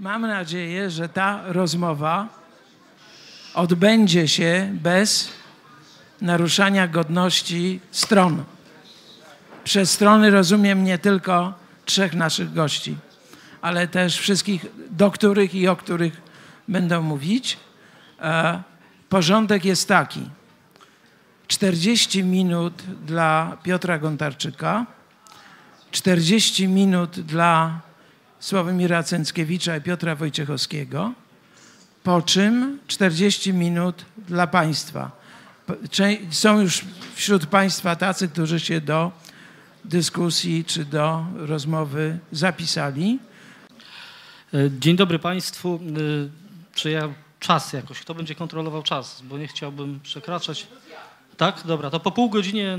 Mam nadzieję, że ta rozmowa odbędzie się bez naruszania godności stron. Przez strony rozumiem nie tylko trzech naszych gości, ale też wszystkich, do których i o których będą mówić. Porządek jest taki. 40 minut dla Piotra Gontarczyka, 40 minut dla Sławomira Cenckiewicza i Piotra Wojciechowskiego, po czym 40 minut dla Państwa. Są już wśród Państwa tacy, którzy się do dyskusji czy do rozmowy zapisali. Dzień dobry Państwu. Czy ja czas jakoś? Kto będzie kontrolował czas? Bo nie chciałbym przekraczać. Tak? Dobra, to po pół godzinie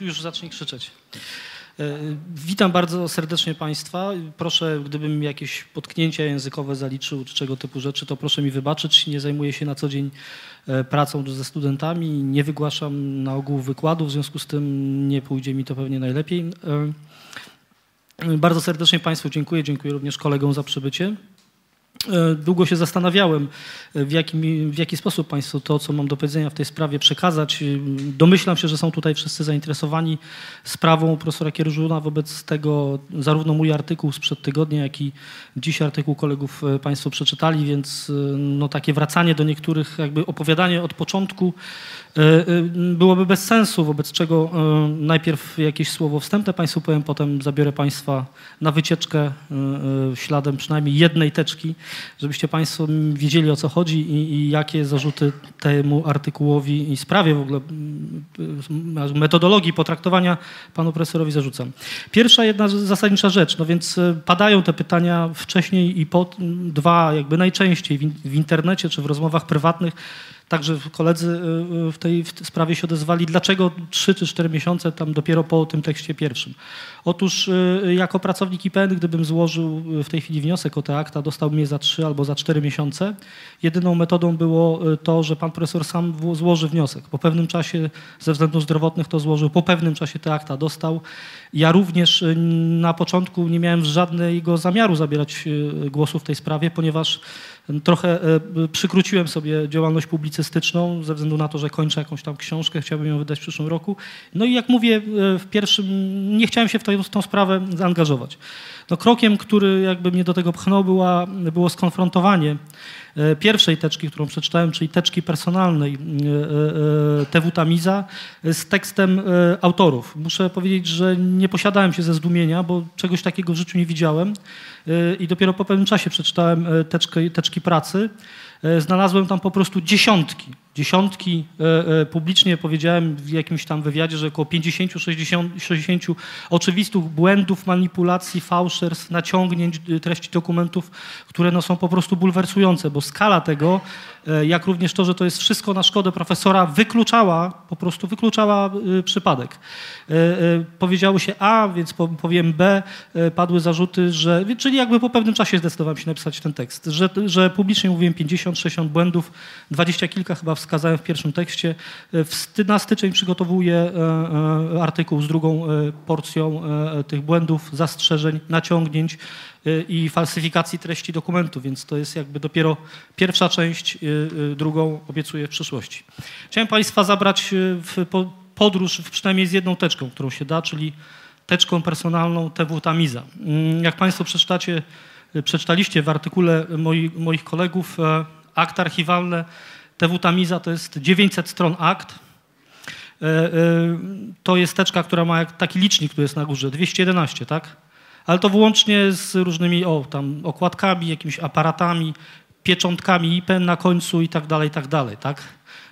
już zacznie krzyczeć. Witam bardzo serdecznie Państwa. Proszę, gdybym jakieś potknięcia językowe zaliczył, czy czego typu rzeczy, to proszę mi wybaczyć. Nie zajmuję się na co dzień pracą ze studentami, nie wygłaszam na ogół wykładów, w związku z tym nie pójdzie mi to pewnie najlepiej. Bardzo serdecznie Państwu dziękuję. Dziękuję również kolegom za przybycie. Długo się zastanawiałem, w jaki sposób Państwu to, co mam do powiedzenia w tej sprawie, przekazać. Domyślam się, że są tutaj wszyscy zainteresowani sprawą profesora Kieżuna. Wobec tego zarówno mój artykuł sprzed tygodnia, jak i dziś artykuł kolegów Państwo przeczytali, więc no, takie wracanie do niektórych, jakby opowiadanie od początku byłoby bez sensu, wobec czego najpierw jakieś słowo wstępne Państwu powiem, potem zabiorę Państwa na wycieczkę śladem przynajmniej jednej teczki, żebyście Państwo wiedzieli, o co chodzi i jakie zarzuty temu artykułowi i sprawie w ogóle metodologii potraktowania panu profesorowi zarzucam. Pierwsza, jedna zasadnicza rzecz, no więc padają te pytania wcześniej i po dwa, jakby najczęściej w internecie czy w rozmowach prywatnych. Także koledzy w tej sprawie się odezwali, dlaczego 3 czy 4 miesiące tam dopiero po tym tekście pierwszym. Otóż jako pracownik IPN, gdybym złożył w tej chwili wniosek o te akta, dostał mnie za 3 albo za 4 miesiące. Jedyną metodą było to, że pan profesor sam złoży wniosek. Po pewnym czasie, ze względów zdrowotnych to złożył, po pewnym czasie te akta dostał. Ja również na początku nie miałem żadnego zamiaru zabierać głosu w tej sprawie, ponieważ trochę przykróciłem sobie działalność publicystyczną ze względu na to, że kończę jakąś tam książkę, chciałbym ją wydać w przyszłym roku. No i jak mówię, w pierwszym nie chciałem się w tą sprawę zaangażować. No krokiem, który jakby mnie do tego pchnął, było skonfrontowanie pierwszej teczki, którą przeczytałem, czyli teczki personalnej TW Tamiza z tekstem autorów. Muszę powiedzieć, że nie posiadałem się ze zdumienia, bo czegoś takiego w życiu nie widziałem i dopiero po pewnym czasie przeczytałem teczki pracy. Znalazłem tam po prostu dziesiątki, publicznie powiedziałem w jakimś tam wywiadzie, że około 50-60 oczywistych błędów, manipulacji, fałszerstw, naciągnięć treści dokumentów, które no, są po prostu bulwersujące, bo skala tego, jak również to, że to jest wszystko na szkodę profesora, po prostu wykluczała przypadek. Powiedziało się A, więc powiem B, padły zarzuty, że, czyli jakby po pewnym czasie zdecydowałem się napisać ten tekst, że publicznie mówiłem 50-60 błędów, 20 kilka chyba wskazałem w pierwszym tekście. Na styczeń przygotowuję artykuł z drugą porcją tych błędów, zastrzeżeń, naciągnięć i falsyfikacji treści dokumentu, więc to jest jakby dopiero pierwsza część, drugą obiecuję w przyszłości. Chciałem Państwa zabrać w podróż przynajmniej z jedną teczką, którą się da, czyli teczką personalną TW Tamiza. Jak Państwo przeczytaliście w artykule moich kolegów, akt archiwalne TW Tamiza to jest 900 stron akt. To jest teczka, która ma taki licznik, który jest na górze, 211, tak? Ale to wyłącznie z różnymi tam okładkami, jakimiś aparatami, pieczątkami IPN na końcu i tak dalej, tak?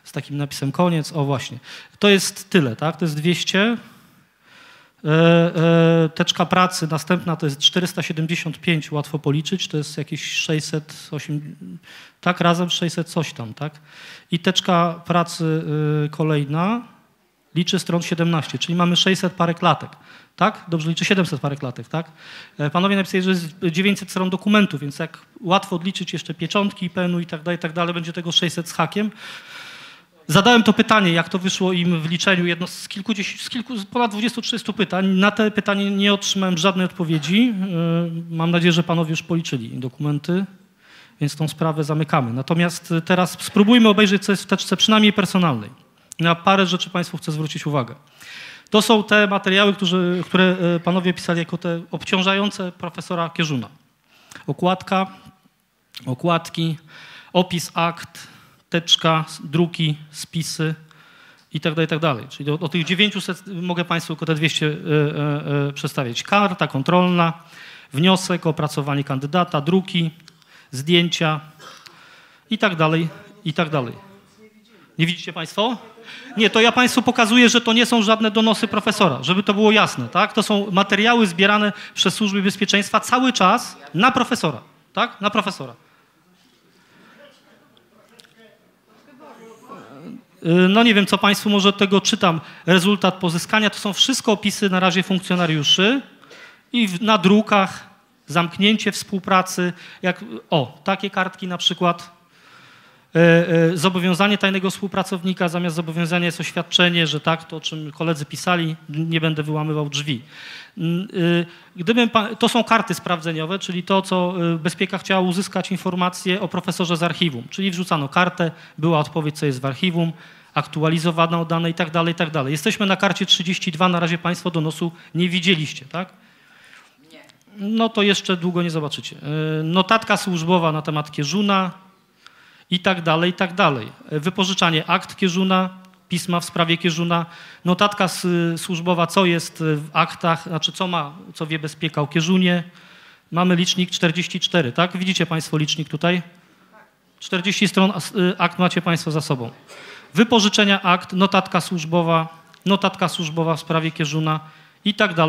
Z takim napisem koniec, właśnie. To jest tyle, tak? To jest 200. Teczka pracy następna to jest 475, łatwo policzyć, to jest jakieś 608, tak, razem 600 coś tam, tak? I teczka pracy kolejna liczy stron 17, czyli mamy 600 parę klatek, tak? Dobrze liczy, 700 parę klatek, tak? Panowie napisali, że jest 900 stron dokumentu, więc jak łatwo odliczyć jeszcze pieczątki, IPN-u i tak dalej, będzie tego 600 z hakiem. Zadałem to pytanie, jak to wyszło im w liczeniu, jedno z ponad 20-30 pytań. Na te pytanie nie otrzymałem żadnej odpowiedzi. Mam nadzieję, że panowie już policzyli dokumenty, więc tą sprawę zamykamy. Natomiast teraz spróbujmy obejrzeć, co jest w teczce przynajmniej personalnej. Na parę rzeczy państwu chcę zwrócić uwagę. To są te materiały, które panowie pisali jako te obciążające profesora Kieżuna. Okładki, opis akt, teczka, druki, spisy itd. Czyli o tych 900 mogę państwu tylko te 200 przedstawiać. Karta kontrolna, wniosek, opracowanie kandydata, druki, zdjęcia itd. Nie widzicie państwo? Nie, to ja państwu pokazuję, że to nie są żadne donosy profesora, żeby to było jasne, tak? To są materiały zbierane przez służby bezpieczeństwa cały czas na profesora, tak? Na profesora. No nie wiem, co państwu może tego czytam. Rezultat pozyskania to są wszystko opisy na razie funkcjonariuszy i na drukach zamknięcie współpracy, jak takie kartki na przykład. Zobowiązanie tajnego współpracownika, zamiast zobowiązania jest oświadczenie, że tak, to o czym koledzy pisali, nie będę wyłamywał drzwi. To są karty sprawdzeniowe, czyli to, co bezpieka chciała uzyskać informację o profesorze z archiwum, czyli wrzucano kartę, była odpowiedź, co jest w archiwum, aktualizowano dane itd. Jesteśmy na karcie 32, na razie państwo donosu nie widzieliście, tak? No to jeszcze długo nie zobaczycie. Notatka służbowa na temat Kieżuna, itd. Wypożyczanie akt Kieżuna, pisma w sprawie Kieżuna, notatka służbowa, co jest w aktach, znaczy co wie bezpieka o Kieżunie. Mamy licznik 44, tak? Widzicie państwo licznik tutaj? 40 stron akt macie państwo za sobą. Wypożyczenia akt, notatka służbowa w sprawie Kieżuna itd.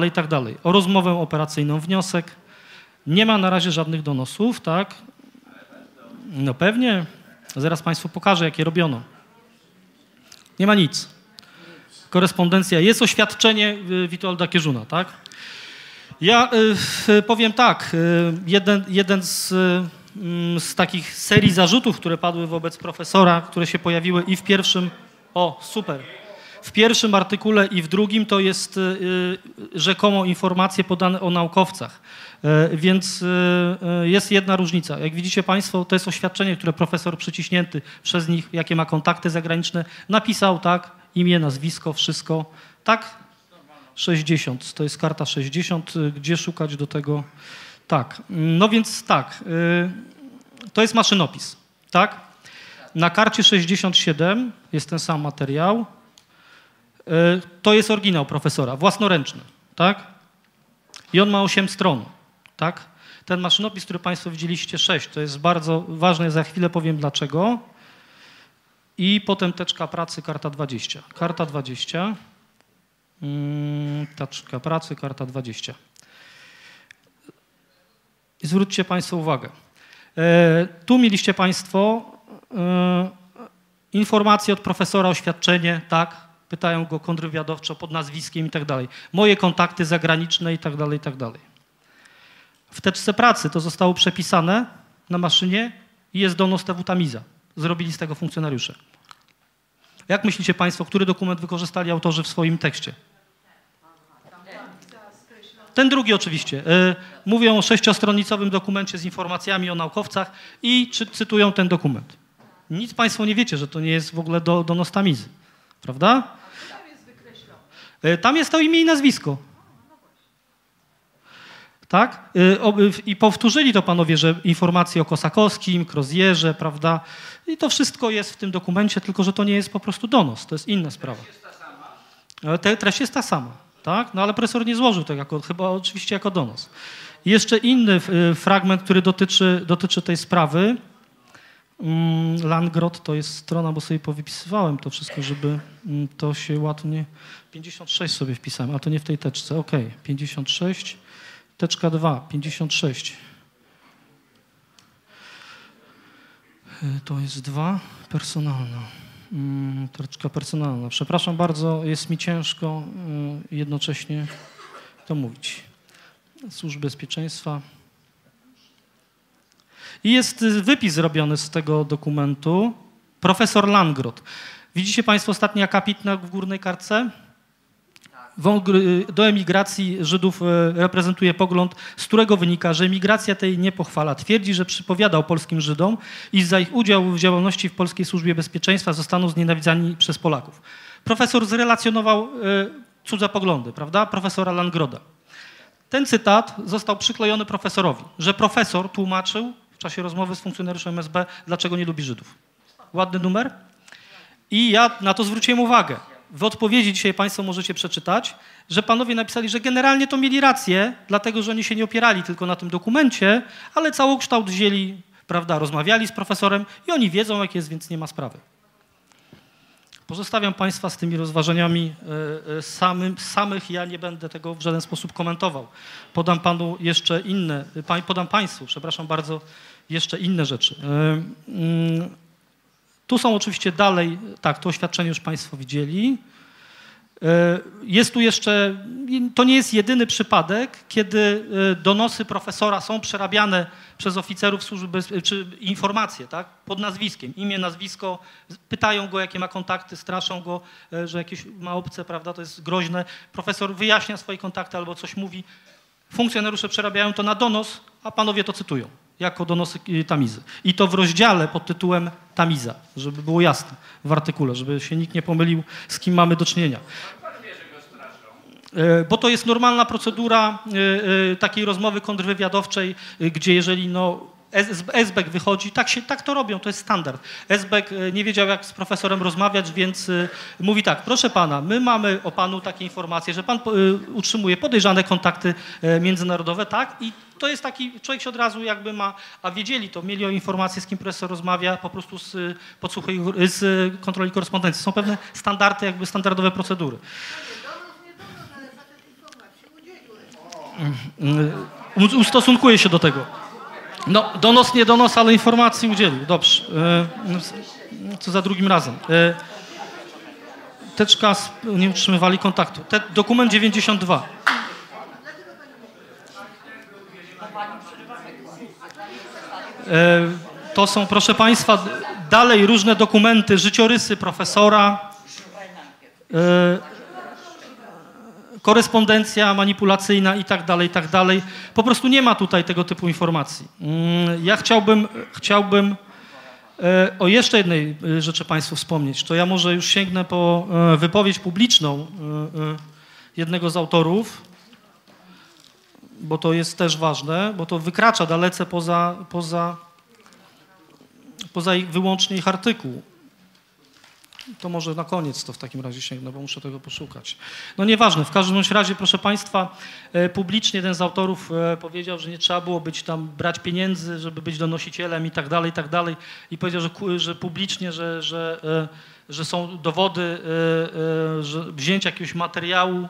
O rozmowę operacyjną wniosek. Nie ma na razie żadnych donosów, tak? No pewnie. Zaraz państwu pokażę, jakie robiono. Nie ma nic. Korespondencja. Jest oświadczenie Witolda Kieżuna, tak? Ja powiem tak. Jeden z takich serii zarzutów, które padły wobec profesora, które się pojawiły i w pierwszym... W pierwszym artykule i w drugim to jest rzekomo informacje podane o naukowcach. Więc jest jedna różnica. Jak widzicie państwo, to jest oświadczenie, które profesor przyciśnięty przez nich, jakie ma kontakty zagraniczne, napisał, tak, imię, nazwisko, wszystko, tak? 60, to jest karta 60, gdzie szukać do tego? Tak, no więc tak, to jest maszynopis, tak? Na karcie 67 jest ten sam materiał. To jest oryginał profesora, własnoręczny, tak? I on ma 8 stron, tak? Ten maszynopis, który państwo widzieliście, 6, to jest bardzo ważne, za chwilę powiem dlaczego. I potem teczka pracy, karta 20. Karta 20, teczka pracy, karta 20. I zwróćcie państwo uwagę. Tu mieliście państwo informacje od profesora, oświadczenie, tak? Pytają go kontrwywiadowczo pod nazwiskiem i tak dalej. Moje kontakty zagraniczne i tak dalej. W teczce pracy to zostało przepisane na maszynie i jest donos TW Tamiza. Zrobili z tego funkcjonariusze. Jak myślicie państwo, który dokument wykorzystali autorzy w swoim tekście? Ten drugi oczywiście. Mówią o 6-stronicowym dokumencie z informacjami o naukowcach i cytują ten dokument. Nic państwo nie wiecie, że to nie jest w ogóle donos Tamizy. Prawda? Tam jest to imię i nazwisko. Tak? I powtórzyli to panowie, że informacje o Kosakowskim, Krozjerze, prawda? I to wszystko jest w tym dokumencie, tylko że to nie jest po prostu donos. To jest inna sprawa. Treść jest ta sama. Tak? No ale profesor nie złożył tego, chyba oczywiście jako donos. I jeszcze inny fragment, który dotyczy tej sprawy. Langrod to jest strona, bo sobie powypisywałem to wszystko, żeby to się ładnie... 56 sobie wpisałem, a to nie w tej teczce. OK, 56, teczka 2, 56. To jest 2, personalna. Teczka personalna. Przepraszam bardzo, jest mi ciężko jednocześnie to mówić. Służby bezpieczeństwa. I jest wypis zrobiony z tego dokumentu. Profesor Langrod. Widzicie Państwo ostatni akapit w górnej kartce? Do emigracji Żydów reprezentuje pogląd, z którego wynika, że emigracja tej nie pochwala. Twierdzi, że przypowiadał polskim Żydom, iż za ich udział w działalności w polskiej służbie bezpieczeństwa zostaną znienawidzani przez Polaków. Profesor zrelacjonował cudze poglądy, prawda? Profesora Langroda. Ten cytat został przyklejony profesorowi, że profesor tłumaczył w czasie rozmowy z funkcjonariuszem SB, dlaczego nie lubi Żydów. Ładny numer? I ja na to zwróciłem uwagę. W odpowiedzi dzisiaj Państwo możecie przeczytać, że panowie napisali, że generalnie to mieli rację, dlatego że oni się nie opierali tylko na tym dokumencie, ale całokształt wzięli, prawda, rozmawiali z profesorem i oni wiedzą, jak jest, więc nie ma sprawy. Pozostawiam Państwa z tymi rozważaniami samych, ja nie będę tego w żaden sposób komentował. Podam Panu jeszcze inne, podam Państwu, przepraszam bardzo, jeszcze inne rzeczy. Tu są oczywiście dalej, tak, to oświadczenie już Państwo widzieli. Jest tu jeszcze, to nie jest jedyny przypadek, kiedy donosy profesora są przerabiane przez oficerów służby, czy informacje, tak, pod nazwiskiem, imię, nazwisko, pytają go, jakie ma kontakty, straszą go, że jakieś ma obce, prawda, to jest groźne. Profesor wyjaśnia swoje kontakty albo coś mówi. Funkcjonariusze przerabiają to na donos, a panowie to cytują jako donosy Tamizy. I to w rozdziale pod tytułem Tamiza, żeby było jasne w artykule, żeby się nikt nie pomylił, z kim mamy do czynienia. Bo to jest normalna procedura takiej rozmowy kontrwywiadowczej, gdzie jeżeli no, SBek wychodzi, tak to robią, to jest standard. SBek nie wiedział, jak z profesorem rozmawiać, więc mówi tak, proszę pana, my mamy o panu takie informacje, że pan utrzymuje podejrzane kontakty międzynarodowe, tak? I to jest taki, człowiek się od razu jakby ma, a wiedzieli to, mieli o informację, z kim profesor rozmawia, po prostu z podsłuchu, z kontroli korespondencji. Są pewne standardy, jakby standardowe procedury. Ustosunkuję się do tego. No, donos, nie donos, ale informacji udzielił. Dobrze. Co za drugim razem. Teczka, nie utrzymywali kontaktu. Dokument 92. To są, proszę Państwa, dalej różne dokumenty, życiorysy profesora. Korespondencja manipulacyjna i tak dalej, i tak dalej. Po prostu nie ma tutaj tego typu informacji. Ja chciałbym o jeszcze jednej rzeczy Państwu wspomnieć. To ja może już sięgnę po wypowiedź publiczną jednego z autorów, bo to jest też ważne, bo to wykracza dalece poza ich wyłącznie ich artykuł. To może na koniec to w takim razie sięgnę, bo muszę tego poszukać. No nieważne, w każdym razie, proszę Państwa, publicznie jeden z autorów powiedział, że nie trzeba było być tam, brać pieniędzy, żeby być donosicielem i tak dalej i powiedział, że publicznie, że są dowody że wzięcia jakiegoś materiału,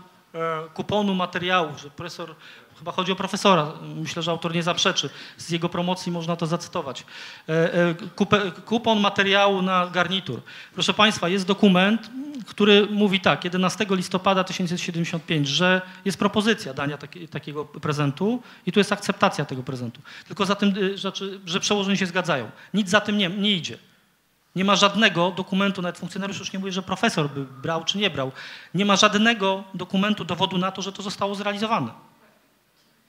kuponu materiałów, że profesor, chyba chodzi o profesora, myślę, że autor nie zaprzeczy, z jego promocji można to zacytować. Kupon materiału na garnitur. Proszę Państwa, jest dokument, który mówi tak, 11 listopada 1975, że jest propozycja dania takiego prezentu i tu jest akceptacja tego prezentu. Tylko za tym, że przełożeni się zgadzają. Nic za tym nie idzie. Nie ma żadnego dokumentu, nawet funkcjonariusz już nie mówi, że profesor by brał czy nie brał. Nie ma żadnego dokumentu, dowodu na to, że to zostało zrealizowane.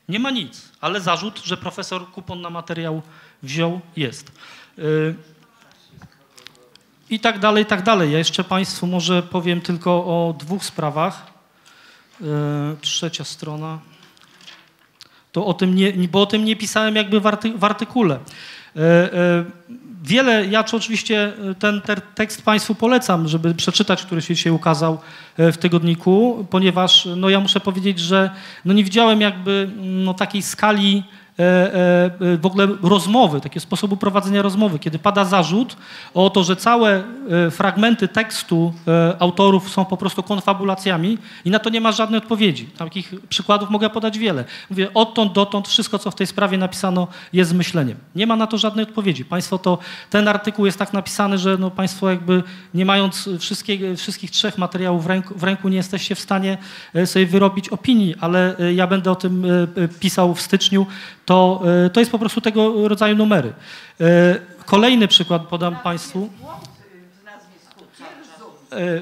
Nie ma nic, ale zarzut, że profesor kupon na materiał wziął, jest. I tak dalej, i tak dalej. Ja jeszcze Państwu może powiem tylko o dwóch sprawach. Trzecia strona. To o tym nie, bo o tym nie pisałem jakby w artykule. Wiele, ja oczywiście ten tekst Państwu polecam, żeby przeczytać, który się dzisiaj ukazał w tygodniku, ponieważ no, ja muszę powiedzieć, że no, nie widziałem jakby no, takiej skali w ogóle rozmowy, takiego sposobu prowadzenia rozmowy, kiedy pada zarzut o to, że całe fragmenty tekstu autorów są po prostu konfabulacjami i na to nie ma żadnej odpowiedzi. Takich przykładów mogę podać wiele. Mówię, odtąd, dotąd, wszystko, co w tej sprawie napisano, jest myśleniem. Nie ma na to żadnej odpowiedzi. Państwo to, ten artykuł jest tak napisany, że no Państwo jakby nie mając wszystkich trzech materiałów w ręku nie jesteście w stanie sobie wyrobić opinii, ale ja będę o tym pisał w styczniu. To jest po prostu tego rodzaju numery. Kolejny przykład podam Państwu.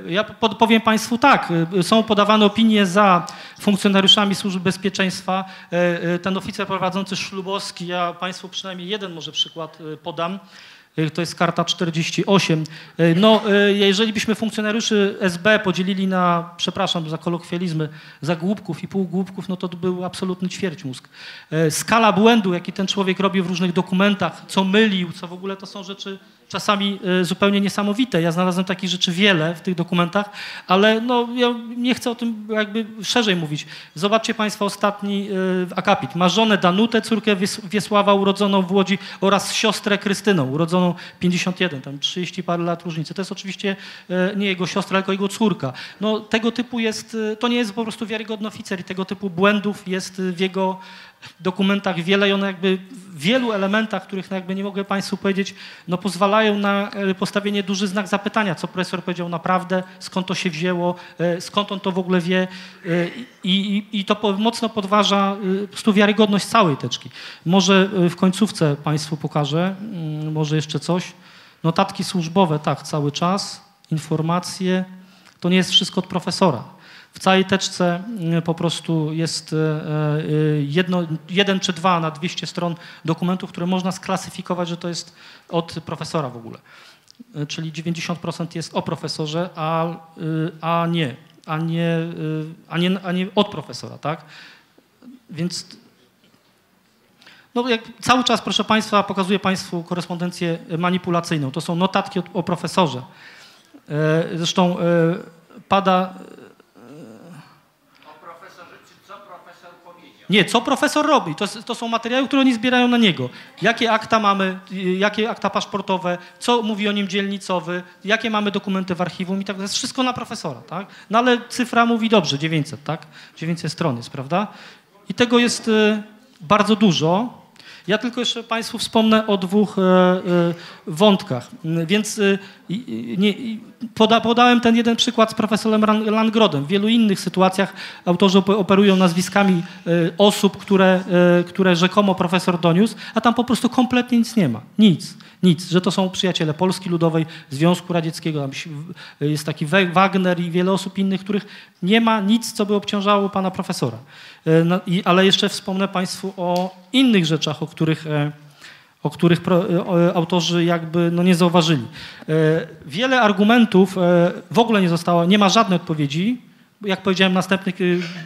Ja powiem Państwu tak, są podawane opinie za funkcjonariuszami Służby Bezpieczeństwa. Ten oficer prowadzący Ślubowski, ja Państwu przynajmniej jeden może przykład podam, to jest karta 48. No, jeżeli byśmy funkcjonariuszy SB podzielili na, przepraszam za kolokwializmy, za głupków i półgłupków, no to był absolutny ćwierćmózg. Skala błędu, jaki ten człowiek robił w różnych dokumentach, co mylił, co w ogóle, to są rzeczy czasami zupełnie niesamowite. Ja znalazłem takich rzeczy wiele w tych dokumentach, ale no, ja nie chcę o tym jakby szerzej mówić. Zobaczcie Państwo ostatni akapit. Ma żonę Danutę, córkę Wiesława urodzoną w Łodzi oraz siostrę Krystyną urodzoną 51, tam 30 parę lat różnicy. To jest oczywiście nie jego siostra, tylko jego córka. No, tego typu jest, to nie jest po prostu wiarygodny oficer i tego typu błędów jest w jego dokumentach wiele i one jakby w wielu elementach, których jakby nie mogę Państwu powiedzieć, no pozwalają na postawienie duży znak zapytania, co profesor powiedział naprawdę, skąd to się wzięło, skąd on to w ogóle wie i to mocno podważa po prostu wiarygodność całej teczki. Może w końcówce Państwu pokażę, może jeszcze coś. Notatki służbowe, tak, cały czas, informacje, to nie jest wszystko od profesora. W całej teczce po prostu jest jeden czy dwa na 200 stron dokumentów, które można sklasyfikować, że to jest od profesora w ogóle. Czyli 90% jest o profesorze, a nie od profesora, tak? Więc no jak cały czas, proszę Państwa, pokazuję Państwu korespondencję manipulacyjną. To są notatki o profesorze. Zresztą pada... Nie, co profesor robi? To są materiały, które oni zbierają na niego. Jakie akta mamy, jakie akta paszportowe, co mówi o nim dzielnicowy, jakie mamy dokumenty w archiwum i tak dalej. To jest wszystko na profesora, tak? No ale cyfra mówi dobrze, 900, tak? 900 stron jest, prawda? I tego jest bardzo dużo. Ja tylko jeszcze Państwu wspomnę o dwóch wątkach. Więc podałem ten jeden przykład z profesorem Langrodem. W wielu innych sytuacjach autorzy operują nazwiskami osób, które rzekomo profesor doniósł, a tam po prostu kompletnie nic nie ma. Nic, że to są przyjaciele Polski Ludowej, Związku Radzieckiego, tam jest taki Wagner i wiele osób innych, których nie ma nic, co by obciążało pana profesora. Ale jeszcze wspomnę Państwu o innych rzeczach, o których autorzy jakby no nie zauważyli. Wiele argumentów w ogóle nie zostało, nie ma żadnej odpowiedzi. Jak powiedziałem, następnych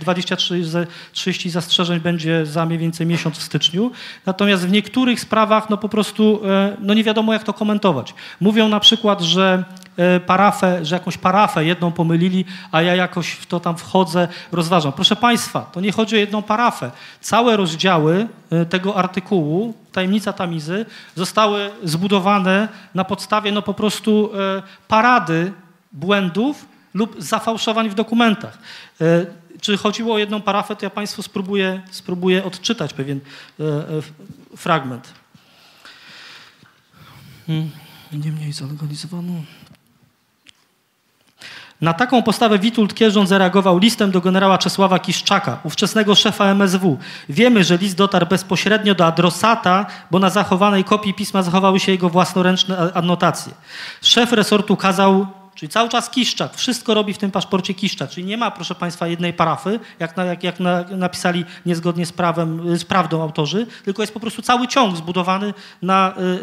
23-30 zastrzeżeń będzie za mniej więcej miesiąc w styczniu. Natomiast w niektórych sprawach no po prostu no nie wiadomo jak to komentować. Mówią na przykład, że jakąś parafę jedną pomylili, a ja jakoś w to tam wchodzę, rozważam. Proszę Państwa, to nie chodzi o jedną parafę. Całe rozdziały tego artykułu, Tajemnica Tamizy, zostały zbudowane na podstawie no po prostu parady błędów lub zafałszowań w dokumentach. Czy chodziło o jedną parafę, to ja Państwu spróbuję odczytać pewien fragment. Niemniej zorganizowano. Na taką postawę Witold Kieżun zareagował listem do generała Czesława Kiszczaka, ówczesnego szefa MSW. Wiemy, że list dotarł bezpośrednio do adresata, bo na zachowanej kopii pisma zachowały się jego własnoręczne anotacje. Szef resortu kazał... Czyli cały czas Kiszczak, wszystko robi w tym paszporcie Kiszczak, czyli nie ma, proszę Państwa, jednej parafy, jak napisali niezgodnie z prawem, z prawdą autorzy, tylko jest po prostu cały ciąg zbudowany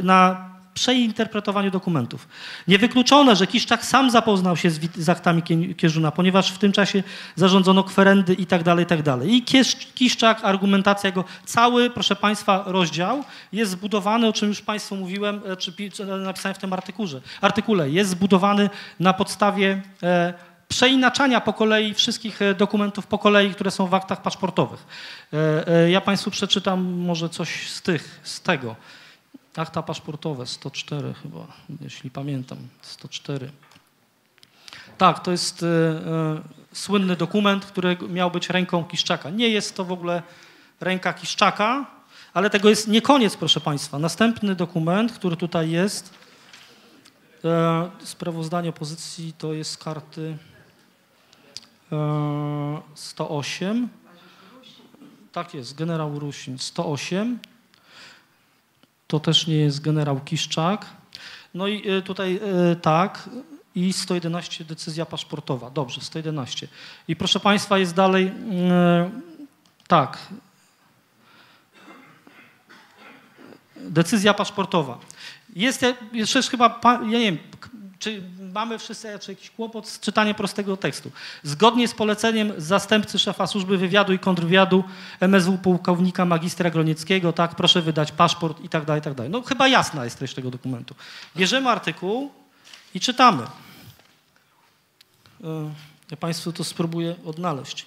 na przeinterpretowaniu dokumentów. Niewykluczone, że Kiszczak sam zapoznał się z aktami Kieżuna, ponieważ w tym czasie zarządzono kwerendy i tak dalej, i tak dalej. I Kiszczak, argumentacja jego, cały, proszę Państwa, rozdział jest zbudowany, o czym już Państwu mówiłem, czy napisałem w tym artykule, jest zbudowany na podstawie przeinaczania po kolei wszystkich dokumentów po kolei, które są w aktach paszportowych. Ja Państwu przeczytam może coś z tego. Akta paszportowe, 104 chyba, jeśli pamiętam, 104. Tak, to jest słynny dokument, który miał być ręką Kiszczaka. Nie jest to w ogóle ręka Kiszczaka, ale tego jest nie koniec, proszę Państwa. Następny dokument, który tutaj jest, sprawozdanie opozycji, to jest karty 108. Tak jest, generał Rusin, 108. To też nie jest generał Kiszczak. No i tutaj tak. i 111 decyzja paszportowa. Dobrze, 111. I proszę Państwa, jest dalej, tak, decyzja paszportowa. Jest jeszcze chyba, ja nie wiem, czy mamy wszyscy czy jakiś kłopot z czytaniem prostego tekstu. Zgodnie z poleceniem zastępcy szefa służby wywiadu i kontrwywiadu MSW pułkownika magistra Gronieckiego, tak, proszę wydać paszport i tak dalej, i tak dalej. No chyba jasna jest treść tego dokumentu. Bierzemy artykuł i czytamy. Ja Państwu to spróbuję odnaleźć.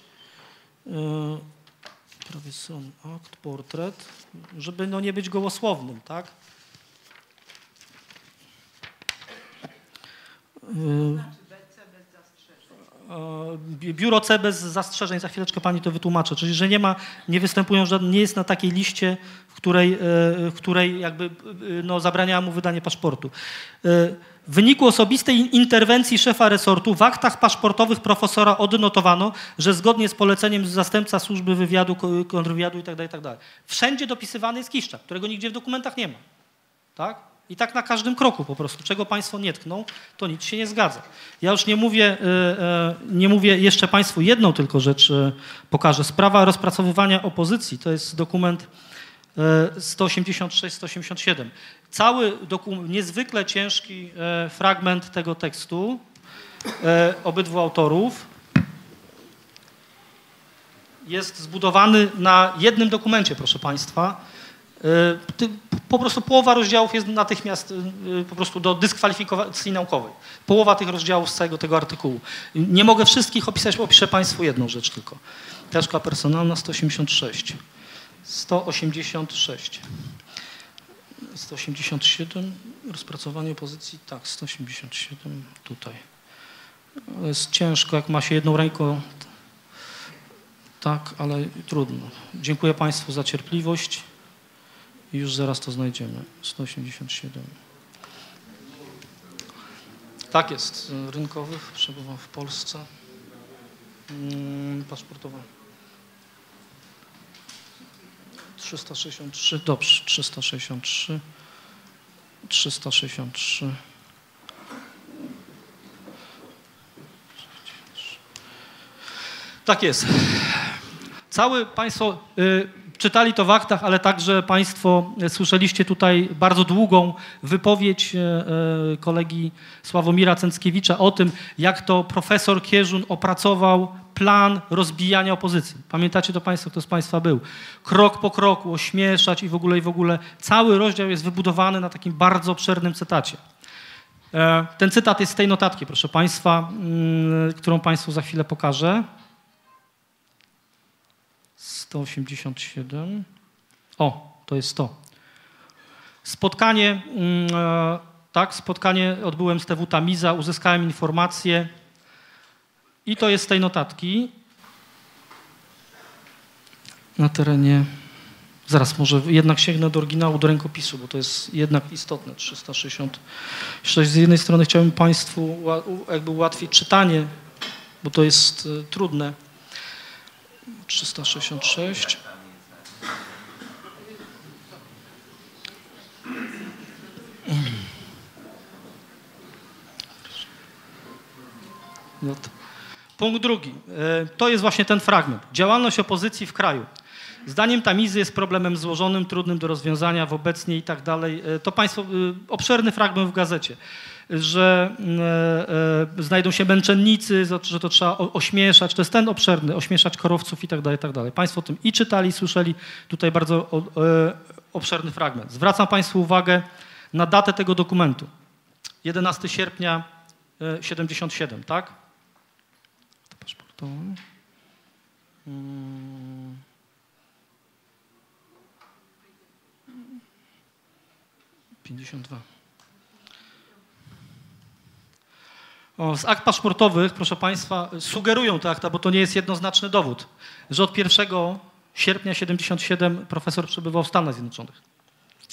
Prawie są akt, portret, żeby no nie być gołosłownym, tak? Biuro C bez zastrzeżeń, za chwileczkę Pani to wytłumaczę, czyli że nie ma, nie występują żadne, nie jest na takiej liście, w której jakby no, zabraniała mu wydanie paszportu. W wyniku osobistej interwencji szefa resortu w aktach paszportowych profesora odnotowano, że zgodnie z poleceniem zastępca służby wywiadu, kontrwywiadu itd., itd. Wszędzie dopisywany jest Kiszczak, którego nigdzie w dokumentach nie ma. Tak? I tak na każdym kroku po prostu. Czego Państwo nie tkną, to nic się nie zgadza. Ja już nie mówię jeszcze Państwu jedną tylko rzecz pokażę. Sprawa rozpracowywania opozycji. To jest dokument 186-187. Cały dokument, niezwykle ciężki fragment tego tekstu obydwu autorów jest zbudowany na jednym dokumencie, proszę Państwa. Po prostu połowa rozdziałów jest natychmiast po prostu do dyskwalifikacji naukowej. Połowa tych rozdziałów z całego tego artykułu. Nie mogę wszystkich opisać, bo opiszę Państwu jedną rzecz tylko. Teczka personalna 186. 186. 187. Rozpracowanie pozycji. Tak, 187 tutaj. Jest ciężko, jak ma się jedną ręką. Tak, ale trudno. Dziękuję Państwu za cierpliwość. I już zaraz to znajdziemy. 187. Tak jest. Rynkowych przebywał w Polsce. Paszportowa. 363. Dobrze. 363. 363. Tak jest. Cały Państwo... Czytali to w aktach, ale także Państwo słyszeliście tutaj bardzo długą wypowiedź kolegi Sławomira Cenckiewicza o tym, jak to profesor Kieżun opracował plan rozbijania opozycji. Pamiętacie to Państwo, kto z Państwa był. Krok po kroku, ośmieszać i w ogóle cały rozdział jest wybudowany na takim bardzo obszernym cytacie. Ten cytat jest z tej notatki, proszę Państwa, którą Państwu za chwilę pokażę. 187. O, to jest to. Spotkanie, tak, spotkanie odbyłem z TW Tamiza, uzyskałem informacje i to jest z tej notatki. Na terenie, zaraz może jednak sięgnę do oryginału, do rękopisu, bo to jest jednak istotne, 366. Z jednej strony chciałbym Państwu jakby ułatwić czytanie, bo to jest trudne. 366. Punkt drugi. To jest właśnie ten fragment. Działalność opozycji w kraju. Zdaniem Tamizy jest problemem złożonym, trudnym do rozwiązania w obecnie i tak dalej. To Państwo, obszerny fragment w gazecie, że znajdą się męczennicy, że to trzeba ośmieszać, to jest ten obszerny, ośmieszać kierowców i tak dalej, i tak dalej. Państwo o tym i czytali, i słyszeli, tutaj bardzo obszerny fragment. Zwracam Państwu uwagę na datę tego dokumentu. 11 sierpnia 77, tak? To paszportowe. Z akt paszportowych, proszę Państwa, sugerują te akta, bo to nie jest jednoznaczny dowód, że od 1 sierpnia 77 profesor przebywał w Stanach Zjednoczonych.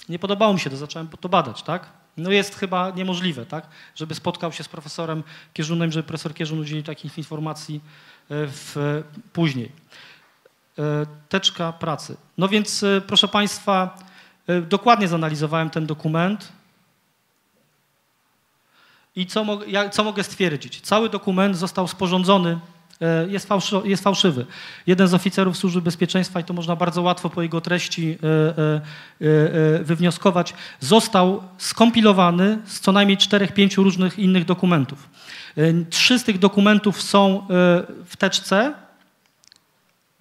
Nie podobało mi się to, zacząłem to badać, tak? No jest chyba niemożliwe, tak? Żeby spotkał się z profesorem Kieżunem, żeby profesor Kieżun udzielił takich informacji później. Teczka pracy. No więc, proszę Państwa, dokładnie zanalizowałem ten dokument I co mogę stwierdzić? Cały dokument został sporządzony, jest fałszywy. Jeden z oficerów Służby Bezpieczeństwa, i to można bardzo łatwo po jego treści wywnioskować, został skompilowany z co najmniej 4-5 różnych innych dokumentów. 3 z tych dokumentów są w teczce.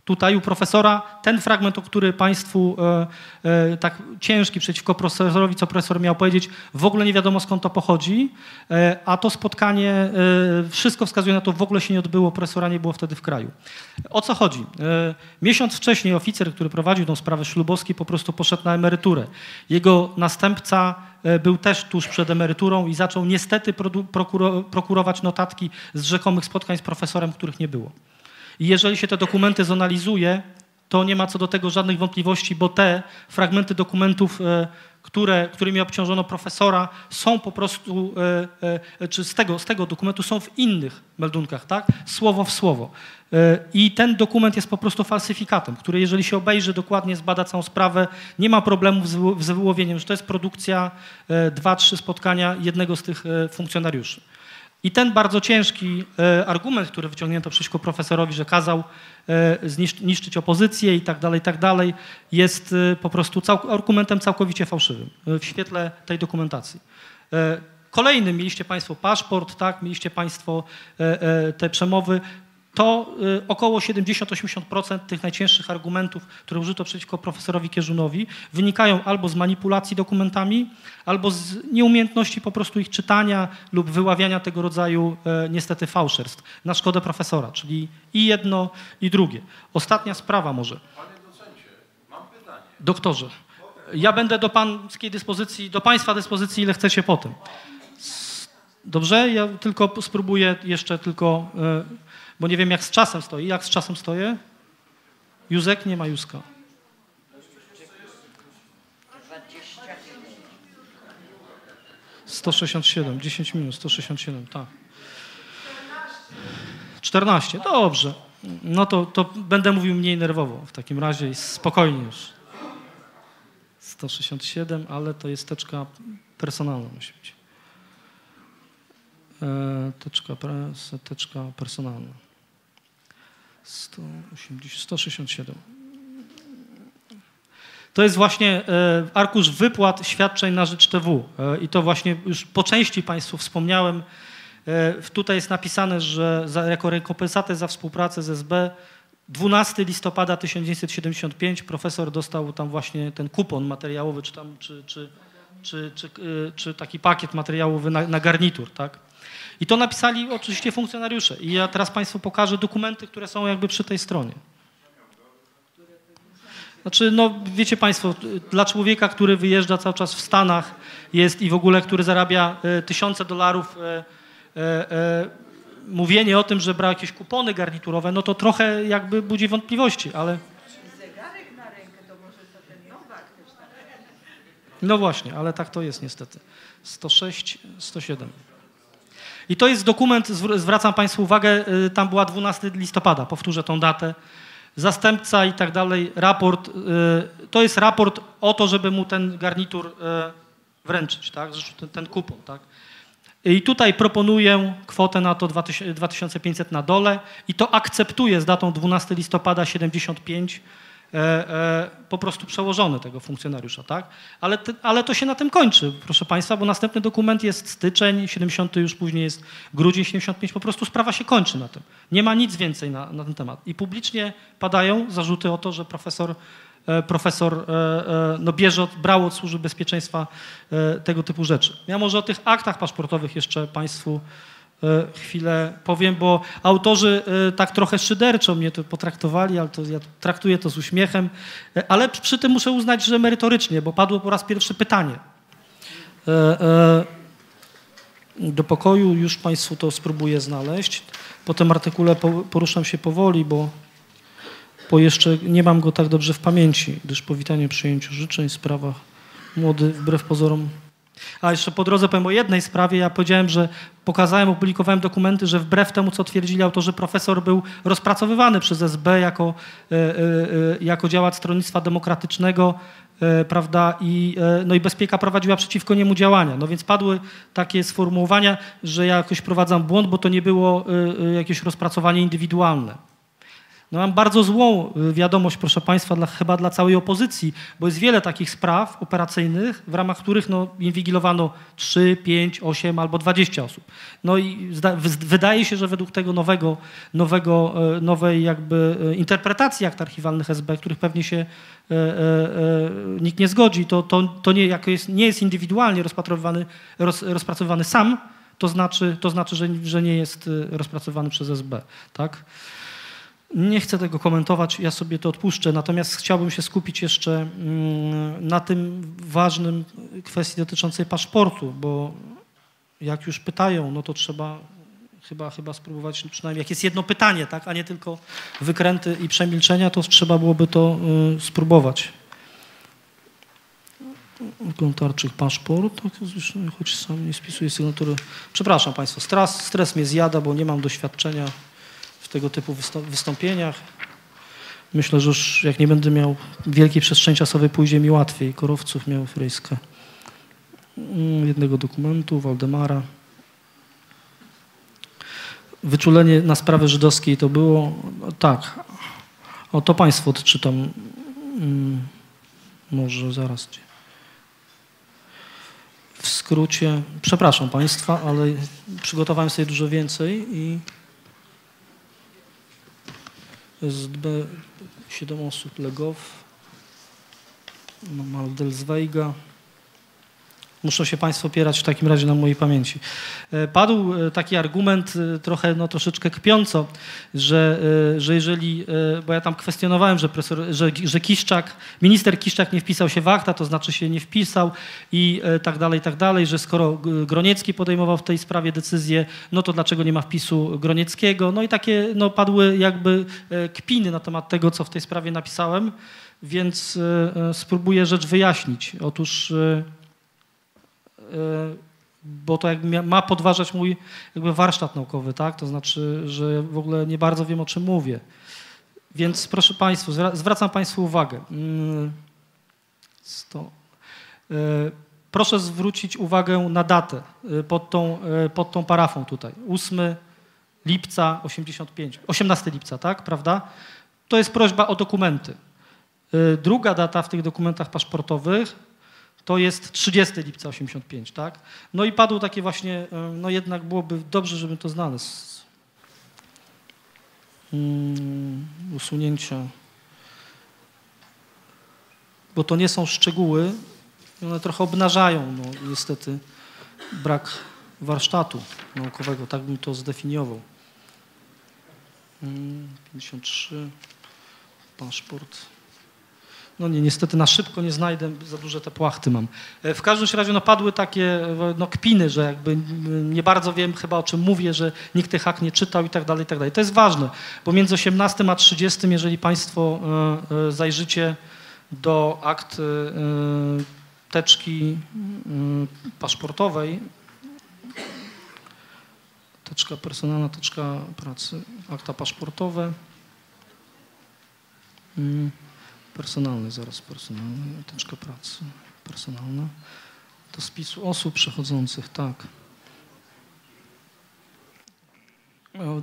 Tutaj u profesora ten fragment, o który Państwu tak ciężki przeciwko profesorowi, co profesor miał powiedzieć, w ogóle nie wiadomo skąd to pochodzi, a to spotkanie, wszystko wskazuje na to, w ogóle się nie odbyło, profesora nie było wtedy w kraju. O co chodzi? Miesiąc wcześniej oficer, który prowadził tą sprawę, Ślubowski, po prostu poszedł na emeryturę. Jego następca był też tuż przed emeryturą i zaczął niestety prokurować notatki z rzekomych spotkań z profesorem, których nie było. I jeżeli się te dokumenty zanalizuje, to nie ma co do tego żadnych wątpliwości, bo te fragmenty dokumentów, którymi obciążono profesora, są po prostu, czy z tego dokumentu są w innych meldunkach, tak? Słowo w słowo. I ten dokument jest po prostu falsyfikatem, który jeżeli się obejrzy dokładnie, zbada całą sprawę, nie ma problemów z wyłowieniem, że to jest produkcja 2-3 spotkania jednego z tych funkcjonariuszy. I ten bardzo ciężki argument, który wyciągnięto przeciwko profesorowi, że kazał niszczyć opozycję i tak dalej, jest po prostu argumentem całkowicie fałszywym w świetle tej dokumentacji. Kolejny, mieliście Państwo paszport, tak, mieliście Państwo te przemowy. To około 70-80% tych najcięższych argumentów, które użyto przeciwko profesorowi Kieżunowi, wynikają albo z manipulacji dokumentami, albo z nieumiejętności po prostu ich czytania lub wyławiania tego rodzaju niestety fałszerstw na szkodę profesora, czyli i jedno, i drugie. Ostatnia sprawa może. Panie docencie, mam pytanie. Doktorze, ja będę do pańskiej dyspozycji, do Państwa dyspozycji, ile chcecie potem. Dobrze? Ja tylko spróbuję jeszcze tylko... Bo nie wiem, jak z czasem stoi. Jak z czasem stoję? Józek? Nie ma Józka. 167, 10 minut, 167, tak. 14, dobrze. No to będę mówił mniej nerwowo w takim razie i spokojnie już. 167, ale to jest teczka personalna musi być. Teczka personalna. 167. To jest właśnie arkusz wypłat świadczeń na rzecz TW. I to właśnie już po części Państwu wspomniałem. Tutaj jest napisane, że jako rekompensatę za współpracę z SB 12 listopada 1975 profesor dostał tam właśnie ten kupon materiałowy, czy taki pakiet materiałowy na garnitur, tak? I to napisali oczywiście funkcjonariusze. I ja teraz Państwu pokażę dokumenty, które są jakby przy tej stronie. Znaczy, no wiecie Państwo, dla człowieka, który wyjeżdża cały czas w Stanach jest i w ogóle, który zarabia tysiące dolarów, mówienie o tym, że brał jakieś kupony garniturowe, no to trochę jakby budzi wątpliwości, ale... Zegarek na rękę, to może to ten Nowak też na rękę. No właśnie, ale tak to jest niestety. 106, 107. I to jest dokument, zwracam Państwu uwagę, tam była 12 listopada, powtórzę tą datę, zastępca i tak dalej, raport, to jest raport o to, żeby mu ten garnitur wręczyć, tak, ten kupon, tak. I tutaj proponuję kwotę na to 2500 na dole i to akceptuję z datą 12 listopada 75, po prostu przełożony tego funkcjonariusza, tak? Ale to się na tym kończy, proszę Państwa, bo następny dokument jest styczeń, 70 już później jest grudzień 75, po prostu sprawa się kończy na tym. Nie ma nic więcej na ten temat. I publicznie padają zarzuty o to, że profesor no brał od Służby Bezpieczeństwa tego typu rzeczy. Ja może o tych aktach paszportowych jeszcze Państwu chwilę powiem, bo autorzy tak trochę szyderczo mnie to potraktowali, ale to ja traktuję to z uśmiechem, ale przy tym muszę uznać, że merytorycznie, bo padło po raz pierwszy pytanie. Do pokoju już Państwu to spróbuję znaleźć. Po tym artykule poruszam się powoli, bo jeszcze nie mam go tak dobrze w pamięci, gdyż powitanie, przyjęciu życzeń, sprawa młody, wbrew pozorom A jeszcze po drodze powiem o jednej sprawie. Ja powiedziałem, że pokazałem, opublikowałem dokumenty, że wbrew temu, co twierdzili autorzy, profesor był rozpracowywany przez SB jako działacz Stronnictwa Demokratycznego, prawda, i bezpieka prowadziła przeciwko niemu działania. No więc padły takie sformułowania, że ja jakoś prowadzam błąd, bo to nie było jakieś rozpracowanie indywidualne. No mam bardzo złą wiadomość, proszę Państwa, chyba dla całej opozycji, bo jest wiele takich spraw operacyjnych, w ramach których no, inwigilowano 3, 5, 8 albo 20 osób. No i wydaje się, że według tego nowej jakby interpretacji akt archiwalnych SB, których pewnie się nikt nie zgodzi, to nie jest indywidualnie rozpracowywany sam, to znaczy że nie jest rozpracowany przez SB, tak? Nie chcę tego komentować, ja sobie to odpuszczę, natomiast chciałbym się skupić jeszcze na tym ważnym kwestii dotyczącej paszportu, bo jak już pytają, no to trzeba chyba spróbować, przynajmniej jak jest jedno pytanie, tak, a nie tylko wykręty i przemilczenia, to trzeba byłoby to spróbować. Gontarczyk, paszport, tak, choć sam nie spisuję sygnatury. Przepraszam Państwa, stres mnie zjada, bo nie mam doświadczenia w tego typu wystąpieniach. Myślę, że już jak nie będę miał wielkiej przestrzeni czasowej, pójdzie mi łatwiej. Korowców miał Frejskę. Jednego dokumentu, Waldemara. Wyczulenie na sprawy żydowskiej to było... Tak. O, to Państwu odczytam. Może zaraz. W skrócie... Przepraszam Państwa, ale przygotowałem sobie dużo więcej i... SB, 7 osób, Legow, Maldelzweiga. Muszą się Państwo opierać w takim razie na mojej pamięci. Padł taki argument trochę, no troszeczkę kpiąco, że jeżeli, bo ja tam kwestionowałem, że Kiszczak, minister Kiszczak nie wpisał się w akta, to znaczy się nie wpisał i tak dalej, że skoro Groniecki podejmował w tej sprawie decyzję, no to dlaczego nie ma wpisu Gronieckiego? No i takie, no padły jakby kpiny na temat tego, co w tej sprawie napisałem, więc spróbuję rzecz wyjaśnić. Otóż... bo to jakby ma podważać mój jakby warsztat naukowy, tak? To znaczy, że w ogóle nie bardzo wiem, o czym mówię. Więc proszę Państwa, zwracam Państwu uwagę. Proszę zwrócić uwagę na datę pod tą parafą tutaj. 8 lipca 85, 18 lipca, tak? Prawda? To jest prośba o dokumenty. Druga data w tych dokumentach paszportowych to jest 30 lipca 85, tak? No i padło takie właśnie, no jednak byłoby dobrze, żebym to znalazł. Usunięcia. Bo to nie są szczegóły, one trochę obnażają, no niestety, brak warsztatu naukowego, tak bym to zdefiniował. 53, paszport. No nie, niestety na szybko nie znajdę, za duże te płachty mam. W każdym razie no, padły takie no, kpiny, że jakby nie bardzo wiem chyba o czym mówię, że nikt tych akt nie czytał i tak dalej, i tak dalej. To jest ważne, bo między 18 a 30, jeżeli Państwo zajrzycie do akt teczki paszportowej, teczka personalna, teczka pracy, akta paszportowe, personalny, zaraz personalny, teczka pracy, personalna, do spisu osób przechodzących, tak.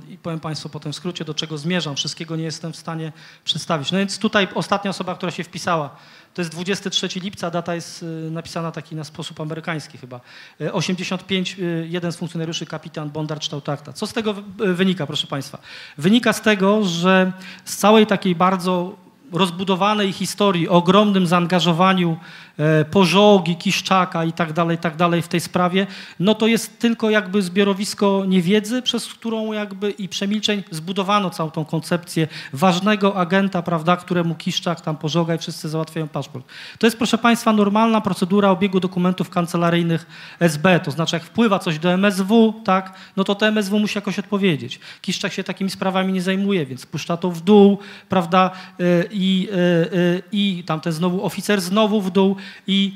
I powiem Państwu potem w skrócie, do czego zmierzam, wszystkiego nie jestem w stanie przedstawić. No więc tutaj ostatnia osoba, która się wpisała, to jest 23 lipca, data jest napisana taki na sposób amerykański chyba. 85, jeden z funkcjonariuszy, kapitan Bondar czytał akta. Co z tego wynika, proszę Państwa? Wynika z tego, że z całej takiej bardzo rozbudowanej historii, o ogromnym zaangażowaniu pożogi, Kiszczaka i tak dalej w tej sprawie, no to jest tylko jakby zbiorowisko niewiedzy, przez którą jakby i przemilczeń zbudowano całą tą koncepcję ważnego agenta, prawda, któremu Kiszczak tam pożoga i wszyscy załatwiają paszport. To jest, proszę Państwa, normalna procedura obiegu dokumentów kancelaryjnych SB, to znaczy jak wpływa coś do MSW, tak, no to to MSW musi jakoś odpowiedzieć. Kiszczak się takimi sprawami nie zajmuje, więc puszcza to w dół, prawda, i tamten znowu oficer znowu w dół i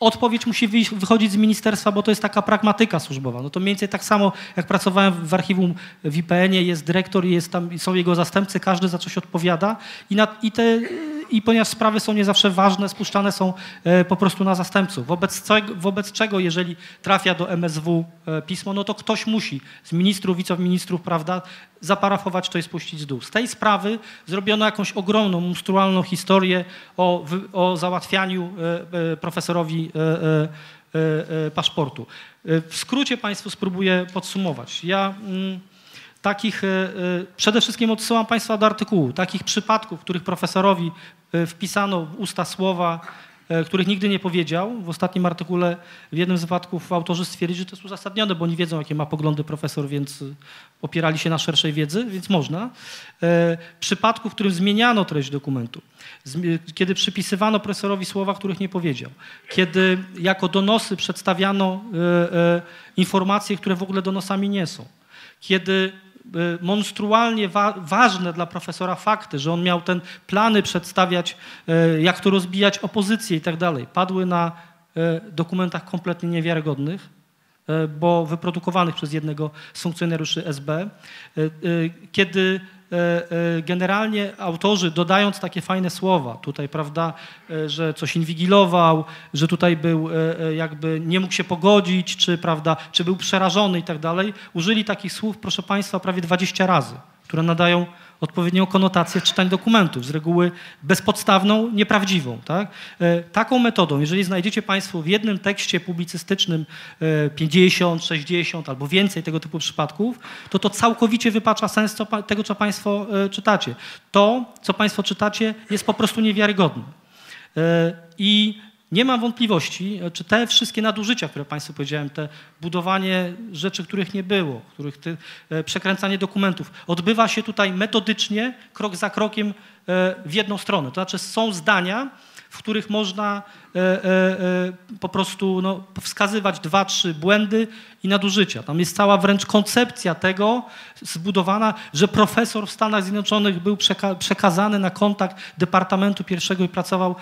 odpowiedź musi wychodzić z ministerstwa, bo to jest taka pragmatyka służbowa. No to mniej więcej tak samo, jak pracowałem w archiwum w IPN-ie, jest dyrektor, jest tam, są jego zastępcy, każdy za coś odpowiada i ponieważ sprawy są nie zawsze ważne, spuszczane są po prostu na zastępców. Wobec czego, jeżeli trafia do MSW pismo, no to ktoś musi z ministrów, wiceministrów, prawda, zaparafować to i spuścić z dół. Z tej sprawy zrobiono jakąś ogromną, monstrualną historię o załatwianiu profesorowi paszportu. W skrócie Państwu spróbuję podsumować. Ja takich, przede wszystkim odsyłam Państwa do artykułu, takich przypadków, w których profesorowi wpisano w usta słowa, których nigdy nie powiedział. W ostatnim artykule w jednym z wypadków autorzy stwierdzili, że to jest uzasadnione, bo oni wiedzą, jakie ma poglądy profesor, więc opierali się na szerszej wiedzy, więc można. Przypadku, w którym zmieniano treść dokumentu, kiedy przypisywano profesorowi słowa, których nie powiedział, kiedy jako donosy przedstawiano informacje, które w ogóle donosami nie są, kiedy monstrualnie ważne dla profesora fakty, że on miał ten plany przedstawiać, jak to rozbijać opozycję i tak dalej, padły na dokumentach kompletnie niewiarygodnych, bo wyprodukowanych przez jednego z funkcjonariuszy SB, kiedy generalnie autorzy, dodając takie fajne słowa tutaj, prawda, że coś inwigilował, że tutaj był jakby, nie mógł się pogodzić, czy, prawda, czy był przerażony i tak dalej, użyli takich słów, proszę Państwa, prawie 20 razy, które nadają odpowiednią konotację czytań dokumentów, z reguły bezpodstawną, nieprawdziwą. Tak? Taką metodą, jeżeli znajdziecie Państwo w jednym tekście publicystycznym 50, 60 albo więcej tego typu przypadków, to to całkowicie wypacza sens tego, co Państwo czytacie. To, co Państwo czytacie, jest po prostu niewiarygodne. I nie mam wątpliwości, czy te wszystkie nadużycia, które Państwu powiedziałem, te budowanie rzeczy, których nie było, których przekręcanie dokumentów, odbywa się tutaj metodycznie, krok za krokiem w jedną stronę. To znaczy są zdania, w których można po prostu no, wskazywać 2-3 błędy i nadużycia. Tam jest cała wręcz koncepcja tego zbudowana, że profesor w Stanach Zjednoczonych był przekazany na kontakt Departamentu I i pracował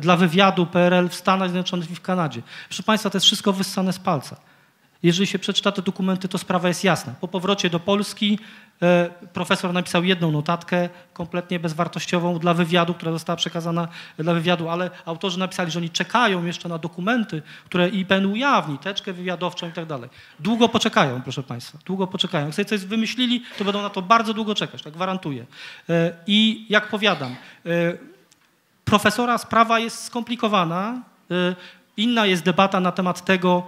dla wywiadu PRL w Stanach Zjednoczonych i w Kanadzie. Proszę Państwa, to jest wszystko wyssane z palca. Jeżeli się przeczyta te dokumenty, to sprawa jest jasna. Po powrocie do Polski profesor napisał jedną notatkę kompletnie bezwartościową dla wywiadu, która została przekazana dla wywiadu, ale autorzy napisali, że oni czekają jeszcze na dokumenty, które IPN ujawni, teczkę wywiadowczą i tak dalej. Długo poczekają, proszę Państwa, długo poczekają. Jak sobie coś wymyślili, to będą na to bardzo długo czekać, tak gwarantuję. I jak powiadam, profesora sprawa jest skomplikowana, inna jest debata na temat tego,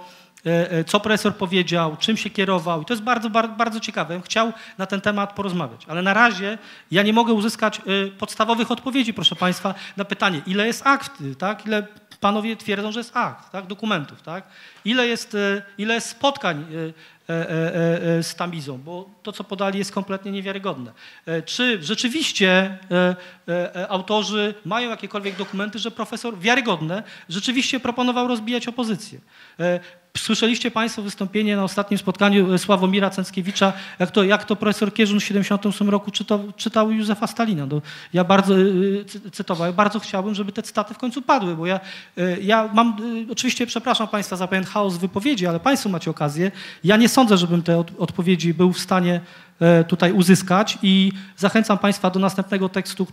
co profesor powiedział, czym się kierował. I to jest bardzo, bardzo, bardzo ciekawe. Ja bym chciał na ten temat porozmawiać. Ale na razie ja nie mogę uzyskać podstawowych odpowiedzi, proszę Państwa, na pytanie, ile jest akt, tak? Ile panowie twierdzą, że jest akt, tak? Dokumentów, tak? Ile jest spotkań z Tamizą, bo to, co podali, jest kompletnie niewiarygodne. Czy rzeczywiście autorzy mają jakiekolwiek dokumenty, że profesor, wiarygodne, rzeczywiście proponował rozbijać opozycję? Słyszeliście Państwo wystąpienie na ostatnim spotkaniu Sławomira Cenckiewicza, jak to profesor Kieżun w 1978 roku czytał Józefa Stalina. No, ja bardzo cytowałem, bardzo chciałbym, żeby te cytaty w końcu padły, bo ja mam, oczywiście przepraszam Państwa za pewien chaos wypowiedzi, ale Państwo macie okazję. Ja nie sądzę, żebym te odpowiedzi był w stanie tutaj uzyskać i zachęcam Państwa do następnego tekstu,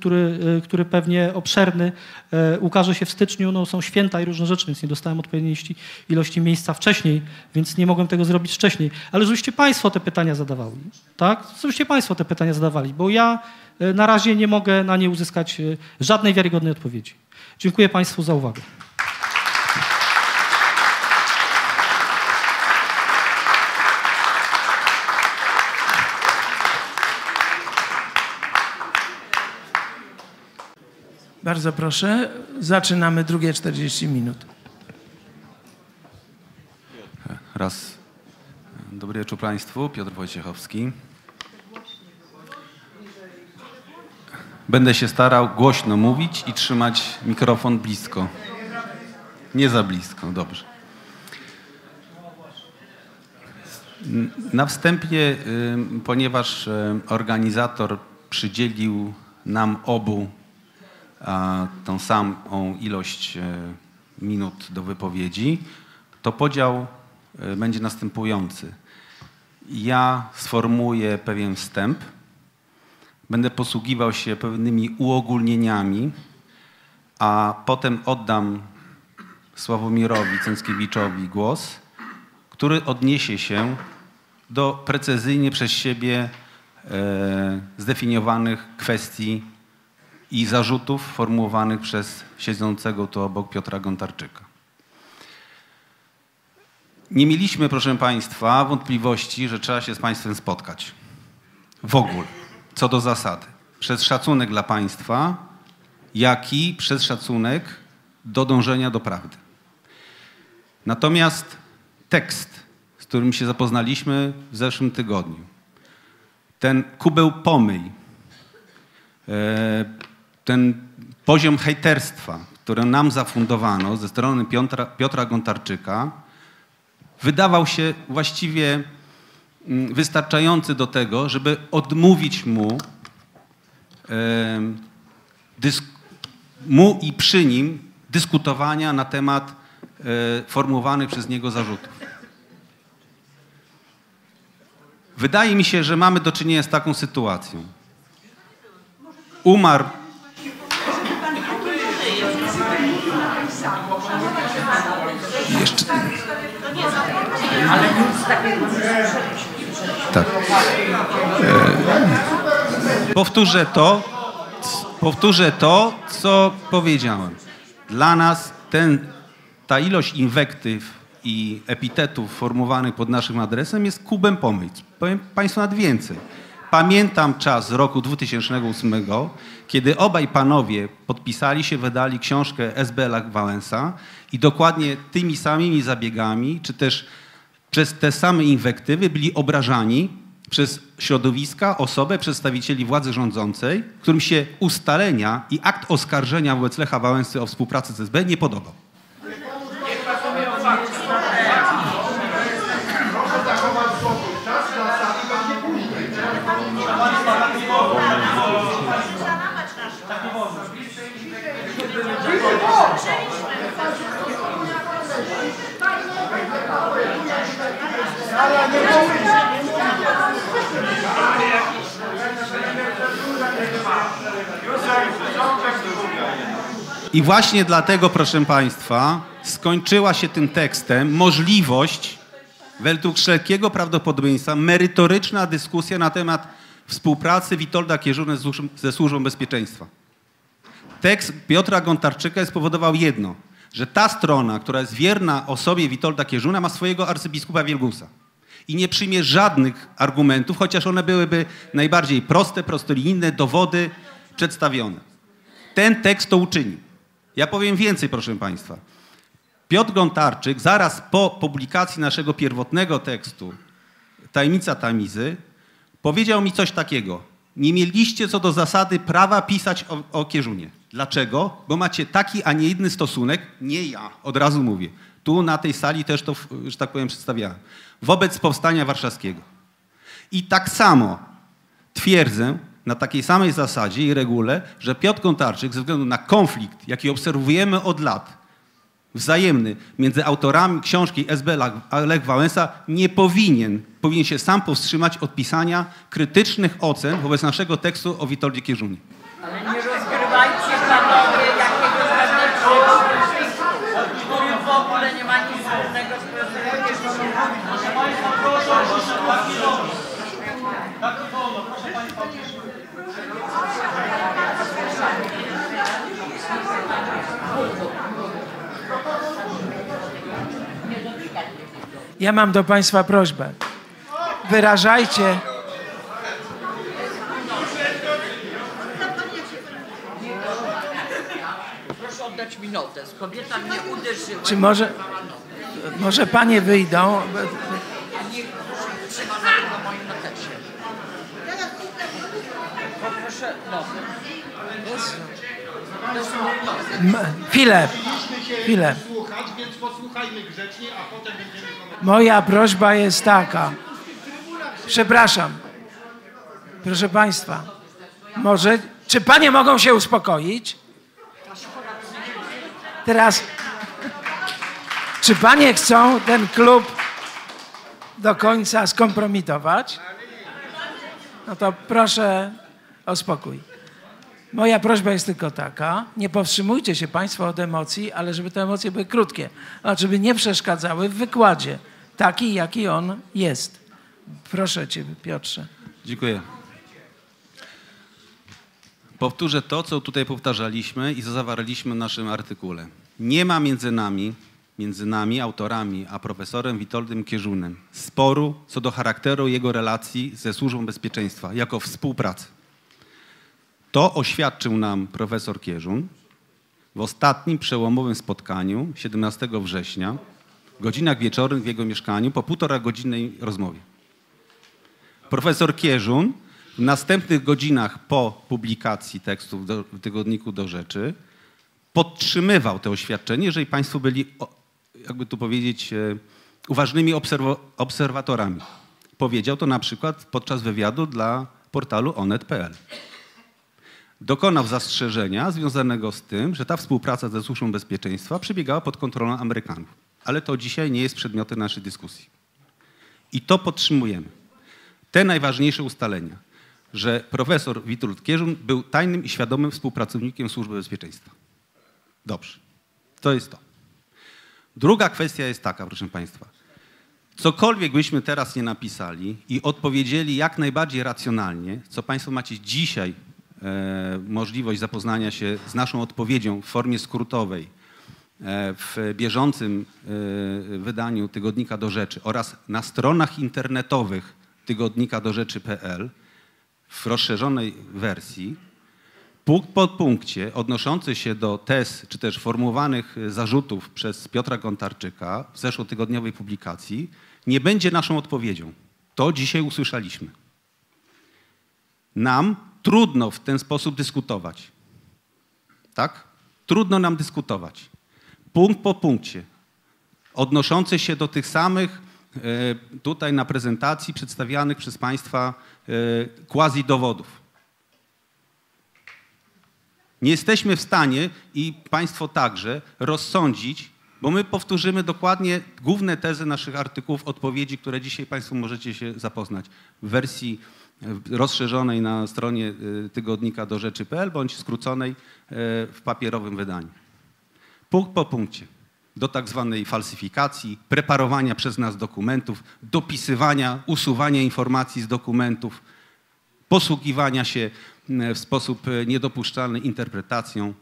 który pewnie obszerny ukaże się w styczniu. No, są święta i różne rzeczy, więc nie dostałem odpowiedniej ilości miejsca wcześniej, więc nie mogłem tego zrobić wcześniej. Ale żebyście Państwo te pytania zadawali, tak? Żebyście Państwo te pytania zadawali, bo ja na razie nie mogę na nie uzyskać żadnej wiarygodnej odpowiedzi. Dziękuję Państwu za uwagę. Bardzo proszę, zaczynamy drugie 40 minut. Raz. Dobry wieczór Państwu, Piotr Wojciechowski. Będę się starał głośno mówić i trzymać mikrofon blisko. Nie za blisko, dobrze. Na wstępie, ponieważ organizator przydzielił nam obu tą samą ilość minut do wypowiedzi, to podział będzie następujący. Ja sformułuję pewien wstęp, będę posługiwał się pewnymi uogólnieniami, a potem oddam Sławomirowi Cenckiewiczowi głos, który odniesie się do precyzyjnie przez siebie zdefiniowanych kwestii i zarzutów formułowanych przez siedzącego tu obok Piotra Gontarczyka. Nie mieliśmy, proszę Państwa, wątpliwości, że trzeba się z Państwem spotkać. W ogóle, co do zasady. Przez szacunek dla Państwa, jak i przez szacunek do dążenia do prawdy. Natomiast tekst, z którym się zapoznaliśmy w zeszłym tygodniu, ten kubeł pomyj, ten poziom hejterstwa, który nam zafundowano ze strony Piotra Gontarczyka, wydawał się właściwie wystarczający do tego, żeby odmówić mu i przy nim dyskutowania na temat formułowanych przez niego zarzutów. Wydaje mi się, że mamy do czynienia z taką sytuacją. Umarł... Jeszcze... Tak. Powtórzę to, co powiedziałem. Dla nas ta ilość inwektyw i epitetów formułowanych pod naszym adresem jest kubem pomyj. Powiem Państwu nawet więcej. Pamiętam czas z roku 2008, kiedy obaj panowie podpisali się, wydali książkę SB Lech Wałęsa i dokładnie tymi samymi zabiegami, czy też przez te same inwektywy byli obrażani przez środowiska, osobę, przedstawicieli władzy rządzącej, którym się ustalenia i akt oskarżenia wobec Lecha Wałęsy o współpracę z SB nie podobał. I właśnie dlatego, proszę Państwa, skończyła się tym tekstem możliwość, według wszelkiego prawdopodobieństwa, merytoryczna dyskusja na temat współpracy Witolda Kieżuna ze Służbą Bezpieczeństwa. Tekst Piotra Gontarczyka spowodował jedno, że ta strona, która jest wierna osobie Witolda Kieżuna, ma swojego arcybiskupa Wielgusa i nie przyjmie żadnych argumentów, chociaż one byłyby najbardziej proste, prostolinijne dowody przedstawione. Ten tekst to uczyni. Ja powiem więcej, proszę Państwa. Piotr Gontarczyk zaraz po publikacji naszego pierwotnego tekstu Tajemnica Tamizy powiedział mi coś takiego. Nie mieliście co do zasady prawa pisać o Kieżunie. Dlaczego? Bo macie taki, a nie inny stosunek. Nie ja, od razu mówię. Tu na tej sali też to, że tak powiem, przedstawiałem. Wobec Powstania Warszawskiego. I tak samo twierdzę, na takiej samej zasadzie i regule, że Piotr Gontarczyk ze względu na konflikt, jaki obserwujemy od lat, wzajemny między autorami książki SB Lech Wałęsa, nie powinien się sam powstrzymać od pisania krytycznych ocen wobec naszego tekstu o Witoldzie Kieżunie. Ale nie rozgrywajcie panowie jakiegoś wewnętrznego konfliktu, w ogóle nie ma nic wspólnego z Piotrem Kieżunem. Tak wolno, proszę Państwa. Ja mam do Państwa prośbę. Wyrażajcie... Proszę oddać minutę. Kobieta mnie uderzyła. Czy może Panie wyjdą? Chwilę. Moja prośba jest taka. Przepraszam. Proszę Państwa, może... Czy Panie mogą się uspokoić? Teraz... Czy panie chcą ten klub do końca skompromitować? No to proszę o spokój. Moja prośba jest tylko taka, nie powstrzymujcie się państwo od emocji, ale żeby te emocje były krótkie, żeby nie przeszkadzały w wykładzie, taki jaki on jest. Proszę cię, Piotrze. Dziękuję. Powtórzę to, co tutaj powtarzaliśmy i co zawarliśmy w naszym artykule. Nie ma między nami autorami, a profesorem Witoldem Kieżunem sporu co do charakteru jego relacji ze Służbą Bezpieczeństwa jako współpracy. To oświadczył nam profesor Kieżun w ostatnim przełomowym spotkaniu 17 września w godzinach wieczornych w jego mieszkaniu po 1,5-godzinnej rozmowie. Profesor Kieżun w następnych godzinach po publikacji tekstów w Tygodniku do Rzeczy podtrzymywał to oświadczenie, jeżeli państwo byli, jakby tu powiedzieć, uważnymi obserwatorami. Powiedział to na przykład podczas wywiadu dla portalu onet.pl. Dokonał zastrzeżenia związanego z tym, że ta współpraca ze Służbą Bezpieczeństwa przebiegała pod kontrolą Amerykanów. Ale to dzisiaj nie jest przedmiotem naszej dyskusji. I to podtrzymujemy. Te najważniejsze ustalenia, że profesor Witold Kieżun był tajnym i świadomym współpracownikiem Służby Bezpieczeństwa. Dobrze. To jest to. Druga kwestia jest taka, proszę państwa. Cokolwiek byśmy teraz nie napisali i odpowiedzieli jak najbardziej racjonalnie, co państwo macie dzisiaj możliwość zapoznania się z naszą odpowiedzią w formie skrótowej w bieżącym wydaniu Tygodnika do Rzeczy oraz na stronach internetowych Tygodnika do Rzeczy.pl w rozszerzonej wersji, punkt po punkcie odnoszący się do tez czy też formułowanych zarzutów przez Piotra Gontarczyka w zeszłotygodniowej publikacji nie będzie naszą odpowiedzią. To dzisiaj usłyszeliśmy. Nam trudno w ten sposób dyskutować. Tak? Trudno nam dyskutować. Punkt po punkcie. Odnoszący się do tych samych tutaj na prezentacji przedstawianych przez państwa quasi-dowodów. Nie jesteśmy w stanie i państwo także rozsądzić, bo my powtórzymy dokładnie główne tezy naszych artykułów, odpowiedzi, które dzisiaj państwo możecie się zapoznać w wersji rozszerzonej na stronie Tygodnika do Rzeczy.pl bądź skróconej w papierowym wydaniu. Punkt po punkcie. Do tak zwanej falsyfikacji, preparowania przez nas dokumentów, dopisywania, usuwania informacji z dokumentów, posługiwania się w sposób niedopuszczalny interpretacją.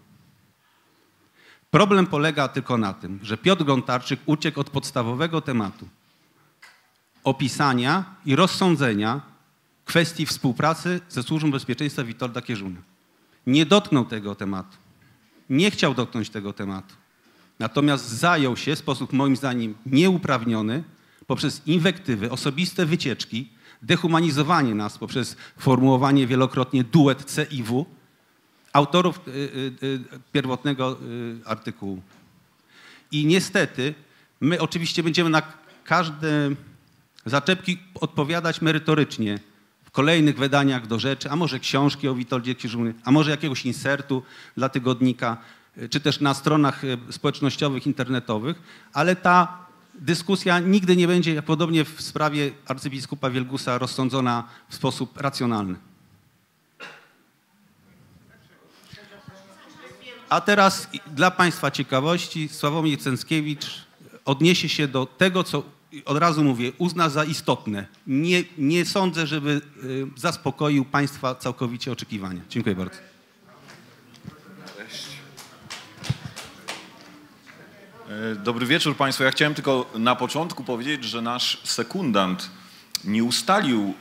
Problem polega tylko na tym, że Piotr Gontarczyk uciekł od podstawowego tematu opisania i rozsądzenia kwestii współpracy ze Służbą Bezpieczeństwa Witolda Kieżuna. Nie dotknął tego tematu. Nie chciał dotknąć tego tematu. Natomiast zajął się w sposób moim zdaniem nieuprawniony poprzez inwektywy, osobiste wycieczki, dehumanizowanie nas poprzez formułowanie wielokrotnie duet CIW autorów pierwotnego artykułu. I niestety my oczywiście będziemy na każde zaczepki odpowiadać merytorycznie w kolejnych wydaniach do rzeczy, a może książki o Witoldzie Kieżunie, a może jakiegoś insertu dla tygodnika, czy też na stronach społecznościowych, internetowych, ale ta dyskusja nigdy nie będzie, podobnie w sprawie arcybiskupa Wielgusa, rozsądzona w sposób racjonalny. A teraz dla państwa ciekawości Sławomir Cenckiewicz odniesie się do tego, co od razu mówię, uzna za istotne. Nie sądzę, żeby zaspokoił państwa całkowicie oczekiwania. Dziękuję bardzo. Dobry wieczór państwu. Ja chciałem tylko na początku powiedzieć, że nasz sekundant nie ustalił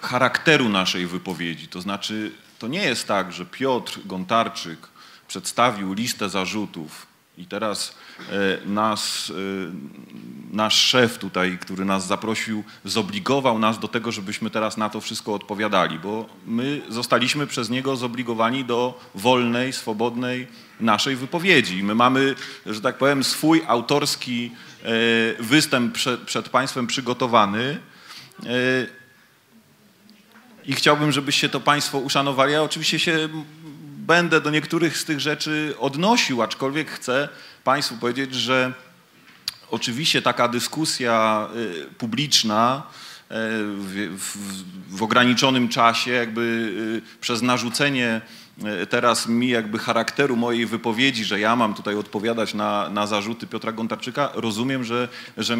charakteru naszej wypowiedzi. To znaczy, to nie jest tak, że Piotr Gontarczyk przedstawił listę zarzutów i teraz nasz szef tutaj, który nas zaprosił, zobligował nas do tego, żebyśmy teraz na to wszystko odpowiadali, bo my zostaliśmy przez niego zobligowani do wolnej, swobodnej naszej wypowiedzi. My mamy, że tak powiem, swój autorski występ przed państwem przygotowany i chciałbym, żebyście to państwo uszanowali. Ja oczywiście się będę do niektórych z tych rzeczy odnosił, aczkolwiek chcę państwu powiedzieć, że Oczywiście taka dyskusja publiczna w ograniczonym czasie, jakby przez narzucenie teraz mi jakby charakteru mojej wypowiedzi, że ja mam tutaj odpowiadać na zarzuty Piotra Gontarczyka, rozumiem, że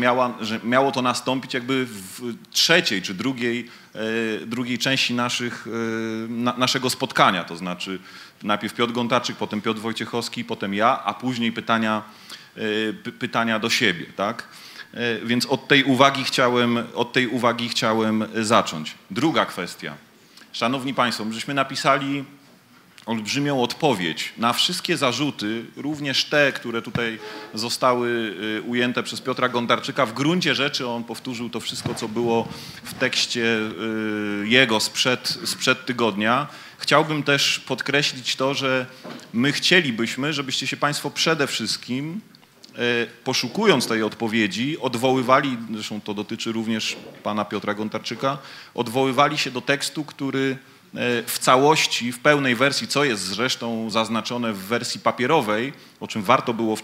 miało to nastąpić jakby w trzeciej czy drugiej części naszego spotkania, to znaczy najpierw Piotr Gontarczyk, potem Piotr Wojciechowski, potem ja, a później pytania do siebie, tak? Więc od tej uwagi chciałem zacząć. Druga kwestia. Szanowni Państwo, żeśmy napisali olbrzymią odpowiedź na wszystkie zarzuty, również te, które tutaj zostały ujęte przez Piotra Gontarczyka. W gruncie rzeczy on powtórzył to wszystko, co było w tekście jego sprzed tygodnia. Chciałbym też podkreślić to, że my chcielibyśmy, żebyście się Państwo przede wszystkim, poszukując tej odpowiedzi, odwoływali, zresztą to dotyczy również pana Piotra Gontarczyka, odwoływali się do tekstu, który w całości, w pełnej wersji, co jest zresztą zaznaczone w wersji papierowej, o czym warto było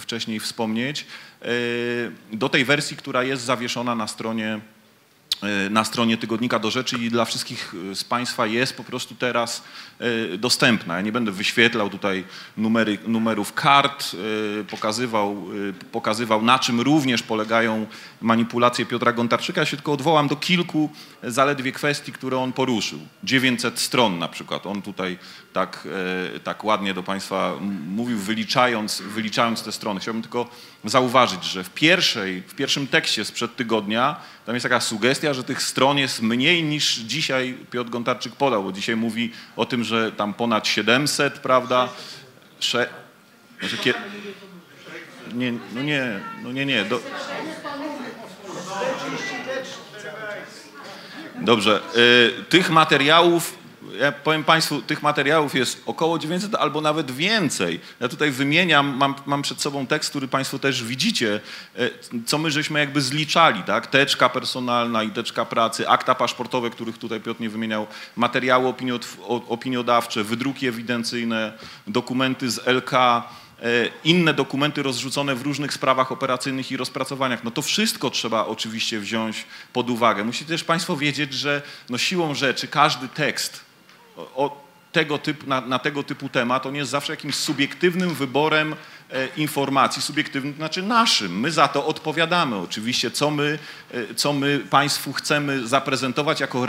wcześniej wspomnieć, do tej wersji, która jest zawieszona na stronie Tygodnika do Rzeczy i dla wszystkich z Państwa jest po prostu teraz dostępna. Ja nie będę wyświetlał tutaj numerów kart, pokazywał na czym również polegają manipulacje Piotra Gontarczyka. Ja się tylko odwołam do kilku zaledwie kwestii, które on poruszył. 900 stron na przykład. On tutaj tak ładnie do Państwa mówił, wyliczając te strony. Chciałbym tylko zauważyć, że w pierwszym tekście sprzed tygodnia tam jest taka sugestia, że tych stron jest mniej niż dzisiaj Piotr Gontarczyk podał, bo dzisiaj mówi o tym, że tam ponad 700, prawda? Nie. Dobrze. Tych materiałów, ja powiem Państwu, tych materiałów jest około 900 albo nawet więcej. Ja tutaj wymieniam, mam przed sobą tekst, który Państwo też widzicie, co my żeśmy jakby zliczali, tak? Teczka personalna, ideczka pracy, akta paszportowe, których tutaj Piotr nie wymieniał, materiały opiniodawcze, wydruki ewidencyjne, dokumenty z LK, inne dokumenty rozrzucone w różnych sprawach operacyjnych i rozpracowaniach. No to wszystko trzeba oczywiście wziąć pod uwagę. Musicie też Państwo wiedzieć, że no siłą rzeczy każdy tekst na tego typu temat, on jest zawsze jakimś subiektywnym wyborem informacji, subiektywnym, znaczy naszym. My za to odpowiadamy oczywiście, co my Państwu chcemy zaprezentować jako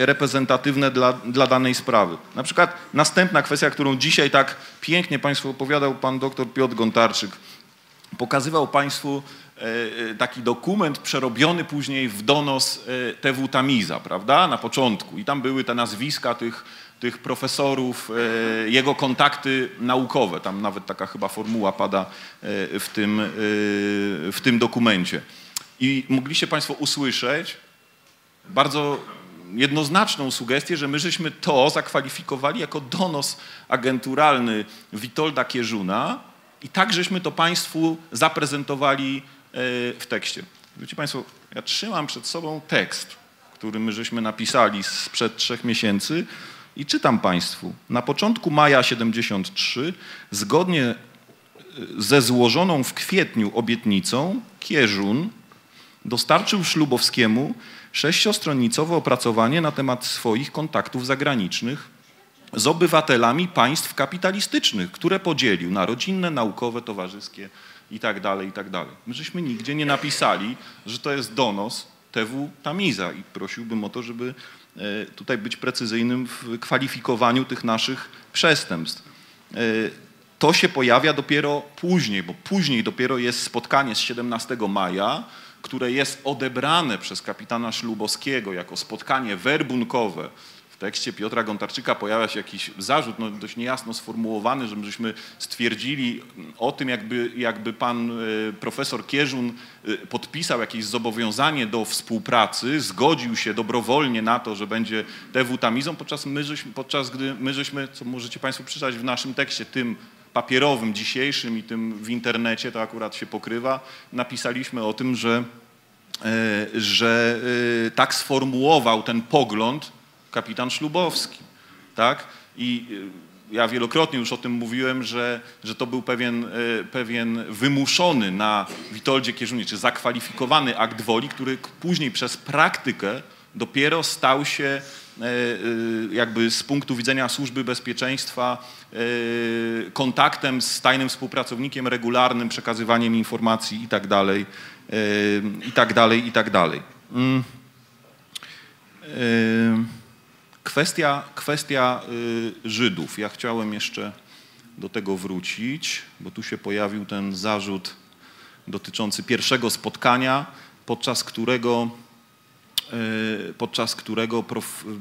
reprezentatywne dla danej sprawy. Na przykład następna kwestia, którą dzisiaj tak pięknie Państwu opowiadał pan dr Piotr Gontarczyk, pokazywał Państwu taki dokument przerobiony później w donos TW Tamiza, prawda, na początku. I tam były te nazwiska tych profesorów, jego kontakty naukowe. Tam nawet taka chyba formuła pada w tym dokumencie. I mogliście Państwo usłyszeć bardzo jednoznaczną sugestię, że my żeśmy to zakwalifikowali jako donos agenturalny Witolda Kieżuna i tak żeśmy to Państwu zaprezentowali w tekście. Wiecie Państwo, ja trzymam przed sobą tekst, który my żeśmy napisali sprzed 3 miesięcy i czytam Państwu. Na początku maja 73, zgodnie ze złożoną w kwietniu obietnicą, Kieżun dostarczył Ślubowskiemu 6-stronicowe opracowanie na temat swoich kontaktów zagranicznych z obywatelami państw kapitalistycznych, które podzielił na rodzinne, naukowe, towarzyskie i tak dalej. My żeśmy nigdzie nie napisali, że to jest donos TW Tamiza i prosiłbym o to, żeby tutaj być precyzyjnym w kwalifikowaniu tych naszych przestępstw. To się pojawia dopiero później, bo później dopiero jest spotkanie z 17 maja, które jest odebrane przez kapitana Ślubowskiego jako spotkanie werbunkowe. W tekście Piotra Gontarczyka pojawia się jakiś zarzut, no dość niejasno sformułowany, żebyśmy stwierdzili o tym, jakby pan profesor Kieżun podpisał jakieś zobowiązanie do współpracy, zgodził się dobrowolnie na to, że będzie TW Tamizą, podczas gdy my żeśmy, co możecie Państwo przeczytać w naszym tekście, tym papierowym, dzisiejszym i tym w internecie, to akurat się pokrywa, napisaliśmy o tym, że tak sformułował ten pogląd kapitan Ślubowski, tak? I ja wielokrotnie już o tym mówiłem, że to był pewien wymuszony na Witoldzie Kieżunie, czy zakwalifikowany akt woli, który później przez praktykę dopiero stał się jakby z punktu widzenia służby bezpieczeństwa kontaktem z tajnym współpracownikiem regularnym, przekazywaniem informacji i tak dalej. Kwestia Żydów. Ja chciałem jeszcze do tego wrócić, bo tu się pojawił ten zarzut dotyczący pierwszego spotkania, podczas którego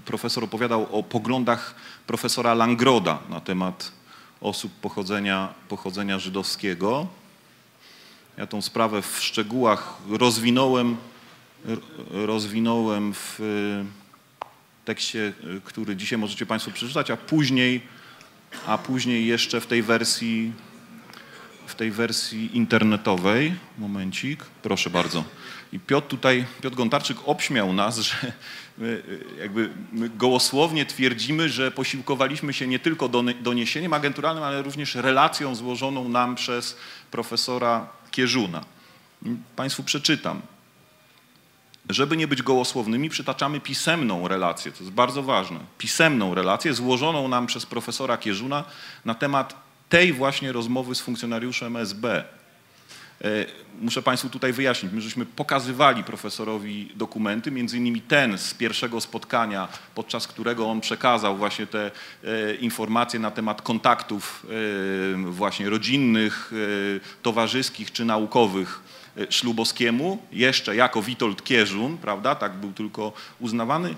profesor opowiadał o poglądach profesora Langroda na temat osób pochodzenia żydowskiego. Ja tą sprawę w szczegółach rozwinąłem w tekście, który dzisiaj możecie Państwo przeczytać, a później jeszcze w tej wersji internetowej. Momencik, proszę bardzo. I Piotr Gontarczyk obśmiał nas, że jakby my gołosłownie twierdzimy, że posiłkowaliśmy się nie tylko doniesieniem agenturalnym, ale również relacją złożoną nam przez profesora Kieżuna. Państwu przeczytam. Żeby nie być gołosłownymi, przytaczamy pisemną relację, to jest bardzo ważne, pisemną relację złożoną nam przez profesora Kieżuna na temat tej właśnie rozmowy z funkcjonariuszem SB. Muszę Państwu tutaj wyjaśnić, my żeśmy pokazywali profesorowi dokumenty, między innymi ten z pierwszego spotkania, podczas którego on przekazał właśnie te informacje na temat kontaktów właśnie rodzinnych, towarzyskich czy naukowych Ślubowskiemu, jeszcze jako Witold Kieżun, prawda, tak był tylko uznawany.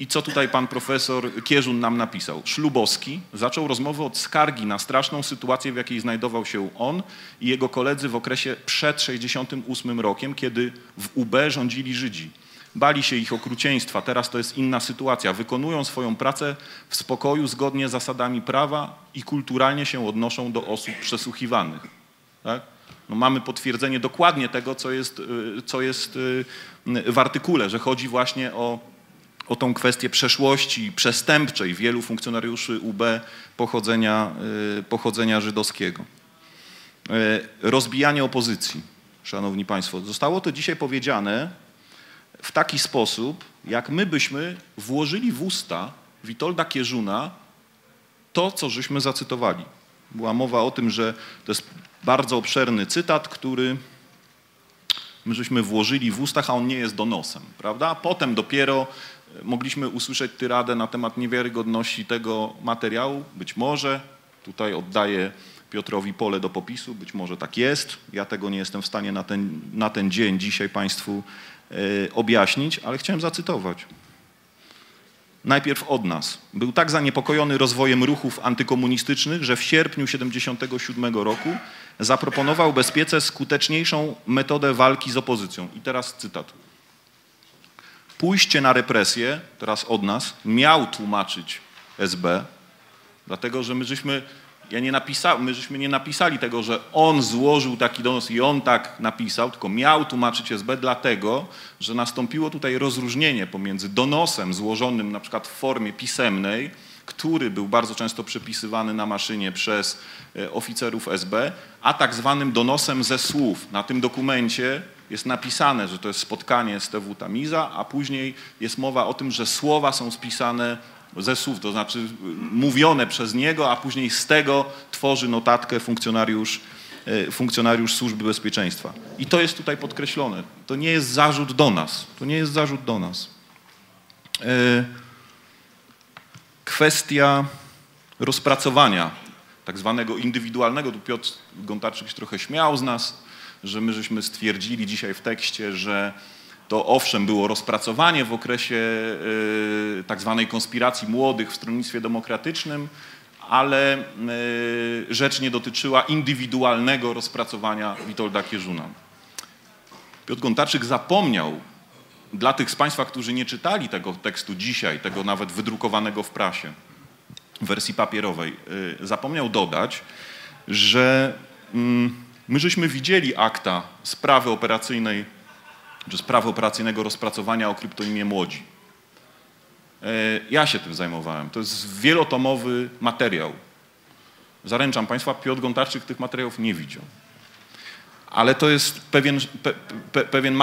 I co tutaj pan profesor Kieżun nam napisał? Ślubowski zaczął rozmowę od skargi na straszną sytuację, w jakiej znajdował się on i jego koledzy w okresie przed 1968 rokiem, kiedy w UB rządzili Żydzi. Bali się ich okrucieństwa, teraz to jest inna sytuacja. Wykonują swoją pracę w spokoju, zgodnie z zasadami prawa i kulturalnie się odnoszą do osób przesłuchiwanych. Tak? No mamy potwierdzenie dokładnie tego, co jest w artykule, że chodzi właśnie o tą kwestię przeszłości przestępczej wielu funkcjonariuszy UB pochodzenia żydowskiego. Rozbijanie opozycji, szanowni państwo. Zostało to dzisiaj powiedziane w taki sposób, jak my byśmy włożyli w usta Witolda Kieżuna to, co żeśmy zacytowali. Była mowa o tym, że to jest bardzo obszerny cytat, który my żeśmy włożyli w ustach, a on nie jest donosem, prawda? Potem dopiero mogliśmy usłyszeć tyradę na temat niewiarygodności tego materiału. Być może, tutaj oddaję Piotrowi pole do popisu, być może tak jest. Ja tego nie jestem w stanie na ten dzień dzisiaj Państwu objaśnić, ale chciałem zacytować. Najpierw od nas. Był tak zaniepokojony rozwojem ruchów antykomunistycznych, że w sierpniu 1977 roku zaproponował bezpiece skuteczniejszą metodę walki z opozycją. I teraz cytat. Pójście na represję, teraz od nas, miał tłumaczyć SB, dlatego że my żeśmy nie napisali tego, że on złożył taki donos i on tak napisał, tylko miał tłumaczyć SB, dlatego że nastąpiło tutaj rozróżnienie pomiędzy donosem złożonym na przykład w formie pisemnej, który był bardzo często przepisywany na maszynie przez oficerów SB, a tak zwanym donosem ze słów. Na tym dokumencie jest napisane, że to jest spotkanie z TW Tamiza, a później jest mowa o tym, że słowa są spisane ze słów, to znaczy mówione przez niego, a później z tego tworzy notatkę funkcjonariusz Służby Bezpieczeństwa. I to jest tutaj podkreślone. To nie jest zarzut do nas. To nie jest zarzut do nas. Kwestia rozpracowania tak zwanego indywidualnego. Tu Piotr Gontarczyk się trochę śmiał z nas, że my żeśmy stwierdzili dzisiaj w tekście, że to owszem było rozpracowanie w okresie tak zwanej konspiracji młodych w Stronnictwie Demokratycznym, ale rzecz nie dotyczyła indywidualnego rozpracowania Witolda Kieżuna. Piotr Gontarczyk zapomniał, dla tych z Państwa, którzy nie czytali tego tekstu dzisiaj, tego nawet wydrukowanego w prasie, w wersji papierowej, zapomniał dodać, że my żeśmy widzieli akta sprawy operacyjnej, czy sprawy operacyjnego rozpracowania o kryptonimie Młodzi. Ja się tym zajmowałem. To jest wielotomowy materiał. Zaręczam Państwa, Piotr Gontarczyk tych materiałów nie widział. Ale to jest pewien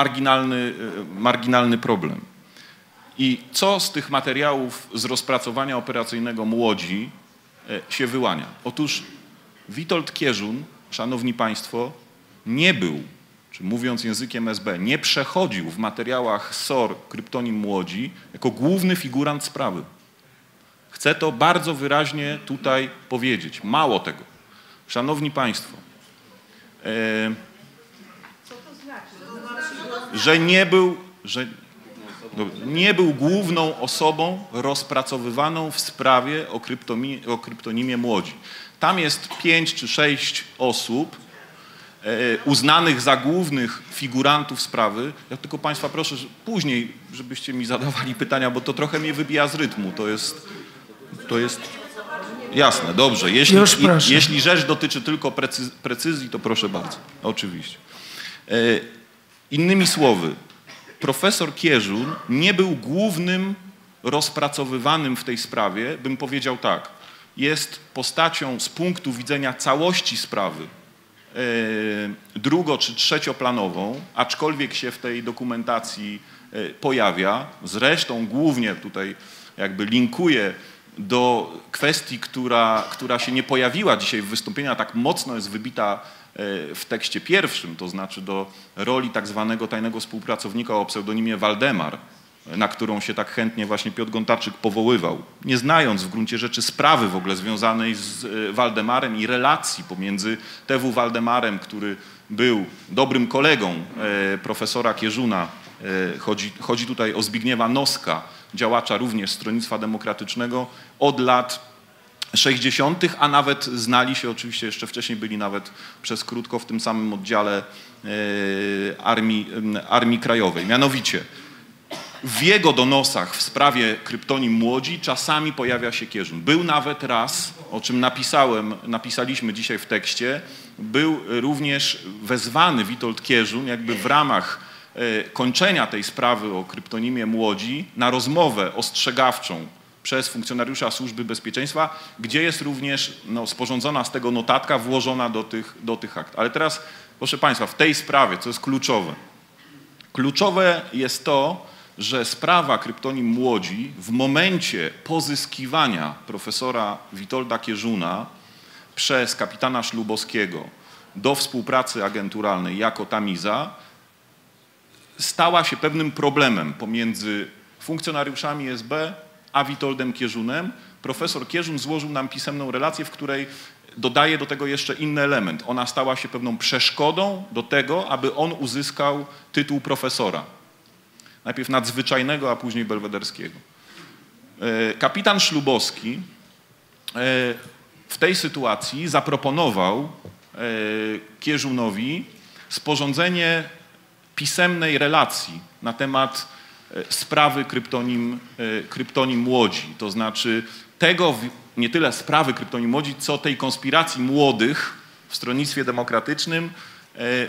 marginalny problem. I co z tych materiałów z rozpracowania operacyjnego Młodzi się wyłania? Otóż Witold Kieżun, Szanowni Państwo, nie był, czy mówiąc językiem SB, nie przechodził w materiałach SOR, kryptonim Młodzi, jako główny figurant sprawy. Chcę to bardzo wyraźnie tutaj powiedzieć. Mało tego. Szanowni Państwo, że nie był główną osobą rozpracowywaną w sprawie o kryptonimie Młodzi. Tam jest 5 czy 6 osób uznanych za głównych figurantów sprawy. Ja tylko Państwa proszę, że później, żebyście mi zadawali pytania, bo to trochę mnie wybija z rytmu. To jest jasne, dobrze. Jeśli rzecz dotyczy tylko precyzji, to proszę bardzo. Oczywiście. Innymi słowy, profesor Kieżun nie był głównym rozpracowywanym w tej sprawie, bym powiedział tak. Jest postacią z punktu widzenia całości sprawy drugo- czy trzecioplanową, aczkolwiek się w tej dokumentacji pojawia. Zresztą głównie tutaj jakby linkuje do kwestii, która się nie pojawiła dzisiaj w wystąpieniu, a tak mocno jest wybita w tekście pierwszym, to znaczy do roli tak zwanego tajnego współpracownika o pseudonimie Waldemar, na którą się tak chętnie właśnie Piotr Gontarczyk powoływał, nie znając w gruncie rzeczy sprawy w ogóle związanej z Waldemarem i relacji pomiędzy TW Waldemarem, który był dobrym kolegą profesora Kieżuna, chodzi tutaj o Zbigniewa Noska, działacza również Stronnictwa Demokratycznego od lat 60., a nawet znali się oczywiście jeszcze wcześniej, byli nawet przez krótko w tym samym oddziale Armii Krajowej. Mianowicie w jego donosach w sprawie kryptonim Młodzi czasami pojawia się Kieżun. Był nawet raz, o czym napisaliśmy dzisiaj w tekście, był również wezwany Witold Kieżun jakby w ramach kończenia tej sprawy o kryptonimie Młodzi na rozmowę ostrzegawczą przez funkcjonariusza Służby Bezpieczeństwa, gdzie jest również sporządzona z tego notatka włożona do tych akt. Ale teraz, proszę Państwa, w tej sprawie, co jest kluczowe? Kluczowe jest to, że sprawa kryptonim Młodzi w momencie pozyskiwania profesora Witolda Kieżuna przez kapitana Ślubowskiego do współpracy agenturalnej jako Tamiza stała się pewnym problemem pomiędzy funkcjonariuszami SB a Witoldem Kieżunem. Profesor Kieżun złożył nam pisemną relację, w której dodaje do tego jeszcze inny element. Ona stała się pewną przeszkodą do tego, aby on uzyskał tytuł profesora. Najpierw nadzwyczajnego, a później belwederskiego. Kapitan Ślubowski w tej sytuacji zaproponował Kieżunowi sporządzenie pisemnej relacji na temat sprawy kryptonim Młodzi. To znaczy tego, nie tyle sprawy kryptonim Młodzi, co tej konspiracji młodych w Stronnictwie Demokratycznym,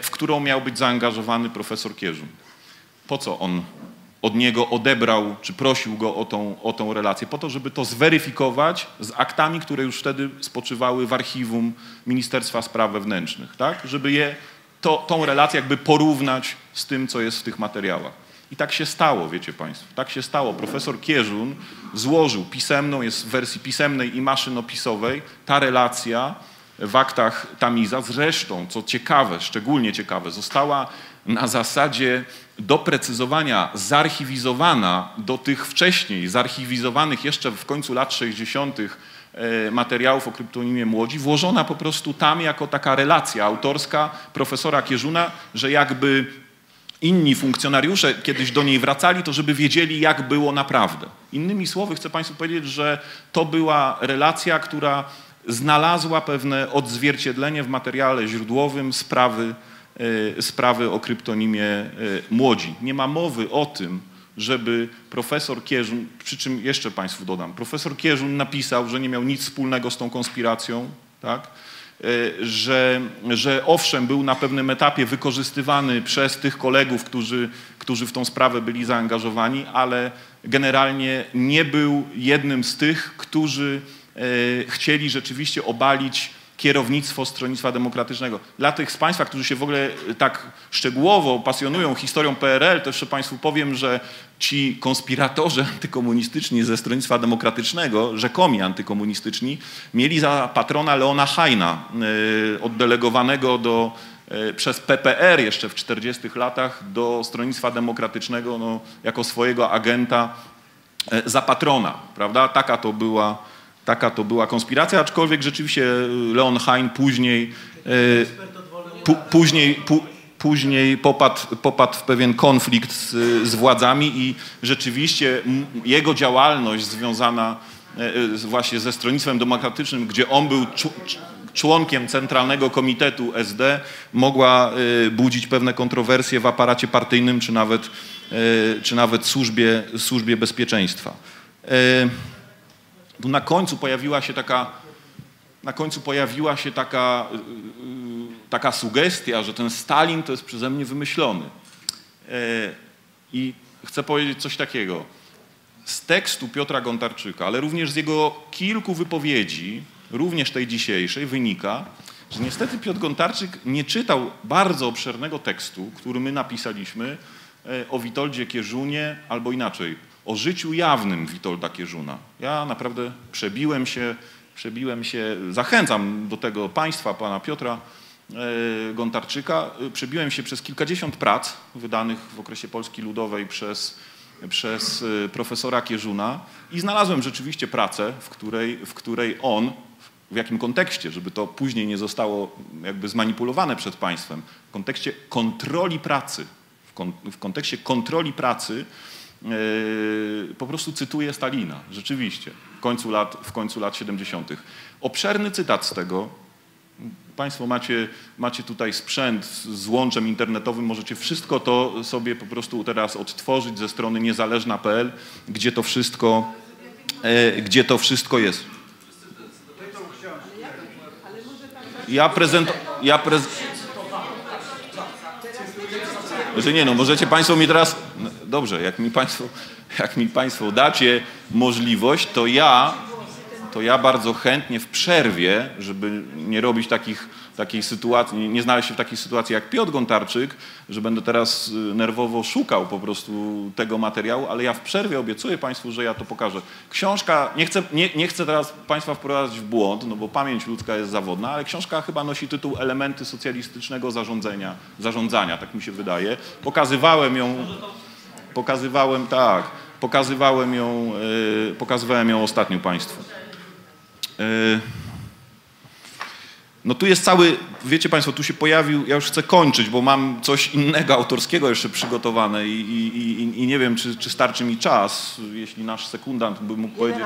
w którą miał być zaangażowany profesor Kieżun. Po co on od niego odebrał, czy prosił go o tą relację? Po to, żeby to zweryfikować z aktami, które już wtedy spoczywały w archiwum Ministerstwa Spraw Wewnętrznych, tak? Żeby tą relację jakby porównać z tym, co jest w tych materiałach. I tak się stało, wiecie Państwo, tak się stało. Profesor Kieżun złożył pisemną, jest w wersji pisemnej i maszynopisowej, ta relacja w aktach Tamiza. Zresztą, co ciekawe, szczególnie ciekawe, została na zasadzie doprecyzowania zarchiwizowana do tych wcześniej zarchiwizowanych jeszcze w końcu lat 60. materiałów o kryptonimie Młodzi, włożona po prostu tam jako taka relacja autorska profesora Kieżuna, że jakby inni funkcjonariusze kiedyś do niej wracali, to żeby wiedzieli, jak było naprawdę. Innymi słowy, chcę Państwu powiedzieć, że to była relacja, która znalazła pewne odzwierciedlenie w materiale źródłowym sprawy o kryptonimie Młodzi. Nie ma mowy o tym, żeby profesor Kieżun, przy czym jeszcze Państwu dodam, profesor Kieżun napisał, że nie miał nic wspólnego z tą konspiracją, tak? że owszem, był na pewnym etapie wykorzystywany przez tych kolegów, którzy w tą sprawę byli zaangażowani, ale generalnie nie był jednym z tych, którzy chcieli rzeczywiście obalić kierownictwo Stronnictwa Demokratycznego. Dla tych z Państwa, którzy się w ogóle tak szczegółowo pasjonują historią PRL, to jeszcze Państwu powiem, że ci konspiratorzy antykomunistyczni ze Stronnictwa Demokratycznego, rzekomi antykomunistyczni, mieli za patrona Leona Haina, oddelegowanego przez PPR jeszcze w 40-tych latach do Stronnictwa Demokratycznego, no, jako swojego agenta za patrona, prawda? Taka to była konspiracja, aczkolwiek rzeczywiście Leon Hain później popadł w pewien konflikt z władzami i rzeczywiście jego działalność związana właśnie ze Stronnictwem Demokratycznym, gdzie on był członkiem Centralnego Komitetu SD, mogła budzić pewne kontrowersje w aparacie partyjnym czy nawet służbie bezpieczeństwa. Na końcu pojawiła się taka sugestia, że ten Stalin to jest przeze mnie wymyślony. I chcę powiedzieć coś takiego. Z tekstu Piotra Gontarczyka, ale również z jego kilku wypowiedzi, również tej dzisiejszej, wynika, że niestety Piotr Gontarczyk nie czytał bardzo obszernego tekstu, który my napisaliśmy o Witoldzie Kieżunie, albo inaczej, o życiu jawnym Witolda Kieżuna. Ja naprawdę przebiłem się, zachęcam do tego Państwa, Pana Piotra Gontarczyka, przebiłem się przez kilkadziesiąt prac wydanych w okresie Polski Ludowej przez profesora Kieżuna i znalazłem rzeczywiście pracę, w której on, w jakim kontekście, żeby to później nie zostało jakby zmanipulowane przed Państwem, w kontekście kontroli pracy, po prostu cytuję Stalina, rzeczywiście, w końcu lat 70. Obszerny cytat z tego. Państwo macie tutaj sprzęt z łączem internetowym, możecie wszystko to sobie po prostu teraz odtworzyć ze strony niezależna.pl, gdzie to wszystko jest. Że nie, no możecie Państwo mi teraz... No, dobrze, jak mi Państwo dacie możliwość, to ja bardzo chętnie w przerwie, żeby nie robić takiej sytuacji, nie znaleźć się w takiej sytuacji jak Piotr Gontarczyk, że będę teraz nerwowo szukał po prostu tego materiału, ale ja w przerwie obiecuję Państwu, że ja to pokażę. Książka, nie chcę teraz Państwa wprowadzać w błąd, no bo pamięć ludzka jest zawodna, ale książka chyba nosi tytuł Elementy socjalistycznego zarządzania, tak mi się wydaje. Pokazywałem ją ostatnio Państwu. No tu jest cały, wiecie Państwo, tu się pojawił, ja już chcę kończyć, bo mam coś innego autorskiego jeszcze przygotowane i nie wiem, czy starczy mi czas, jeśli nasz sekundant by mógł powiedzieć...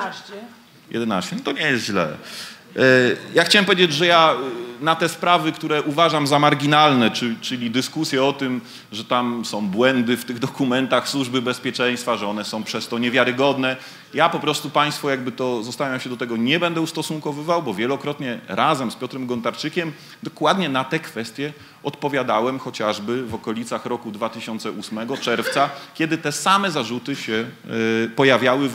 11. No to nie jest źle. Ja chciałem powiedzieć, że ja na te sprawy, które uważam za marginalne, czyli dyskusje o tym, że tam są błędy w tych dokumentach służby bezpieczeństwa, że one są przez to niewiarygodne. Ja po prostu Państwu jakby to, zostawiam się do tego, nie będę ustosunkowywał, bo wielokrotnie razem z Piotrem Gontarczykiem dokładnie na te kwestie odpowiadałem chociażby w okolicach roku 2008, czerwca, kiedy te same zarzuty się pojawiały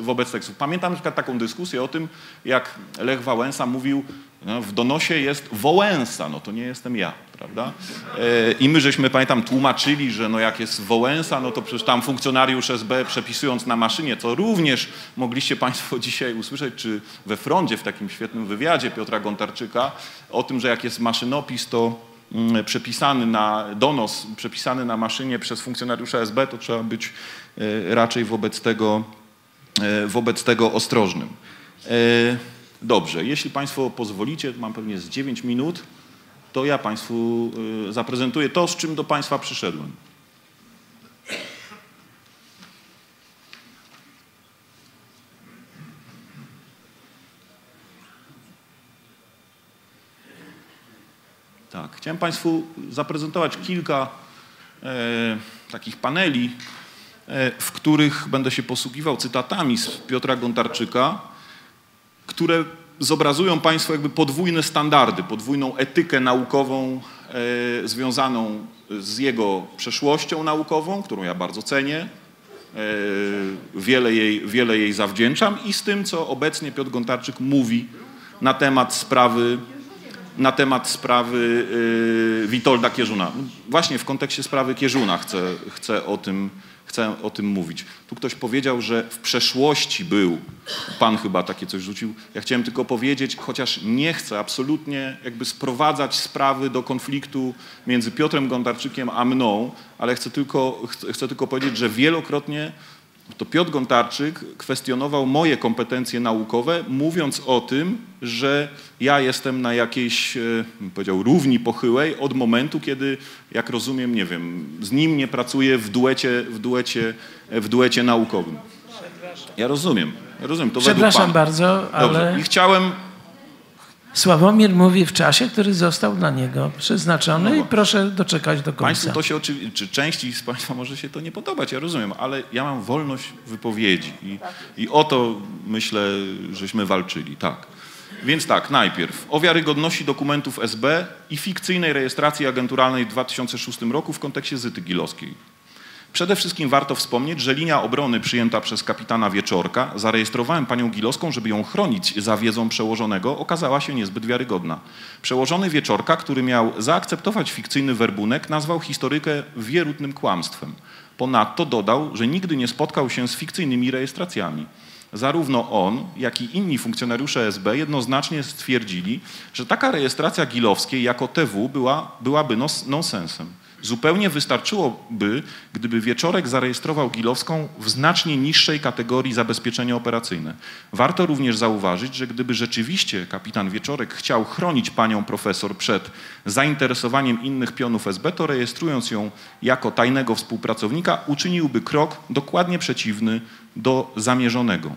wobec tekstów. Pamiętam na przykład taką dyskusję o tym, jak Lech Wałęsa mówił, no, w donosie jest Wałęsa, no to nie jestem ja, prawda? I my żeśmy, pamiętam, tłumaczyli, że no jak jest Wałęsa, no to przecież tam funkcjonariusz SB przepisując na maszynie, co również mogliście Państwo dzisiaj usłyszeć, czy we Frondzie, w takim świetnym wywiadzie Piotra Gontarczyka, o tym, że jak jest maszynopis, to donos przepisany na maszynie przez funkcjonariusza SB, to trzeba być raczej wobec tego ostrożnym. Dobrze, jeśli Państwo pozwolicie, mam pewnie z 9 minut, to ja Państwu zaprezentuję to, z czym do Państwa przyszedłem. Tak, chciałem Państwu zaprezentować kilka takich paneli, w których będę się posługiwał cytatami z Piotra Gontarczyka, które zobrazują państwo jakby podwójne standardy, podwójną etykę naukową związaną z jego przeszłością naukową, którą ja bardzo cenię, wiele jej zawdzięczam, i z tym, co obecnie Piotr Gontarczyk mówi na temat sprawy Witolda Kieżuna. Właśnie w kontekście sprawy Kieżuna chcę o tym mówić. Tu ktoś powiedział, że w przeszłości był, pan chyba takie coś rzucił. Ja chciałem tylko powiedzieć, chociaż nie chcę absolutnie jakby sprowadzać sprawy do konfliktu między Piotrem Gontarczykiem a mną, ale chcę tylko powiedzieć, że wielokrotnie to Piotr Gontarczyk kwestionował moje kompetencje naukowe, mówiąc o tym, że ja jestem na jakiejś, powiedział, równi pochyłej od momentu, kiedy, jak rozumiem, nie wiem, z nim nie pracuję w duecie naukowym. Ja rozumiem. To przepraszam bardzo, ale... Dobrze. I chciałem... Sławomir mówi w czasie, który został dla niego przeznaczony, no i proszę doczekać do końca. Państwu to się oczywiście, czy części z państwa może się to nie podobać, ja rozumiem, ale ja mam wolność wypowiedzi i o to myślę, żeśmy walczyli, tak. Więc tak, najpierw o wiarygodności dokumentów SB i fikcyjnej rejestracji agenturalnej w 2006 roku w kontekście Zyty Gilowskiej. Przede wszystkim warto wspomnieć, że linia obrony przyjęta przez kapitana Wieczorka, zarejestrowałem panią Gilowską, żeby ją chronić za wiedzą przełożonego, okazała się niezbyt wiarygodna. Przełożony Wieczorka, który miał zaakceptować fikcyjny werbunek, nazwał historykę wierutnym kłamstwem. Ponadto dodał, że nigdy nie spotkał się z fikcyjnymi rejestracjami. Zarówno on, jak i inni funkcjonariusze SB jednoznacznie stwierdzili, że taka rejestracja Gilowskiej jako TW byłaby nonsensem. Zupełnie wystarczyłoby, gdyby Wieczorek zarejestrował Gilowską w znacznie niższej kategorii zabezpieczenia operacyjne. Warto również zauważyć, że gdyby rzeczywiście kapitan Wieczorek chciał chronić panią profesor przed zainteresowaniem innych pionów SB, to rejestrując ją jako tajnego współpracownika, uczyniłby krok dokładnie przeciwny do zamierzonego.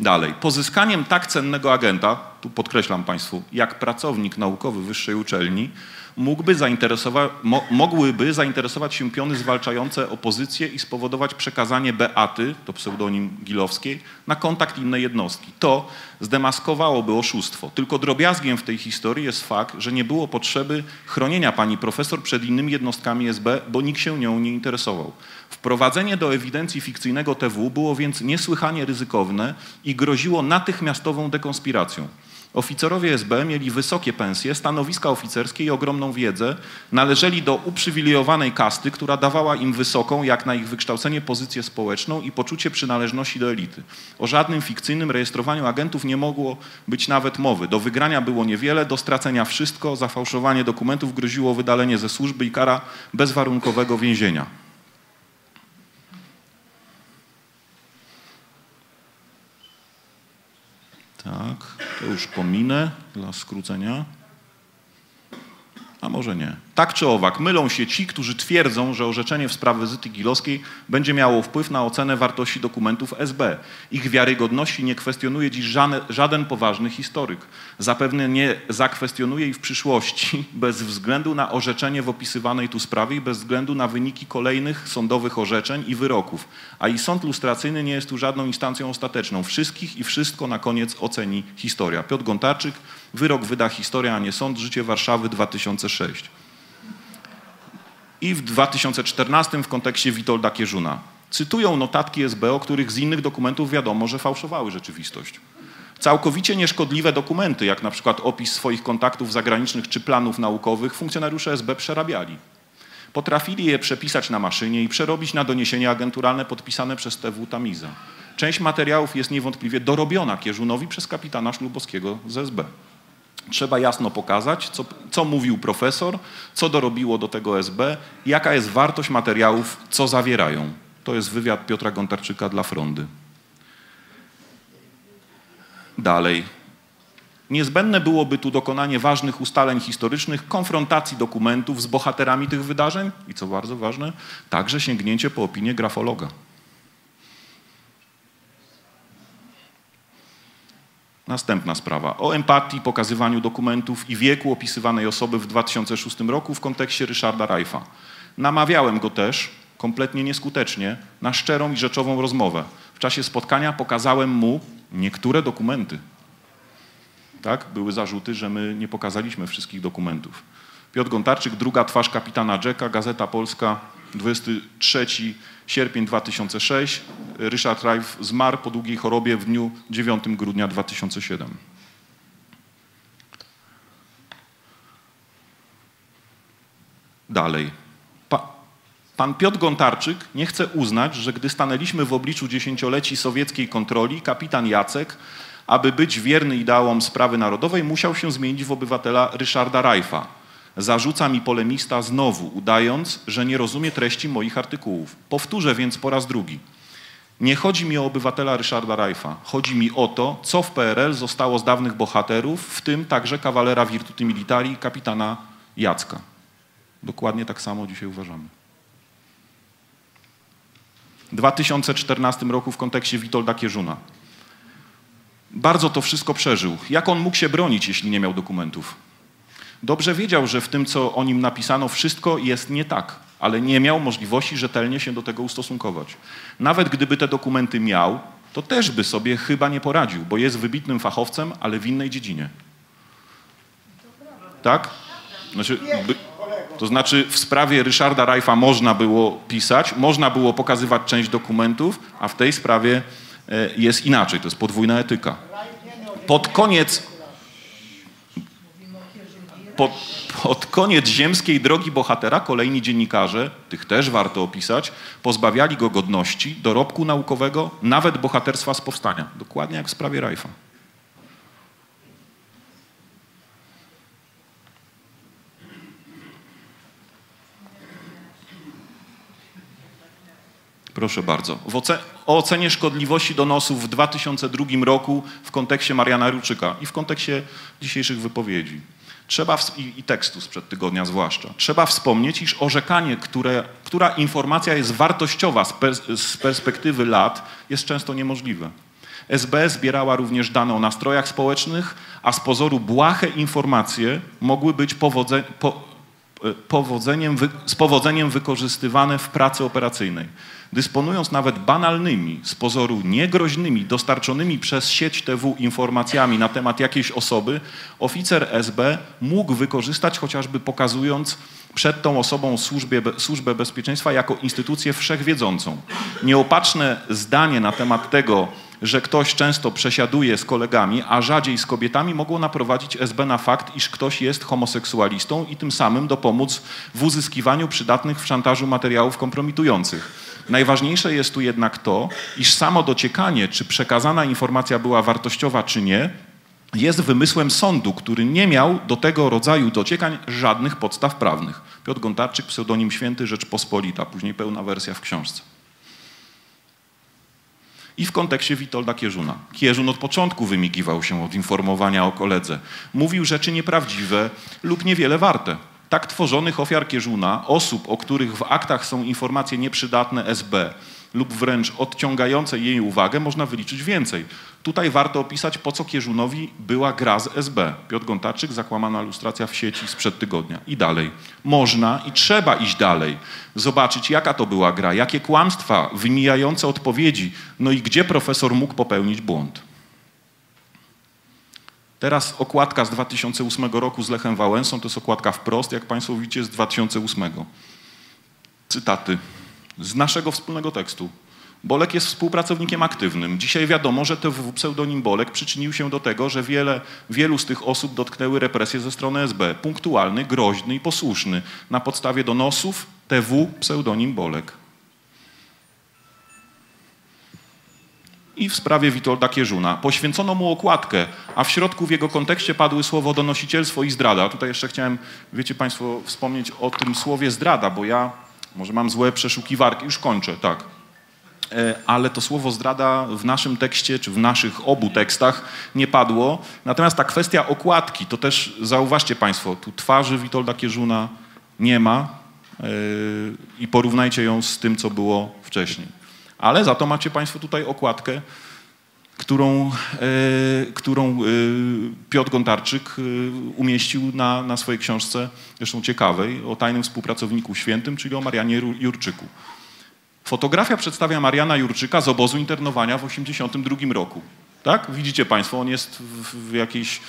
Dalej. Pozyskaniem tak cennego agenta, tu podkreślam państwu, jak pracownik naukowy wyższej uczelni, mogłyby zainteresować się piony zwalczające opozycję i spowodować przekazanie Beaty, to pseudonim Gilowskiej, na kontakt innej jednostki. To zdemaskowałoby oszustwo. Tylko drobiazgiem w tej historii jest fakt, że nie było potrzeby chronienia pani profesor przed innymi jednostkami SB, bo nikt się nią nie interesował. Wprowadzenie do ewidencji fikcyjnego TW było więc niesłychanie ryzykowne i groziło natychmiastową dekonspiracją. Oficerowie SB mieli wysokie pensje, stanowiska oficerskie i ogromną wiedzę. Należeli do uprzywilejowanej kasty, która dawała im wysoką, jak na ich wykształcenie, pozycję społeczną i poczucie przynależności do elity. O żadnym fikcyjnym rejestrowaniu agentów nie mogło być nawet mowy. Do wygrania było niewiele, do stracenia wszystko, za fałszowanie dokumentów groziło wydalenie ze służby i kara bezwarunkowego więzienia. Tak, to już pominę dla skrócenia. A może nie. Tak czy owak, mylą się ci, którzy twierdzą, że orzeczenie w sprawie Zyty Gilowskiej będzie miało wpływ na ocenę wartości dokumentów SB. Ich wiarygodności nie kwestionuje dziś żaden poważny historyk. Zapewne nie zakwestionuje ich w przyszłości bez względu na orzeczenie w opisywanej tu sprawie i bez względu na wyniki kolejnych sądowych orzeczeń i wyroków. A i sąd lustracyjny nie jest tu żadną instancją ostateczną. Wszystkich i wszystko na koniec oceni historia. Piotr Gontarczyk, wyrok wyda historia, a nie sąd. Życie Warszawy 2006. I w 2014 w kontekście Witolda Kieżuna. Cytują notatki SB, o których z innych dokumentów wiadomo, że fałszowały rzeczywistość. Całkowicie nieszkodliwe dokumenty, jak na przykład opis swoich kontaktów zagranicznych czy planów naukowych, funkcjonariusze SB przerabiali. Potrafili je przepisać na maszynie i przerobić na doniesienia agenturalne podpisane przez TW Tamiza. Część materiałów jest niewątpliwie dorobiona Kieżunowi przez kapitana Ślubowskiego z SB. Trzeba jasno pokazać, co mówił profesor, co dorobiło do tego SB, jaka jest wartość materiałów, co zawierają. To jest wywiad Piotra Gontarczyka dla Frondy. Dalej. Niezbędne byłoby tu dokonanie ważnych ustaleń historycznych, konfrontacji dokumentów z bohaterami tych wydarzeń i, co bardzo ważne, także sięgnięcie po opinię grafologa. Następna sprawa. O empatii, pokazywaniu dokumentów i wieku opisywanej osoby w 2006 roku w kontekście Ryszarda Rajfa. Namawiałem go też, kompletnie nieskutecznie, na szczerą i rzeczową rozmowę. W czasie spotkania pokazałem mu niektóre dokumenty. Tak? Były zarzuty, że my nie pokazaliśmy wszystkich dokumentów. Piotr Gontarczyk, druga twarz kapitana Jacka, Gazeta Polska, 23 sierpień 2006. Ryszard Rajf zmarł po długiej chorobie w dniu 9 grudnia 2007. Dalej. Pan Piotr Gontarczyk nie chce uznać, że gdy stanęliśmy w obliczu dziesięcioleci sowieckiej kontroli, kapitan Jacek, aby być wierny ideałom sprawy narodowej, musiał się zmienić w obywatela Ryszarda Rajfa. Zarzuca mi polemista znowu, udając, że nie rozumie treści moich artykułów. Powtórzę więc po raz drugi. Nie chodzi mi o obywatela Ryszarda Rajfa. Chodzi mi o to, co w PRL zostało z dawnych bohaterów, w tym także kawalera Virtuti Militari, kapitana Jacka. Dokładnie tak samo dzisiaj uważamy. W 2014 roku w kontekście Witolda Kieżuna. Bardzo to wszystko przeżył. Jak on mógł się bronić, jeśli nie miał dokumentów? Dobrze wiedział, że w tym, co o nim napisano, wszystko jest nie tak, ale nie miał możliwości rzetelnie się do tego ustosunkować. Nawet gdyby te dokumenty miał, to też by sobie chyba nie poradził, bo jest wybitnym fachowcem, ale w innej dziedzinie. Tak? To znaczy w sprawie Ryszarda Rajfa można było pisać, można było pokazywać część dokumentów, a w tej sprawie jest inaczej. To jest podwójna etyka. Pod koniec ziemskiej drogi bohatera kolejni dziennikarze, tych też warto opisać, pozbawiali go godności, dorobku naukowego, nawet bohaterstwa z powstania. Dokładnie jak w sprawie Rajfa. Proszę bardzo. O ocenie szkodliwości donosów w 2002 roku w kontekście Mariana Jurczyka i w kontekście dzisiejszych wypowiedzi. I tekstu sprzed tygodnia zwłaszcza. Trzeba wspomnieć, iż orzekanie, która informacja jest wartościowa z perspektywy lat, jest często niemożliwe. SB zbierała również dane o nastrojach społecznych, a z pozoru błahe informacje mogły być z powodzeniem wykorzystywane w pracy operacyjnej. Dysponując nawet banalnymi, z pozoru niegroźnymi, dostarczonymi przez sieć TW informacjami na temat jakiejś osoby, oficer SB mógł wykorzystać, chociażby pokazując przed tą osobą Służbę Bezpieczeństwa jako instytucję wszechwiedzącą. Nieopatrzne zdanie na temat tego, że ktoś często przesiaduje z kolegami, a rzadziej z kobietami, mogło naprowadzić SB na fakt, iż ktoś jest homoseksualistą i tym samym dopomóc w uzyskiwaniu przydatnych w szantażu materiałów kompromitujących. Najważniejsze jest tu jednak to, iż samo dociekanie, czy przekazana informacja była wartościowa, czy nie, jest wymysłem sądu, który nie miał do tego rodzaju dociekań żadnych podstaw prawnych. Piotr Gontarczyk, pseudonim Święty, Rzeczpospolita, później pełna wersja w książce. I w kontekście Witolda Kieżuna. Kieżun od początku wymigiwał się od informowania o koledze. Mówił rzeczy nieprawdziwe lub niewiele warte. Tak tworzonych ofiar Kieżuna, osób, o których w aktach są informacje nieprzydatne SB lub wręcz odciągające jej uwagę, można wyliczyć więcej. Tutaj warto opisać, po co Kieżunowi była gra z SB. Piotr Gontarczyk, zakłamana lustracja w sieci sprzed tygodnia. I dalej. Można i trzeba iść dalej. Zobaczyć, jaka to była gra, jakie kłamstwa, wymijające odpowiedzi, no i gdzie profesor mógł popełnić błąd. Teraz okładka z 2008 roku z Lechem Wałęsą, to jest okładka wprost, jak Państwo widzicie, z 2008. Cytaty z naszego wspólnego tekstu. Bolek jest współpracownikiem aktywnym. Dzisiaj wiadomo, że TW pseudonim Bolek przyczynił się do tego, że wielu z tych osób dotknęły represje ze strony SB. Punktualny, groźny i posłuszny. Na podstawie donosów TW pseudonim Bolek. I w sprawie Witolda Kieżuna. Poświęcono mu okładkę, a w środku w jego kontekście padły słowo donosicielstwo i zdrada. Tutaj jeszcze chciałem, wiecie Państwo, wspomnieć o tym słowie zdrada, bo ja może mam złe przeszukiwarki, już kończę, tak. Ale to słowo zdrada w naszym tekście, czy w naszych obu tekstach nie padło. Natomiast ta kwestia okładki, to też zauważcie Państwo, tu twarzy Witolda Kieżuna nie ma i porównajcie ją z tym, co było wcześniej. Ale za to macie Państwo tutaj okładkę, którą Piotr Gontarczyk umieścił na swojej książce, zresztą ciekawej, o tajnym współpracowniku świętym, czyli o Marianie Jurczyku. Fotografia przedstawia Mariana Jurczyka z obozu internowania w 1982 roku. Tak? Widzicie Państwo, on jest w jakiejś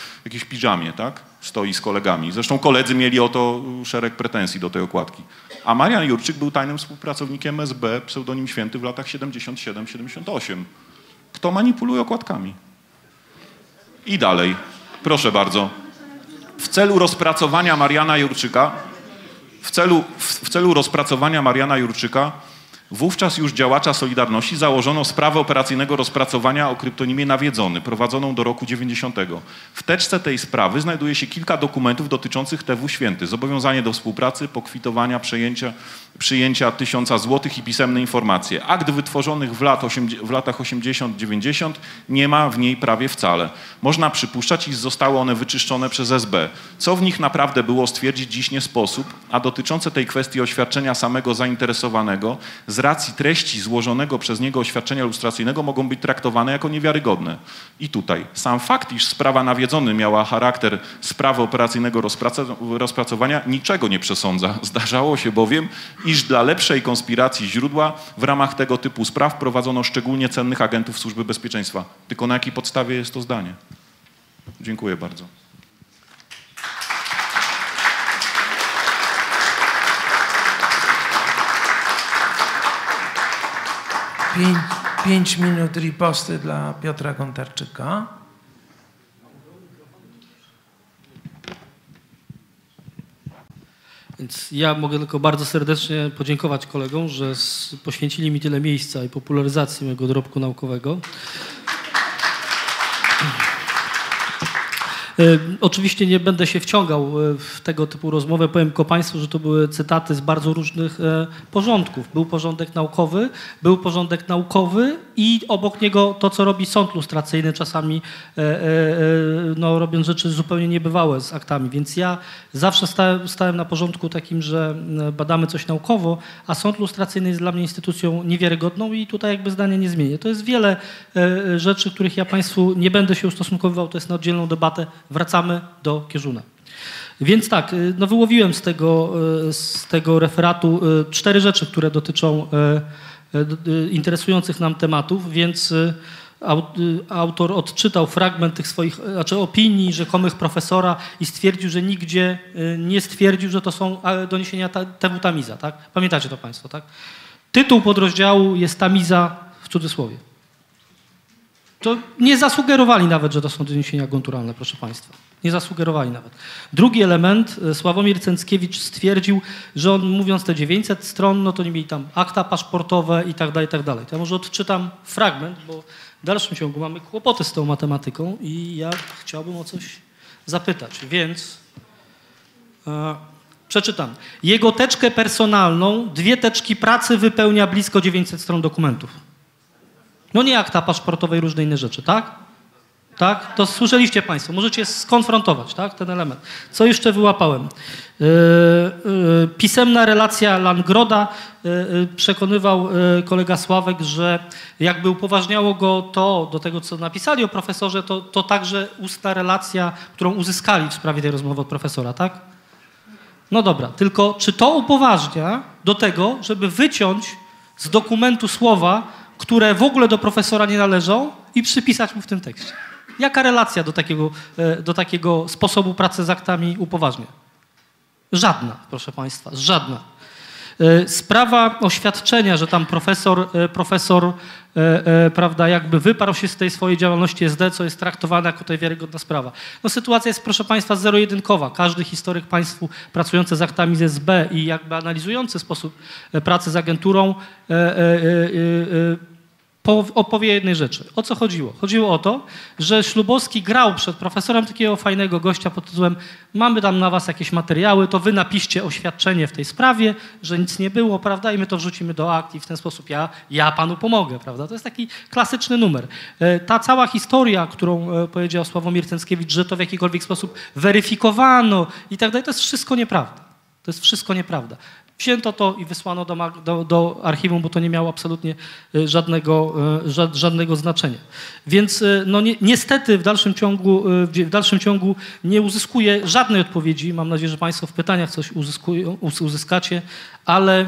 piżamie, tak? Stoi z kolegami. Zresztą koledzy mieli o to szereg pretensji do tej okładki. A Marian Jurczyk był tajnym współpracownikiem SB, pseudonim Święty, w latach 77-78. Kto manipuluje okładkami? I dalej. Proszę bardzo. W celu rozpracowania Mariana Jurczyka, w celu rozpracowania Mariana Jurczyka, wówczas już działacza Solidarności, założono sprawę operacyjnego rozpracowania o kryptonimie Nawiedzony, prowadzoną do roku 90. W teczce tej sprawy znajduje się kilka dokumentów dotyczących TW Święty. Zobowiązanie do współpracy, pokwitowania, przyjęcia 1000 złotych i pisemne informacje. Akt wytworzonych w latach 80-90 nie ma w niej prawie wcale. Można przypuszczać, iż zostały one wyczyszczone przez SB. Co w nich naprawdę było, stwierdzić dziś nie sposób, a dotyczące tej kwestii oświadczenia samego zainteresowanego z racji treści złożonego przez niego oświadczenia lustracyjnego mogą być traktowane jako niewiarygodne. I tutaj sam fakt, iż sprawa Nawiedzony miała charakter sprawy operacyjnego rozpracowania, niczego nie przesądza. Zdarzało się bowiem, iż dla lepszej konspiracji źródła w ramach tego typu spraw prowadzono szczególnie cennych agentów Służby Bezpieczeństwa. Tylko na jakiej podstawie jest to zdanie? Dziękuję bardzo. Pięć minut riposty dla Piotra Gontarczyka. Więc ja mogę tylko bardzo serdecznie podziękować kolegom, że poświęcili mi tyle miejsca i popularyzacji mojego dorobku naukowego. Oczywiście nie będę się wciągał w tego typu rozmowę. Powiem tylko Państwu, że to były cytaty z bardzo różnych porządków. Był porządek naukowy, i obok niego to, co robi sąd lustracyjny, czasami no, robiąc rzeczy zupełnie niebywałe z aktami. Więc ja zawsze stałem na porządku takim, że badamy coś naukowo, a sąd lustracyjny jest dla mnie instytucją niewiarygodną i tutaj jakby zdania nie zmienię. To jest wiele rzeczy, których ja Państwu nie będę się ustosunkowywał, to jest na oddzielną debatę. Wracamy do Kieżuna. Więc tak, no wyłowiłem z tego referatu 4 rzeczy, które dotyczą interesujących nam tematów, więc autor odczytał fragment tych swoich, opinii rzekomych profesora i stwierdził, że nigdzie nie stwierdził, że to są doniesienia TW Tamiza, tak? Pamiętacie to Państwo, tak? Tytuł podrozdziału jest Tamiza w cudzysłowie. To nie zasugerowali nawet, że to są doniesienia agenturalne, proszę Państwa. Nie zasugerowali nawet. Drugi element, Sławomir Cenckiewicz stwierdził, że on mówiąc te 900 stron, no to nie mieli tam akta paszportowe i tak dalej, i tak dalej. Ja może odczytam fragment, bo w dalszym ciągu mamy kłopoty z tą matematyką i ja chciałbym o coś zapytać, więc przeczytam. Jego teczkę personalną, 2 teczki pracy wypełnia blisko 900 stron dokumentów. No nie akta paszportowe i różne inne rzeczy, tak? Tak? To słyszeliście Państwo. Możecie skonfrontować, tak? Ten element. Co jeszcze wyłapałem? Pisemna relacja Langroda przekonywał kolega Sławek, że jakby upoważniało go to do tego, co napisali o profesorze, to także ustna relacja, którą uzyskali w sprawie tej rozmowy od profesora, tak? No dobra, tylko czy to upoważnia do tego, żeby wyciąć z dokumentu słowa, które w ogóle do profesora nie należą i przypisać mu w tym tekście. Jaka relacja do takiego sposobu pracy z aktami upoważnia? Żadna, proszę Państwa, żadna. Sprawa oświadczenia, że tam profesor prawda, jakby wyparł się z tej swojej działalności SD, co jest traktowane jako tutaj wiarygodna sprawa. No sytuacja jest, proszę Państwa, zero-jedynkowa. Każdy historyk Państwu pracujący z aktami z SB i jakby analizujący sposób pracy z agenturą opowie jednej rzeczy. O co chodziło? Chodziło o to, że Ślubowski grał przed profesorem takiego fajnego gościa pod tytułem mamy tam na was jakieś materiały, to wy napiszcie oświadczenie w tej sprawie, że nic nie było, prawda, i my to wrzucimy do akt i w ten sposób ja panu pomogę, prawda. To jest taki klasyczny numer. Ta cała historia, którą powiedział Sławomir Cenckiewicz, że to w jakikolwiek sposób weryfikowano i tak dalej, to jest wszystko nieprawda. To jest wszystko nieprawda. Wzięto to i wysłano do archiwum, bo to nie miało absolutnie żadnego znaczenia. Więc no niestety w dalszym ciągu nie uzyskuję żadnej odpowiedzi. Mam nadzieję, że Państwo w pytaniach coś uzyskacie, ale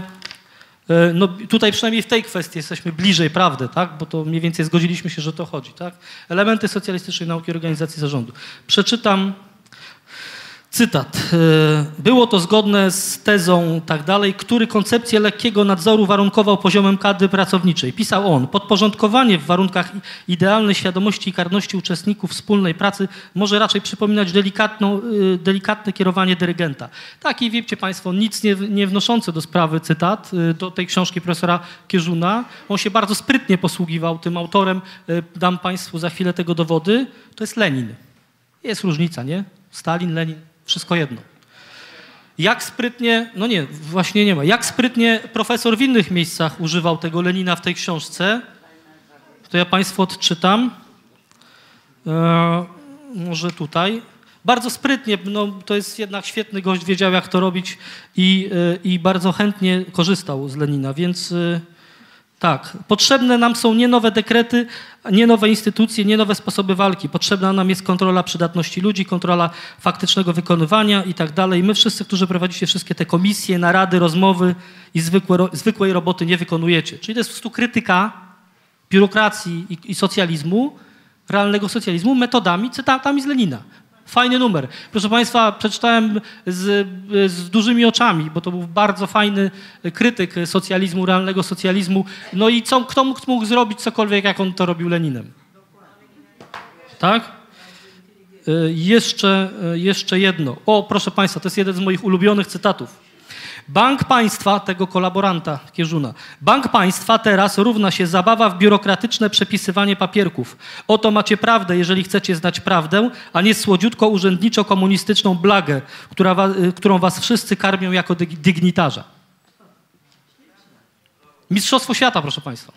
No tutaj przynajmniej w tej kwestii jesteśmy bliżej prawdy, tak? Bo to mniej więcej zgodziliśmy się, że o to chodzi. Tak? Elementy socjalistycznej nauki i organizacji zarządu. Przeczytam cytat. Było to zgodne z tezą tak dalej, który koncepcję lekkiego nadzoru warunkował poziomem kadry pracowniczej. Pisał on, podporządkowanie w warunkach idealnej świadomości i karności uczestników wspólnej pracy może raczej przypominać delikatne kierowanie dyrygenta. Tak, i wiecie Państwo, nic nie wnoszące do sprawy cytat, do tej książki profesora Kieżuna. On się bardzo sprytnie posługiwał tym autorem. Dam Państwu za chwilę tego dowody. To jest Lenin. Jest różnica, nie? Stalin, Lenin, wszystko jedno. Jak sprytnie, no nie, właśnie nie ma. Jak sprytnie profesor w innych miejscach używał tego Lenina w tej książce, to ja Państwu odczytam. Może tutaj. Bardzo sprytnie, no to jest jednak świetny gość, wiedział jak to robić i bardzo chętnie korzystał z Lenina, więc... Tak, potrzebne nam są nie nowe dekrety, nie nowe instytucje, nie nowe sposoby walki. Potrzebna nam jest kontrola przydatności ludzi, kontrola faktycznego wykonywania i tak dalej. My wszyscy, którzy prowadzicie wszystkie te komisje, narady, rozmowy i zwykłej roboty nie wykonujecie. Czyli to jest po prostu krytyka biurokracji i socjalizmu, realnego socjalizmu metodami, cytatami z Lenina. Fajny numer. Proszę Państwa, przeczytałem z dużymi oczami, bo to był bardzo fajny krytyk socjalizmu, realnego socjalizmu. No i kto mógł zrobić cokolwiek, jak on to robił Leninem? Tak? Jeszcze jedno. O, proszę Państwa, to jest jeden z moich ulubionych cytatów. Bank Państwa, tego kolaboranta Kieżuna, Bank Państwa teraz równa się zabawa w biurokratyczne przepisywanie papierków. Oto macie prawdę, jeżeli chcecie znać prawdę, a nie słodziutko urzędniczo-komunistyczną blagę, którą was wszyscy karmią jako dygnitarza. Mistrzostwo świata, proszę Państwa.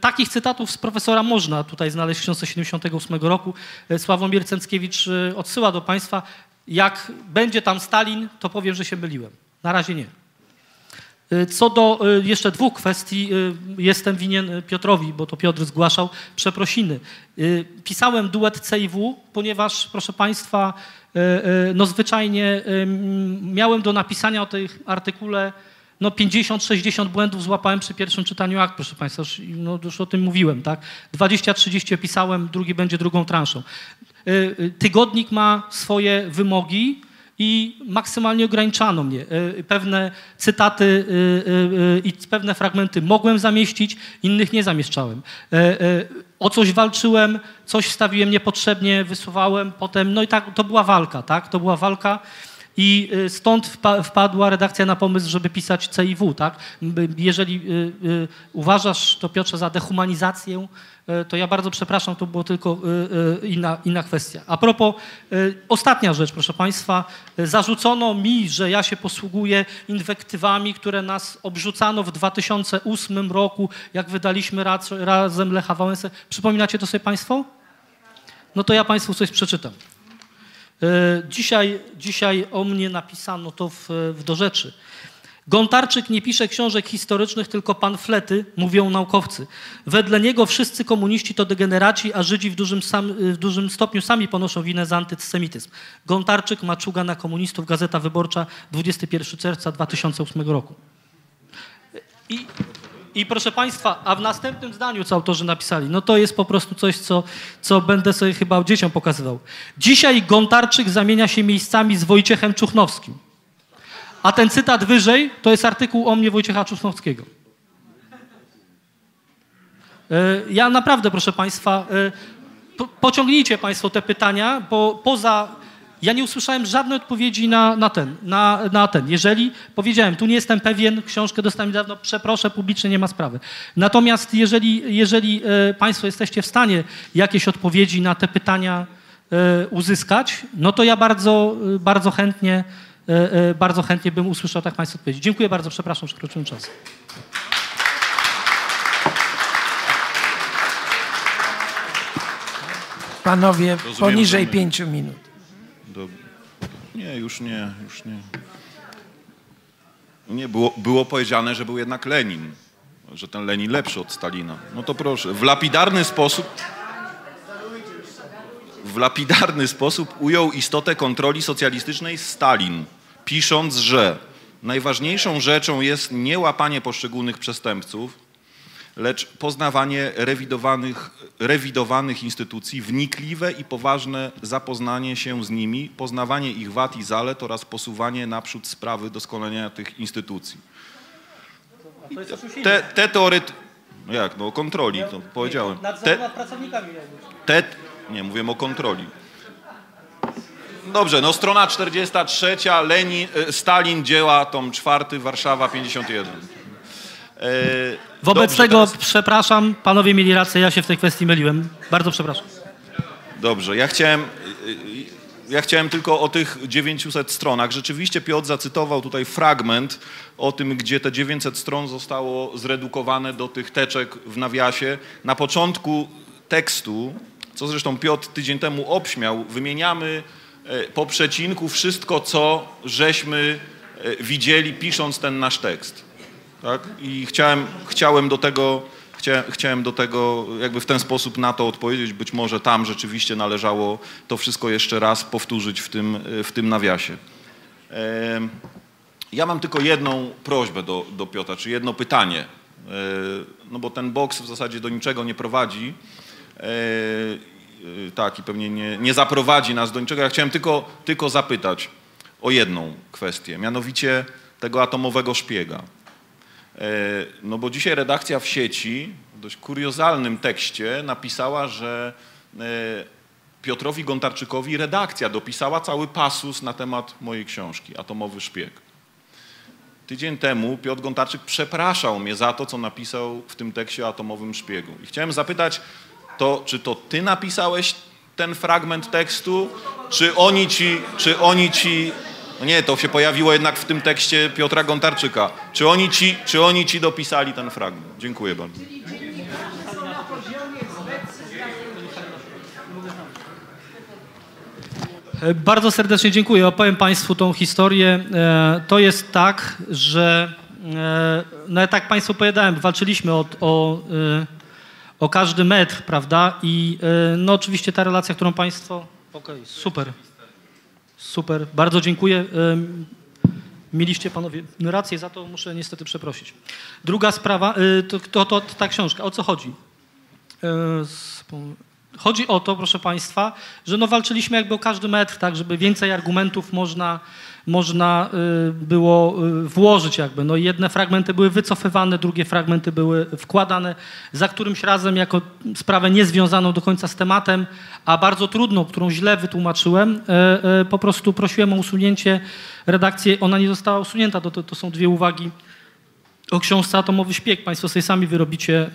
Takich cytatów z profesora można tutaj znaleźć w 1978 roku. Sławomir Cenckiewicz odsyła do Państwa. Jak będzie tam Stalin, to powiem, że się myliłem. Na razie nie. Co do jeszcze dwóch kwestii, jestem winien Piotrowi, bo to Piotr zgłaszał przeprosiny. Pisałem duet CIW, ponieważ, proszę Państwa, no zwyczajnie miałem do napisania o tym artykule no 50-60 błędów złapałem przy pierwszym czytaniu akt, proszę Państwa, no już o tym mówiłem, tak? 20-30 pisałem, drugi będzie drugą transzą. Tygodnik ma swoje wymogi i maksymalnie ograniczano mnie. Pewne cytaty i pewne fragmenty mogłem zamieścić, innych nie zamieszczałem. O coś walczyłem, coś wstawiłem niepotrzebnie, wysuwałem potem, no i tak, to była walka, tak? To była walka. I stąd wpadła redakcja na pomysł, żeby pisać CIW, tak? Jeżeli uważasz to, Piotrze, za dehumanizację, to ja bardzo przepraszam, to było tylko inna kwestia. A propos, ostatnia rzecz, proszę Państwa, zarzucono mi, że ja się posługuję inwektywami, które nas obrzucano w 2008 roku, jak wydaliśmy razem Lecha Wałęsę. Przypominacie to sobie Państwo? No to ja Państwu coś przeczytam. Dzisiaj o mnie napisano to do rzeczy. Gontarczyk nie pisze książek historycznych, tylko pamflety, mówią naukowcy. Wedle niego wszyscy komuniści to degeneraci, a Żydzi w dużym stopniu sami ponoszą winę za antysemityzm. Gontarczyk, maczuga na komunistów, Gazeta Wyborcza, 21 czerwca 2008 roku. I proszę Państwa, a w następnym zdaniu, co autorzy napisali, no to jest po prostu coś, co będę sobie chyba dzieciom pokazywał. Dzisiaj Gontarczyk zamienia się miejscami z Wojciechem Czuchnowskim. A ten cytat wyżej to jest artykuł o mnie Wojciecha Czuchnowskiego. Ja naprawdę, proszę Państwa, pociągnijcie Państwo te pytania, bo ja nie usłyszałem żadnej odpowiedzi na ten. Jeżeli powiedziałem, tu nie jestem pewien, książkę dostałem niedawno, przeproszę publicznie, nie ma sprawy. Natomiast jeżeli Państwo jesteście w stanie jakieś odpowiedzi na te pytania uzyskać, no to ja bardzo chętnie bym usłyszał tak Państwa odpowiedzi. Dziękuję bardzo, przepraszam, że przekroczyłem czas. Panowie, rozumiem, poniżej 5 minut. Nie, już nie. Nie, było powiedziane, że był jednak Lenin, że ten Lenin lepszy od Stalina. No to proszę, w lapidarny sposób ujął istotę kontroli socjalistycznej Stalin, pisząc, że Najważniejszą rzeczą jest nie łapanie poszczególnych przestępców, lecz poznawanie rewidowanych instytucji, wnikliwe i poważne zapoznanie się z nimi, poznawanie ich wad i zalet oraz posuwanie naprzód sprawy doskonalenia tych instytucji. Te teoryty... Jak? No o kontroli, to powiedziałem. Nadzór nad pracownikami. Nie, mówię o kontroli. Dobrze, no strona 43, Stalin, dzieła, tom 4, Warszawa, 51. Wobec tego, teraz... przepraszam, panowie mieli rację, ja się w tej kwestii myliłem. Bardzo przepraszam. Dobrze, ja chciałem tylko o tych 900 stronach. Rzeczywiście Piotr zacytował tutaj fragment o tym, gdzie te 900 stron zostało zredukowane do tych teczek w nawiasie. Na początku tekstu, co zresztą Piotr tydzień temu obśmiał, wymieniamy po przecinku wszystko, co żeśmy widzieli, pisząc ten nasz tekst. Tak? I chciałem do tego jakby w ten sposób na to odpowiedzieć. Być może tam rzeczywiście należało to wszystko jeszcze raz powtórzyć w tym nawiasie. Ja mam tylko jedną prośbę do Piotra, czy jedno pytanie, no bo ten boks w zasadzie do niczego nie prowadzi. Tak, i pewnie nie zaprowadzi nas do niczego. Ja chciałem tylko zapytać o jedną kwestię, mianowicie tego atomowego szpiega. No bo dzisiaj redakcja w sieci w dość kuriozalnym tekście napisała, że Piotrowi Gontarczykowi redakcja dopisała cały pasus na temat mojej książki Atomowy szpieg. Tydzień temu Piotr Gontarczyk przepraszał mnie za to, co napisał w tym tekście o atomowym szpiegu. I chciałem zapytać, czy to ty napisałeś ten fragment tekstu, czy oni ci... Nie, to się pojawiło jednak w tym tekście Piotra Gontarczyka. Czy oni ci dopisali ten fragment? Dziękuję bardzo. Bardzo serdecznie dziękuję. Opowiem Państwu tą historię. To jest tak, że... No ja tak Państwu opowiadałem, walczyliśmy o każdy metr, prawda? I no oczywiście ta relacja, którą Państwo... Okej, super. Super, bardzo dziękuję. Mieliście panowie rację, za to muszę niestety przeprosić. Druga sprawa, to ta książka, o co chodzi? Chodzi o to, proszę Państwa, że no walczyliśmy jakby o każdy metr, tak, żeby więcej argumentów można było włożyć jakby. No jedne fragmenty były wycofywane, drugie fragmenty były wkładane. Za którymś razem jako sprawę niezwiązaną do końca z tematem, a bardzo trudną, którą źle wytłumaczyłem, po prostu prosiłem o usunięcie redakcji. Ona nie została usunięta, to są dwie uwagi o książce Atomowy szpieg. Państwo sobie sami wyrobicie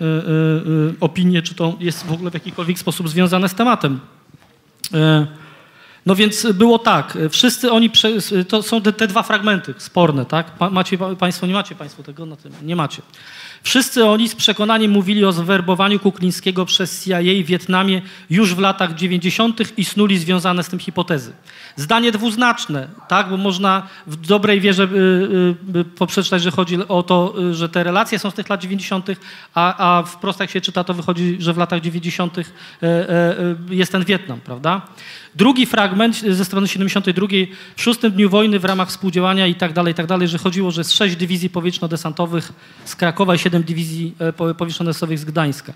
opinię, czy to jest w ogóle w jakikolwiek sposób związane z tematem. No więc było tak, wszyscy oni, to są te dwa fragmenty sporne, tak? Nie macie Państwo tego. Wszyscy oni z przekonaniem mówili o zwerbowaniu Kuklińskiego przez CIA w Wietnamie już w latach 90. i snuli związane z tym hipotezy. Zdanie dwuznaczne, tak? Bo można w dobrej wierze poprzeczytać, że chodzi o to, że te relacje są z tych lat 90., a wprost jak się czyta, to wychodzi, że w latach 90. jest ten Wietnam, prawda? Drugi fragment ze strony 72, w 6. dniu wojny w ramach współdziałania i tak dalej, że chodziło, że z 6 dywizji powietrzno-desantowych z Krakowa i 7 dywizji powietrzno-desantowych z Gdańska.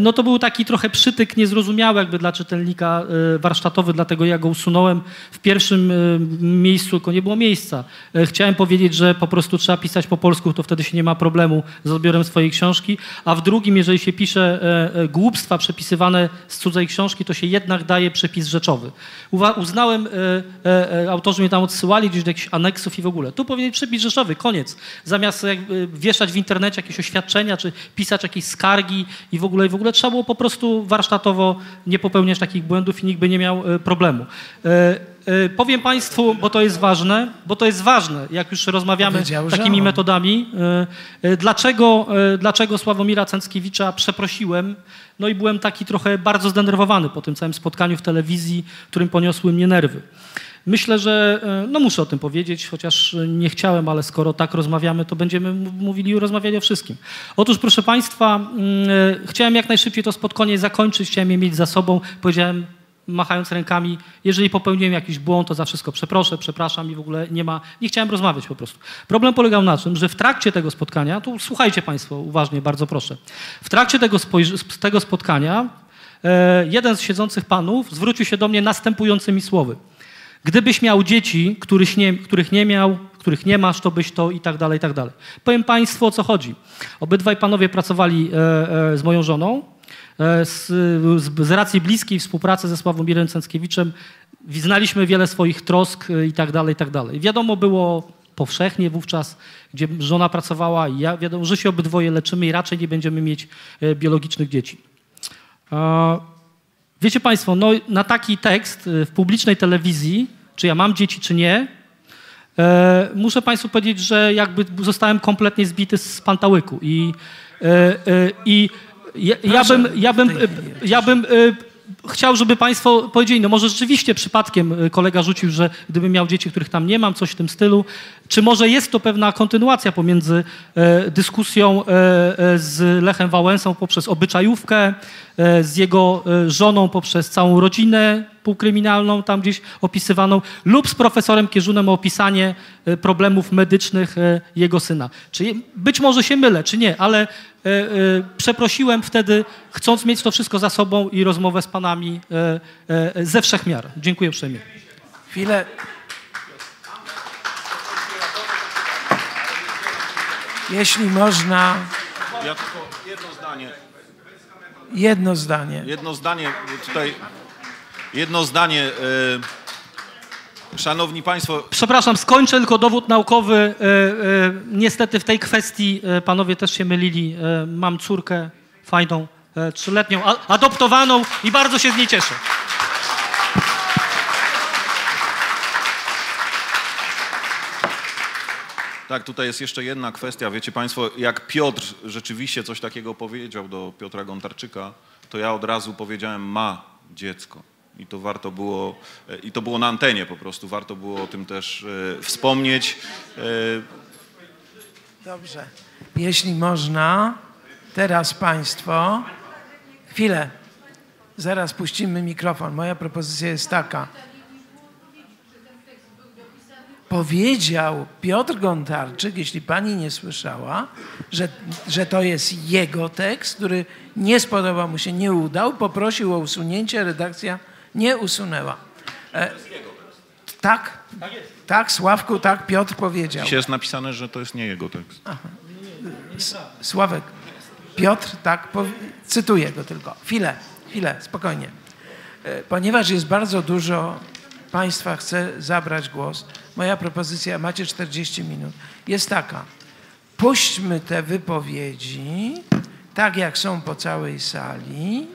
No to był taki trochę przytyk niezrozumiały jakby dla czytelnika warsztatowy, dlatego ja go usunąłem. W pierwszym miejscu, tylko nie było miejsca. Chciałem powiedzieć, że po prostu trzeba pisać po polsku, to wtedy się nie ma problemu z odbiorem swojej książki, a w drugim, jeżeli się pisze głupstwa przepisywane z cudzej książki, to się jednak daje przepis rzeczowy. Uznałem, autorzy mnie tam odsyłali gdzieś do jakichś aneksów i w ogóle. Tu powinien przepis rzeszowy, koniec. Zamiast jakby wieszać w internecie jakieś oświadczenia, czy pisać jakieś skargi i w ogóle trzeba było po prostu warsztatowo nie popełniać takich błędów i nikt by nie miał problemu. Powiem Państwu, bo to jest ważne, jak już rozmawiamy takimi metodami, dlaczego Sławomira Cenckiewicza przeprosiłem. No i byłem taki trochę bardzo zdenerwowany po tym całym spotkaniu w telewizji, którym poniosły mnie nerwy. Myślę, że no muszę o tym powiedzieć, chociaż nie chciałem, ale skoro tak rozmawiamy, to będziemy rozmawiali o wszystkim. Otóż, proszę Państwa, chciałem jak najszybciej to spotkanie zakończyć, chciałem je mieć za sobą. Powiedziałem machając rękami, jeżeli popełniłem jakiś błąd, to za wszystko przeproszę, przepraszam i w ogóle nie ma, nie chciałem rozmawiać po prostu. Problem polegał na tym, że w trakcie tego spotkania, tu słuchajcie Państwo uważnie, bardzo proszę, w trakcie tego spotkania jeden z siedzących panów zwrócił się do mnie następującymi słowy. Gdybyś miał dzieci, których nie masz, to byś to i tak dalej, i tak dalej. Powiem Państwu, o co chodzi. Obydwaj panowie pracowali z moją żoną. Z racji bliskiej współpracy ze Sławomirem Cenckiewiczem znaliśmy wiele swoich trosk i tak dalej, i tak dalej. Wiadomo było powszechnie wówczas, gdzie żona pracowała i ja, wiadomo, że się obydwoje leczymy i raczej nie będziemy mieć biologicznych dzieci. Wiecie Państwo, no, na taki tekst w publicznej telewizji, czy ja mam dzieci, czy nie, muszę Państwu powiedzieć, że jakby zostałem kompletnie zbity z pantałyku i ja bym chciał, żeby Państwo powiedzieli, no może rzeczywiście przypadkiem kolega rzucił, że gdybym miał dzieci, których tam nie mam, coś w tym stylu. Czy może jest to pewna kontynuacja pomiędzy dyskusją z Lechem Wałęsą poprzez obyczajówkę, z jego żoną poprzez całą rodzinę półkryminalną tam gdzieś opisywaną lub z profesorem Kieżunem o opisanie problemów medycznych jego syna. Czyli być może się mylę, czy nie, ale przeprosiłem wtedy, chcąc mieć to wszystko za sobą i rozmowę z panami ze wszech miar. Dziękuję uprzejmie. Chwilę. Jeśli można... Ja tylko jedno zdanie. Jedno zdanie. Jedno zdanie tutaj... Jedno zdanie, szanowni państwo... Przepraszam, skończę tylko dowód naukowy. Niestety w tej kwestii panowie też się mylili. Mam córkę fajną, 3-letnią, adoptowaną i bardzo się z niej cieszę. Tak, tutaj jest jeszcze jedna kwestia. Wiecie państwo, jak Piotr rzeczywiście coś takiego powiedział do Piotra Gontarczyka, to ja od razu powiedziałem, ma dziecko. I to warto było, i to było na antenie po prostu, warto było o tym też wspomnieć. Dobrze, jeśli można, teraz Państwo, chwilę, zaraz puścimy mikrofon. Moja propozycja jest taka. Powiedział Piotr Gontarczyk, jeśli Pani nie słyszała, że to jest jego tekst, który nie spodobał mu się, nie udał, poprosił o usunięcie, redakcja nie usunęła. Tak? Tak, Sławku, tak Piotr powiedział. Dzisiaj jest napisane, że to jest nie jego tekst. Aha. Sławek, Piotr tak cytuję go tylko. Chwilę, chwilę, spokojnie. Ponieważ jest bardzo dużo Państwa chce zabrać głos, moja propozycja, macie 40 minut, jest taka. Puśćmy te wypowiedzi, tak jak są po całej sali,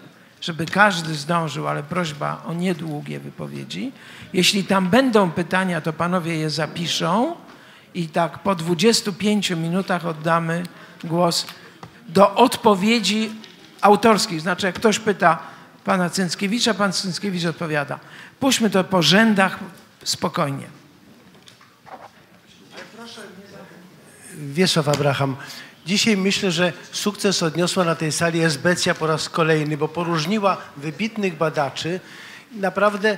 żeby każdy zdążył, ale prośba o niedługie wypowiedzi. Jeśli tam będą pytania, to panowie je zapiszą i tak po 25 minutach oddamy głos do odpowiedzi autorskich. Znaczy jak ktoś pyta pana Cenckiewicza, pan Cenckiewicz odpowiada. Puśćmy to po rzędach spokojnie. Wiesław Abraham. Dzisiaj myślę, że sukces odniosła na tej sali SBcja po raz kolejny, bo poróżniła wybitnych badaczy. Naprawdę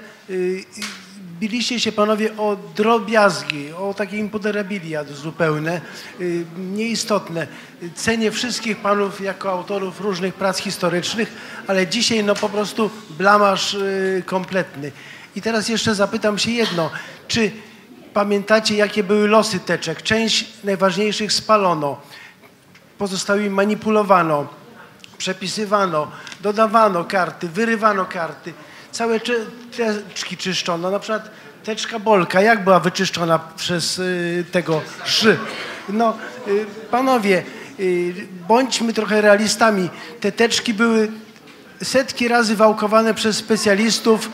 biliście się panowie o drobiazgi, o takie imponderabilia zupełne, nieistotne. Cenię wszystkich panów jako autorów różnych prac historycznych, ale dzisiaj no po prostu blamaż kompletny. I teraz jeszcze zapytam się jedno, czy pamiętacie, jakie były losy teczek? Część najważniejszych spalono, pozostałymi manipulowano, przepisywano, dodawano karty, wyrywano karty. Całe teczki czyszczono, na przykład teczka Bolka, jak była wyczyszczona przez tego szy. No, panowie, bądźmy trochę realistami. Te teczki były setki razy wałkowane przez specjalistów.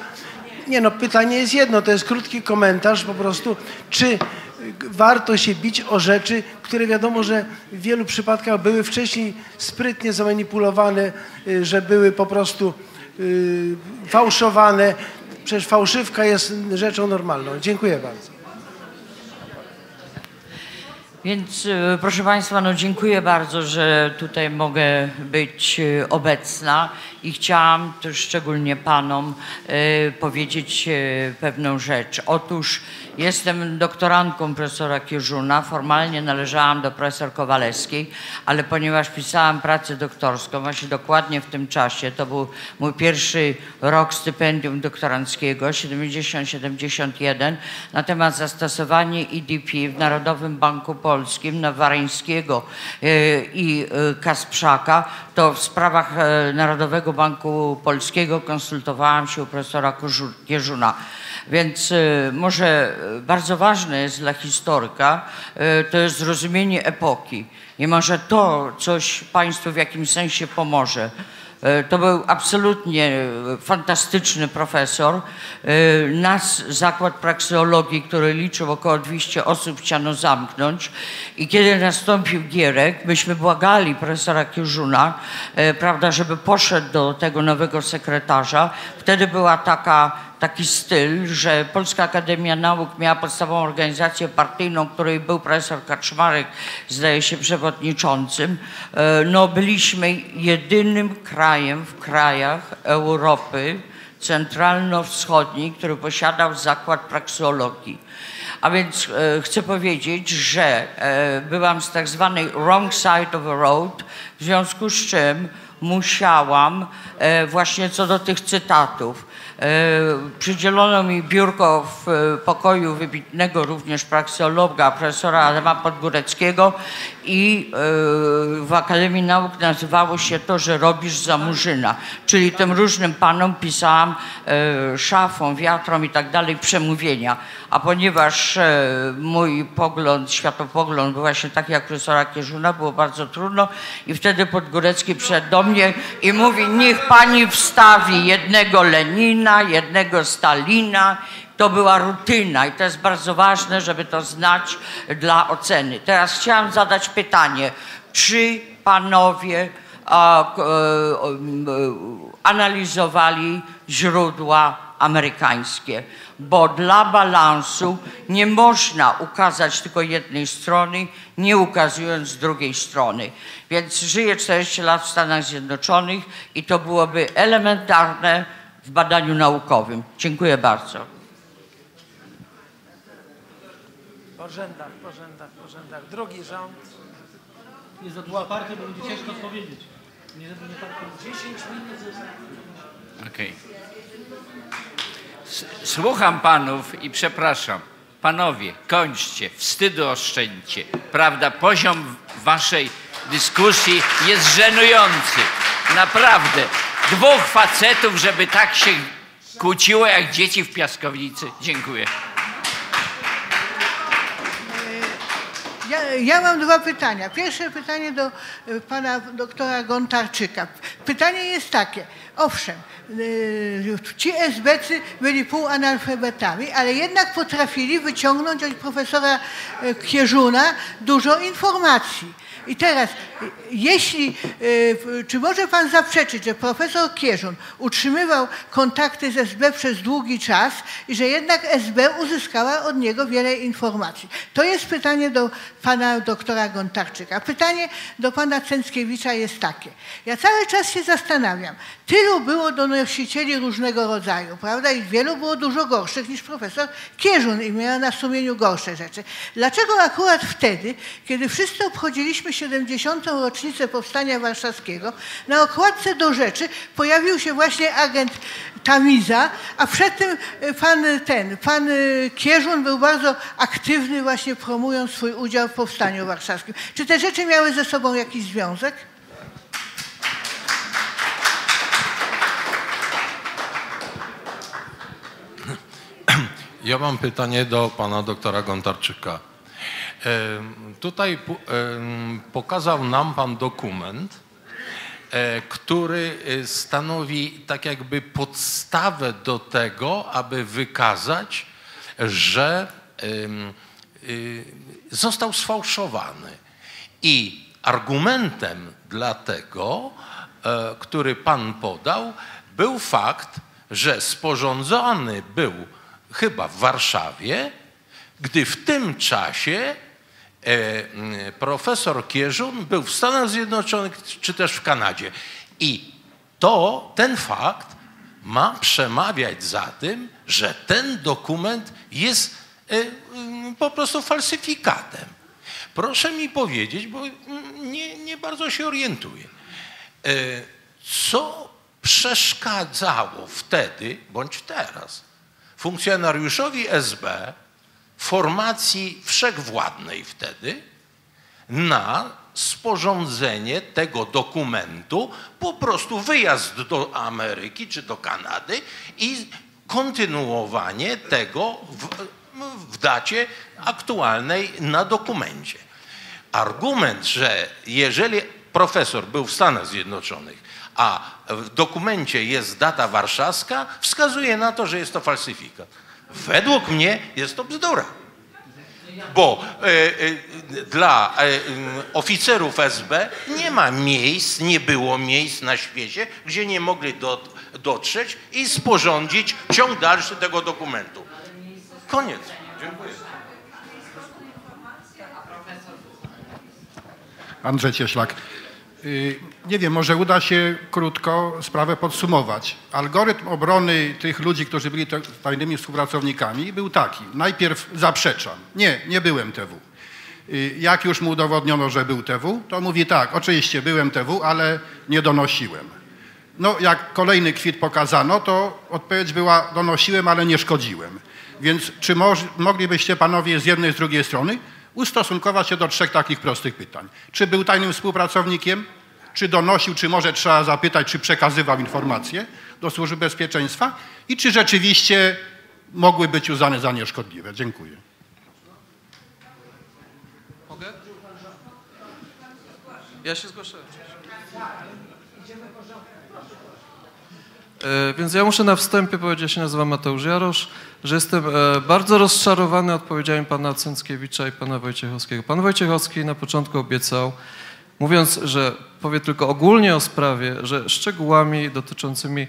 Nie no, pytanie jest jedno, to jest krótki komentarz po prostu, czy warto się bić o rzeczy, które wiadomo, że w wielu przypadkach były wcześniej sprytnie zamanipulowane, że były po prostu fałszowane. Przecież fałszywka jest rzeczą normalną. Dziękuję bardzo. Więc proszę Państwa, no dziękuję bardzo, że tutaj mogę być obecna i chciałam też szczególnie Panom powiedzieć pewną rzecz. Otóż jestem doktorantką profesora Kieżuna, formalnie należałam do profesor Kowalewskiej, ale ponieważ pisałam pracę doktorską właśnie dokładnie w tym czasie, to był mój pierwszy rok stypendium doktoranckiego 70-71 na temat zastosowania IDP w Narodowym Banku Polskim na Waryńskiego i Kasprzaka, to w sprawach Narodowego Banku Polskiego konsultowałam się u profesora Kieżuna. Więc może bardzo ważne jest dla historyka to jest zrozumienie epoki i może to coś Państwu w jakimś sensie pomoże. To był absolutnie fantastyczny profesor. Nas zakład prakseologii, który liczył około 200 osób, chciano zamknąć i kiedy nastąpił Gierek, myśmy błagali profesora Kieżuna, prawda, żeby poszedł do tego nowego sekretarza. Wtedy była taki styl, że Polska Akademia Nauk miała podstawową organizację partyjną, której był profesor Kaczmarek, zdaje się, przewodniczącym. No, byliśmy jedynym krajem w krajach Europy centralno-wschodniej, który posiadał zakład prakseologii. A więc chcę powiedzieć, że byłam z tak zwanej wrong side of the road, w związku z czym musiałam właśnie co do tych cytatów. Przydzielono mi biurko w pokoju wybitnego również prakseologa, profesora Adama Podgóreckiego i w Akademii Nauk nazywało się to, że robisz za Murzyna. Czyli tym różnym panom pisałam szafą, wiatrom i tak dalej przemówienia. A ponieważ mój pogląd, światopogląd był właśnie taki jak profesora Kieżuna, było bardzo trudno i wtedy Podgórecki przyszedł do mnie i mówi: niech pani wstawi jednego Lenina, jednego Stalina. To była rutyna i to jest bardzo ważne, żeby to znać dla oceny. Teraz chciałam zadać pytanie, czy panowie analizowali źródła amerykańskie, bo dla balansu nie można ukazać tylko jednej strony, nie ukazując drugiej strony. Więc żyję 40 lat w Stanach Zjednoczonych i to byłoby elementarne w badaniu naukowym. Dziękuję bardzo. Po rzędach. Drugi rząd. Nie za dwa partie, bo będzie ciężko odpowiedzieć. Nie za dwa partie. 10 minut. Okej. Słucham panów i przepraszam. Panowie, kończcie, wstydu oszczędźcie. Prawda, poziom waszej dyskusji jest żenujący. Naprawdę. Dwóch facetów, żeby tak się kłóciło jak dzieci w piaskownicy. Dziękuję. Ja mam dwa pytania. Pierwsze pytanie do pana doktora Gontarczyka. Pytanie jest takie. Owszem, ci SB-cy byli półanalfabetami, ale jednak potrafili wyciągnąć od profesora Kieżuna dużo informacji. I teraz, czy może pan zaprzeczyć, że profesor Kieżun utrzymywał kontakty z SB przez długi czas i że jednak SB uzyskała od niego wiele informacji? To jest pytanie do pana doktora Gontarczyka. Pytanie do pana Cenckiewicza jest takie. Ja cały czas się zastanawiam, tylu było donosicieli różnego rodzaju, prawda? I wielu było dużo gorszych niż profesor Kieżun i miał na sumieniu gorsze rzeczy. Dlaczego akurat wtedy, kiedy wszyscy obchodziliśmy 70. rocznicę Powstania Warszawskiego, na okładce do rzeczy pojawił się właśnie agent Tamiza, a przedtem pan Kieżun był bardzo aktywny właśnie promując swój udział w Powstaniu Warszawskim. Czy te rzeczy miały ze sobą jakiś związek? Ja mam pytanie do pana doktora Gontarczyka. Tutaj pokazał nam pan dokument, który stanowi tak jakby podstawę do tego, aby wykazać, że został sfałszowany. I argumentem dla tego, który pan podał, był fakt, że sporządzony był chyba w Warszawie, gdy w tym czasie profesor Kieżun był w Stanach Zjednoczonych czy też w Kanadzie. I to, ten fakt ma przemawiać za tym, że ten dokument jest po prostu falsyfikatem. Proszę mi powiedzieć, bo nie bardzo się orientuję, co przeszkadzało wtedy bądź teraz funkcjonariuszowi SB, formacji wszechwładnej wtedy, na sporządzenie tego dokumentu, po prostu wyjazd do Ameryki czy do Kanady i kontynuowanie tego w dacie aktualnej na dokumencie. Argument, że jeżeli profesor był w Stanach Zjednoczonych, a w dokumencie jest data warszawska, wskazuje na to, że jest to falsyfikat. Według mnie jest to bzdura, bo dla oficerów SB nie ma miejsc, nie było miejsc na świecie, gdzie nie mogli dotrzeć i sporządzić ciąg dalszy tego dokumentu. Koniec. Dziękuję. Andrzej Cieślak. Nie wiem, może uda się krótko sprawę podsumować. Algorytm obrony tych ludzi, którzy byli tajnymi współpracownikami, był taki. Najpierw zaprzeczam. Nie byłem TW. Jak już mu udowodniono, że był TW, to mówi tak, oczywiście byłem TW, ale nie donosiłem. No, jak kolejny kwit pokazano, to odpowiedź była donosiłem, ale nie szkodziłem. Więc czy moglibyście panowie z jednej, z drugiej strony ustosunkować się do trzech takich prostych pytań. Czy był tajnym współpracownikiem? Czy donosił? Czy może trzeba zapytać, czy przekazywał informacje do Służby Bezpieczeństwa? I czy rzeczywiście mogły być uznane za nieszkodliwe? Dziękuję. Mogę? Ja się zgłaszałem. Więc ja muszę na wstępie powiedzieć, ja się nazywam Mateusz Jarosz, że jestem bardzo rozczarowany odpowiedziami pana Cenckiewicza i pana Wojciechowskiego. Pan Wojciechowski na początku obiecał, mówiąc, że powie tylko ogólnie o sprawie, że szczegółami dotyczącymi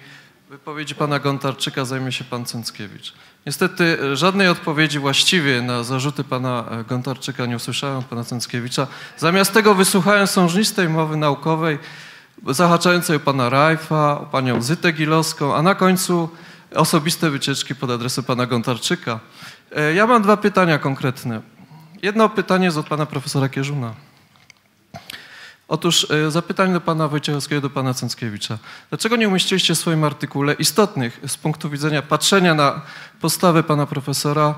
wypowiedzi pana Gontarczyka zajmie się pan Cenckiewicz. Niestety żadnej odpowiedzi właściwie na zarzuty pana Gontarczyka nie usłyszałem od pana Cenckiewicza. Zamiast tego wysłuchałem sążnistej mowy naukowej, zahaczającej o pana Rajfa, o panią Zytę Gilowską, a na końcu osobiste wycieczki pod adresem pana Gontarczyka. Ja mam dwa pytania konkretne. Jedno pytanie jest od pana profesora Kieżuna. Otóż zapytanie do pana Wojciechowskiego, do pana Cenckiewicza. Dlaczego nie umieściliście w swoim artykule istotnych z punktu widzenia patrzenia na postawę pana profesora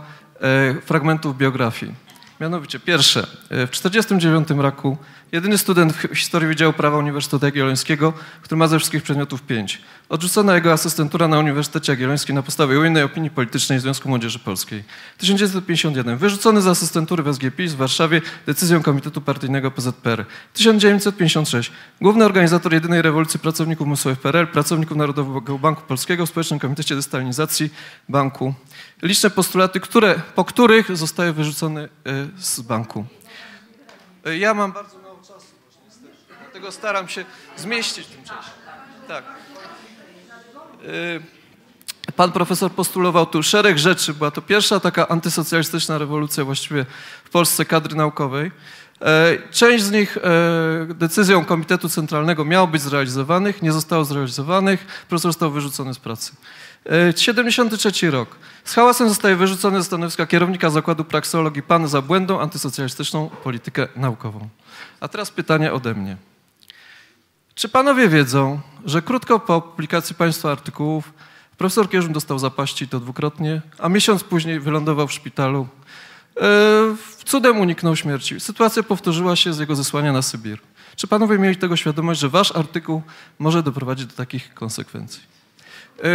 fragmentów biografii? Mianowicie pierwsze, w 1949 roku jedyny student w historii Wydziału Prawa Uniwersytetu Jagiellońskiego, który ma ze wszystkich przedmiotów 5. Odrzucona jego asystentura na Uniwersytecie Jagiellońskim na podstawie ujemnej opinii politycznej Związku Młodzieży Polskiej. 1951. Wyrzucony z asystentury w SGPiL w Warszawie decyzją Komitetu Partyjnego PZPR. 1956. Główny organizator jedynej rewolucji pracowników umysłowej w PRL, pracowników Narodowego Banku Polskiego w Społecznym Komitecie Destalinizacji Banku. Liczne postulaty, po których zostaje wyrzucony z banku. Ja mam bardzo mało czasu, dlatego staram się zmieścić w tym czasie. Tak. Pan profesor postulował tu szereg rzeczy. Była to pierwsza taka antysocjalistyczna rewolucja właściwie w Polsce kadry naukowej. Część z nich decyzją Komitetu Centralnego miało być zrealizowanych, nie zostało zrealizowanych, profesor został wyrzucony z pracy. 1973 rok. Z hałasem zostaje wyrzucony ze stanowiska kierownika Zakładu Prakseologii PAN za błędną antysocjalistyczną politykę naukową. A teraz pytanie ode mnie. Czy panowie wiedzą, że krótko po publikacji państwa artykułów profesor Kieżun dostał zapaści, to dwukrotnie, a miesiąc później wylądował w szpitalu. Cudem uniknął śmierci. Sytuacja powtórzyła się z jego zesłania na Sybir. Czy panowie mieli tego świadomość, że wasz artykuł może doprowadzić do takich konsekwencji?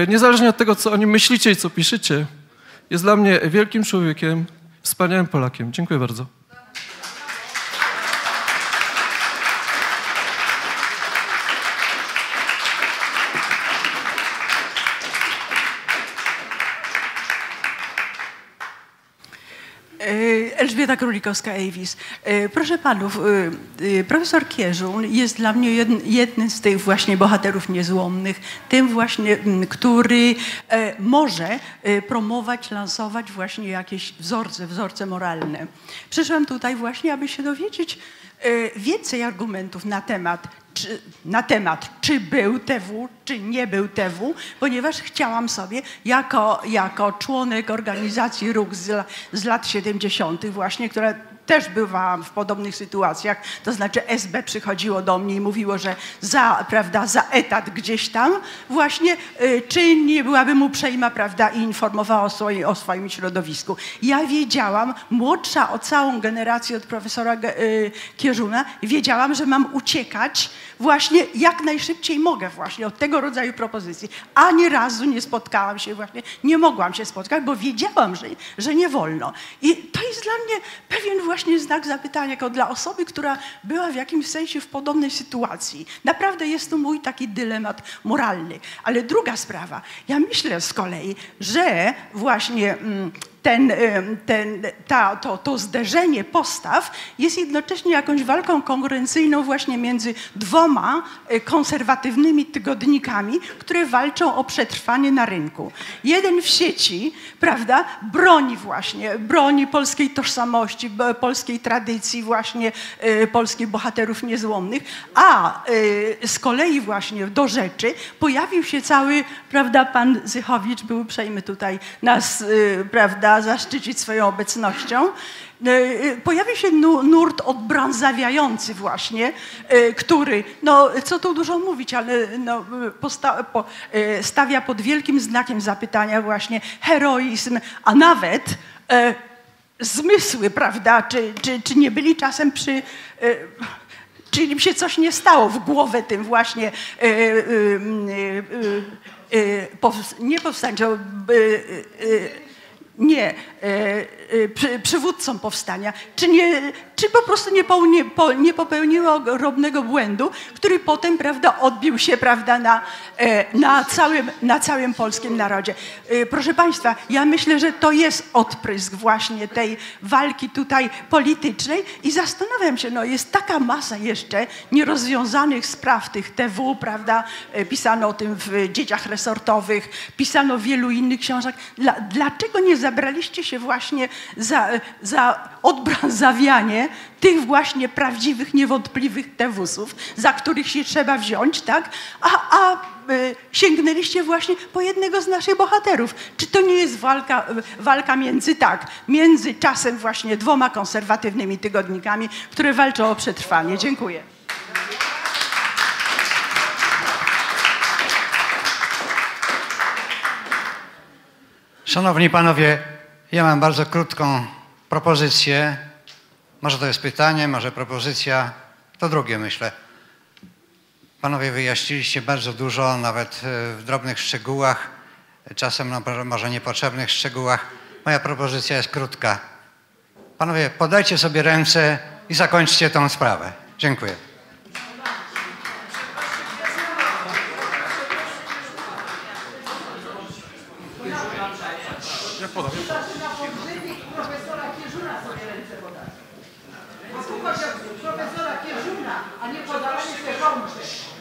Niezależnie od tego, co o nim myślicie i co piszecie, jest dla mnie wielkim człowiekiem, wspaniałym Polakiem. Dziękuję bardzo. Elżbieta Królikowska-Ewis. Proszę panów, profesor Kieżun jest dla mnie jednym z tych właśnie bohaterów niezłomnych, tym właśnie, który może promować, lansować właśnie jakieś wzorce moralne. Przyszłam tutaj właśnie, aby się dowiedzieć więcej argumentów na temat, czy był TW, czy nie był TW, ponieważ chciałam sobie jako członek organizacji Ruch z lat 70. właśnie, która też bywałam w podobnych sytuacjach, to znaczy SB przychodziło do mnie i mówiło, że za etat gdzieś tam właśnie, czy nie byłabym uprzejma, prawda, i informowała o swoim środowisku. Ja wiedziałam, młodsza o całą generację od profesora Kieżuna, wiedziałam, że mam uciekać właśnie jak najszybciej mogę właśnie od tego rodzaju propozycji. Ani razu nie spotkałam się właśnie, nie mogłam się spotkać, bo wiedziałam, że nie wolno. I to jest dla mnie pewien właśnie znak zapytania, jako dla osoby, która była w jakimś sensie w podobnej sytuacji. Naprawdę jest to mój taki dylemat moralny. Ale druga sprawa, ja myślę z kolei, że właśnie to zderzenie postaw jest jednocześnie jakąś walką konkurencyjną właśnie między dwoma konserwatywnymi tygodnikami, które walczą o przetrwanie na rynku. Jeden w sieci, prawda, broni polskiej tożsamości, polskiej tradycji, właśnie polskich bohaterów niezłomnych, a z kolei właśnie do rzeczy pojawił się cały, prawda, pan Zychowicz był uprzejmy tutaj nas, prawda, zaszczycić swoją obecnością. Pojawił się nurt odbrązawiający właśnie, który, no co tu dużo mówić, ale no, stawia pod wielkim znakiem zapytania właśnie heroizm, a nawet zmysły, prawda, czy nie byli czasem czy im się coś nie stało w głowę tym właśnie przywódcą powstania, czy po prostu nie popełniło ogromnego błędu, który potem, prawda, odbił się, prawda, na całym polskim narodzie. Proszę państwa, ja myślę, że to jest odprysk właśnie tej walki tutaj politycznej i zastanawiam się, no jest taka masa jeszcze nierozwiązanych spraw tych TW, prawda, pisano o tym w dzieciach resortowych, pisano w wielu innych książkach. Dlaczego nie zabraliście się właśnie za odbrązawianie tych właśnie prawdziwych, niewątpliwych TW-sów, za których się trzeba wziąć, tak? A sięgnęliście właśnie po jednego z naszych bohaterów. Czy to nie jest walka między czasem właśnie dwoma konserwatywnymi tygodnikami, które walczą o przetrwanie? Dziękuję. Szanowni panowie, ja mam bardzo krótką propozycję. Może to jest pytanie, może propozycja. To drugie, myślę. Panowie wyjaśniliście bardzo dużo, nawet w drobnych szczegółach, czasem może niepotrzebnych szczegółach. Moja propozycja jest krótka. Panowie, podajcie sobie ręce i zakończcie tą sprawę. Dziękuję.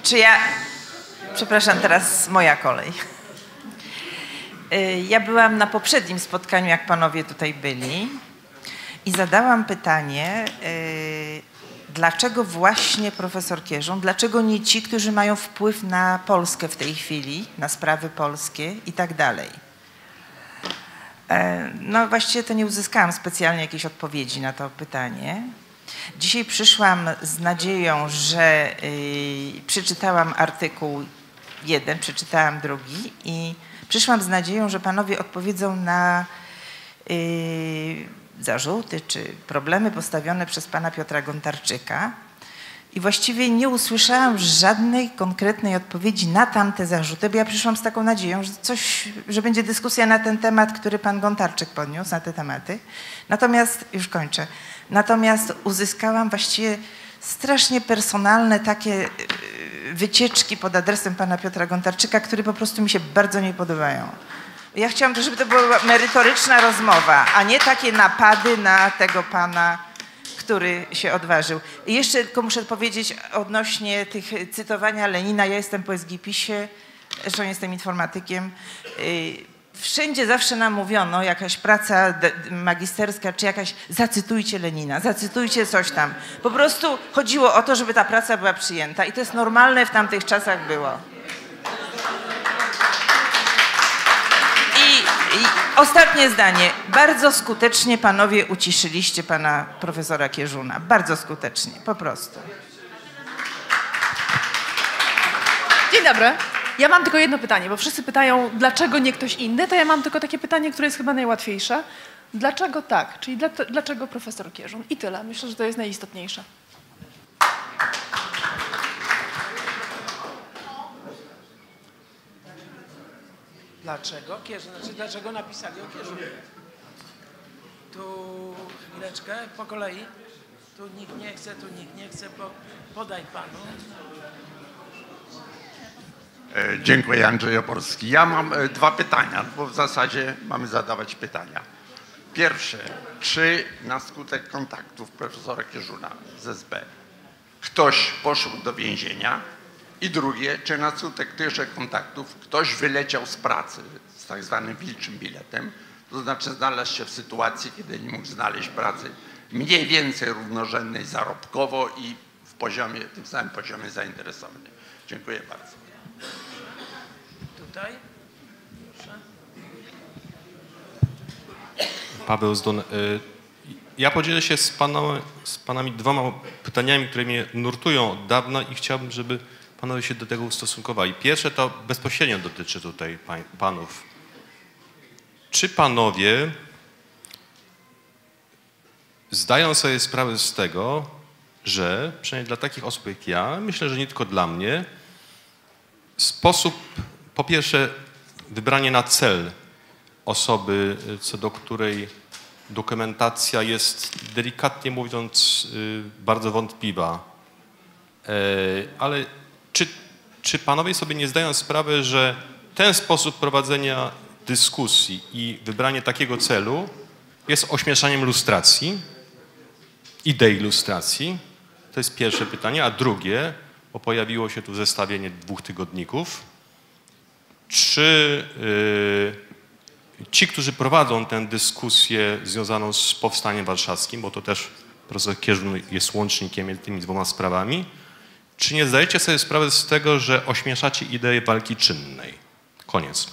Czy ja... Przepraszam, teraz moja kolej. Ja byłam na poprzednim spotkaniu, jak panowie tutaj byli, i zadałam pytanie, dlaczego właśnie profesor Kieżun, dlaczego nie ci, którzy mają wpływ na Polskę w tej chwili, na sprawy polskie i tak dalej. No właściwie to nie uzyskałam specjalnie jakiejś odpowiedzi na to pytanie. Dzisiaj przyszłam z nadzieją, że przeczytałam artykuł jeden, przeczytałam drugi i przyszłam z nadzieją, że panowie odpowiedzą na zarzuty czy problemy postawione przez pana Piotra Gontarczyka. I właściwie nie usłyszałam żadnej konkretnej odpowiedzi na tamte zarzuty, bo ja przyszłam z taką nadzieją, że że będzie dyskusja na ten temat, który pan Gontarczyk podniósł, na te tematy. Natomiast, już kończę, natomiast uzyskałam właściwie strasznie personalne takie wycieczki pod adresem pana Piotra Gontarczyka, które po prostu mi się bardzo nie podobają. Ja chciałam, żeby to była merytoryczna rozmowa, a nie takie napady na tego pana, który się odważył. I jeszcze tylko muszę powiedzieć odnośnie tych cytowania Lenina. Ja jestem po SGPiS-ie, zresztą jestem informatykiem. Wszędzie zawsze nam mówiono, jakaś praca magisterska czy jakaś, zacytujcie Lenina, zacytujcie coś tam. Po prostu chodziło o to, żeby ta praca była przyjęta i to jest normalne w tamtych czasach było. I ostatnie zdanie. Bardzo skutecznie panowie uciszyliście pana profesora Kieżuna. Bardzo skutecznie, po prostu. Dzień dobry. Ja mam tylko jedno pytanie, bo wszyscy pytają, dlaczego nie ktoś inny, to ja mam tylko takie pytanie, które jest chyba najłatwiejsze. Dlaczego tak? Czyli dlaczego profesor Kieżun? I tyle. Myślę, że to jest najistotniejsze. Dlaczego Kieżun? Znaczy, dlaczego napisali o Kieżunie? Tu chwileczkę, po kolei. Tu nikt nie chce, podaj panu. Dziękuję, Andrzej Oborski. Ja mam dwa pytania, bo w zasadzie mamy zadawać pytania. Pierwsze, czy na skutek kontaktów profesora Kieżuna z SB ktoś poszedł do więzienia? I drugie, czy na skutek tychże kontaktów ktoś wyleciał z pracy z tak zwanym wilczym biletem, to znaczy znalazł się w sytuacji, kiedy nie mógł znaleźć pracy mniej więcej równorzędnej zarobkowo i w poziomie, tym samym poziomie zainteresowania. Dziękuję bardzo. Tutaj. Proszę. Paweł Zdun. Ja podzielę się z panami dwoma pytaniami, które mnie nurtują od dawna i chciałbym, żeby panowie się do tego ustosunkowali. Pierwsze to bezpośrednio dotyczy tutaj panów. Czy panowie zdają sobie sprawę z tego, że przynajmniej dla takich osób jak ja, myślę, że nie tylko dla mnie, sposób, po pierwsze, wybranie na cel osoby, co do której dokumentacja jest, delikatnie mówiąc, bardzo wątpliwa. Ale czy panowie sobie nie zdają sprawy, że ten sposób prowadzenia dyskusji i wybranie takiego celu jest ośmieszaniem lustracji, idei lustracji? To jest pierwsze pytanie. A drugie, bo pojawiło się tu zestawienie dwóch tygodników. Czy ci, którzy prowadzą tę dyskusję związaną z Powstaniem Warszawskim, bo to też profesor Kieżun jest łącznikiem między tymi dwoma sprawami, czy nie zdajecie sobie sprawy z tego, że ośmieszacie ideę walki czynnej? Koniec.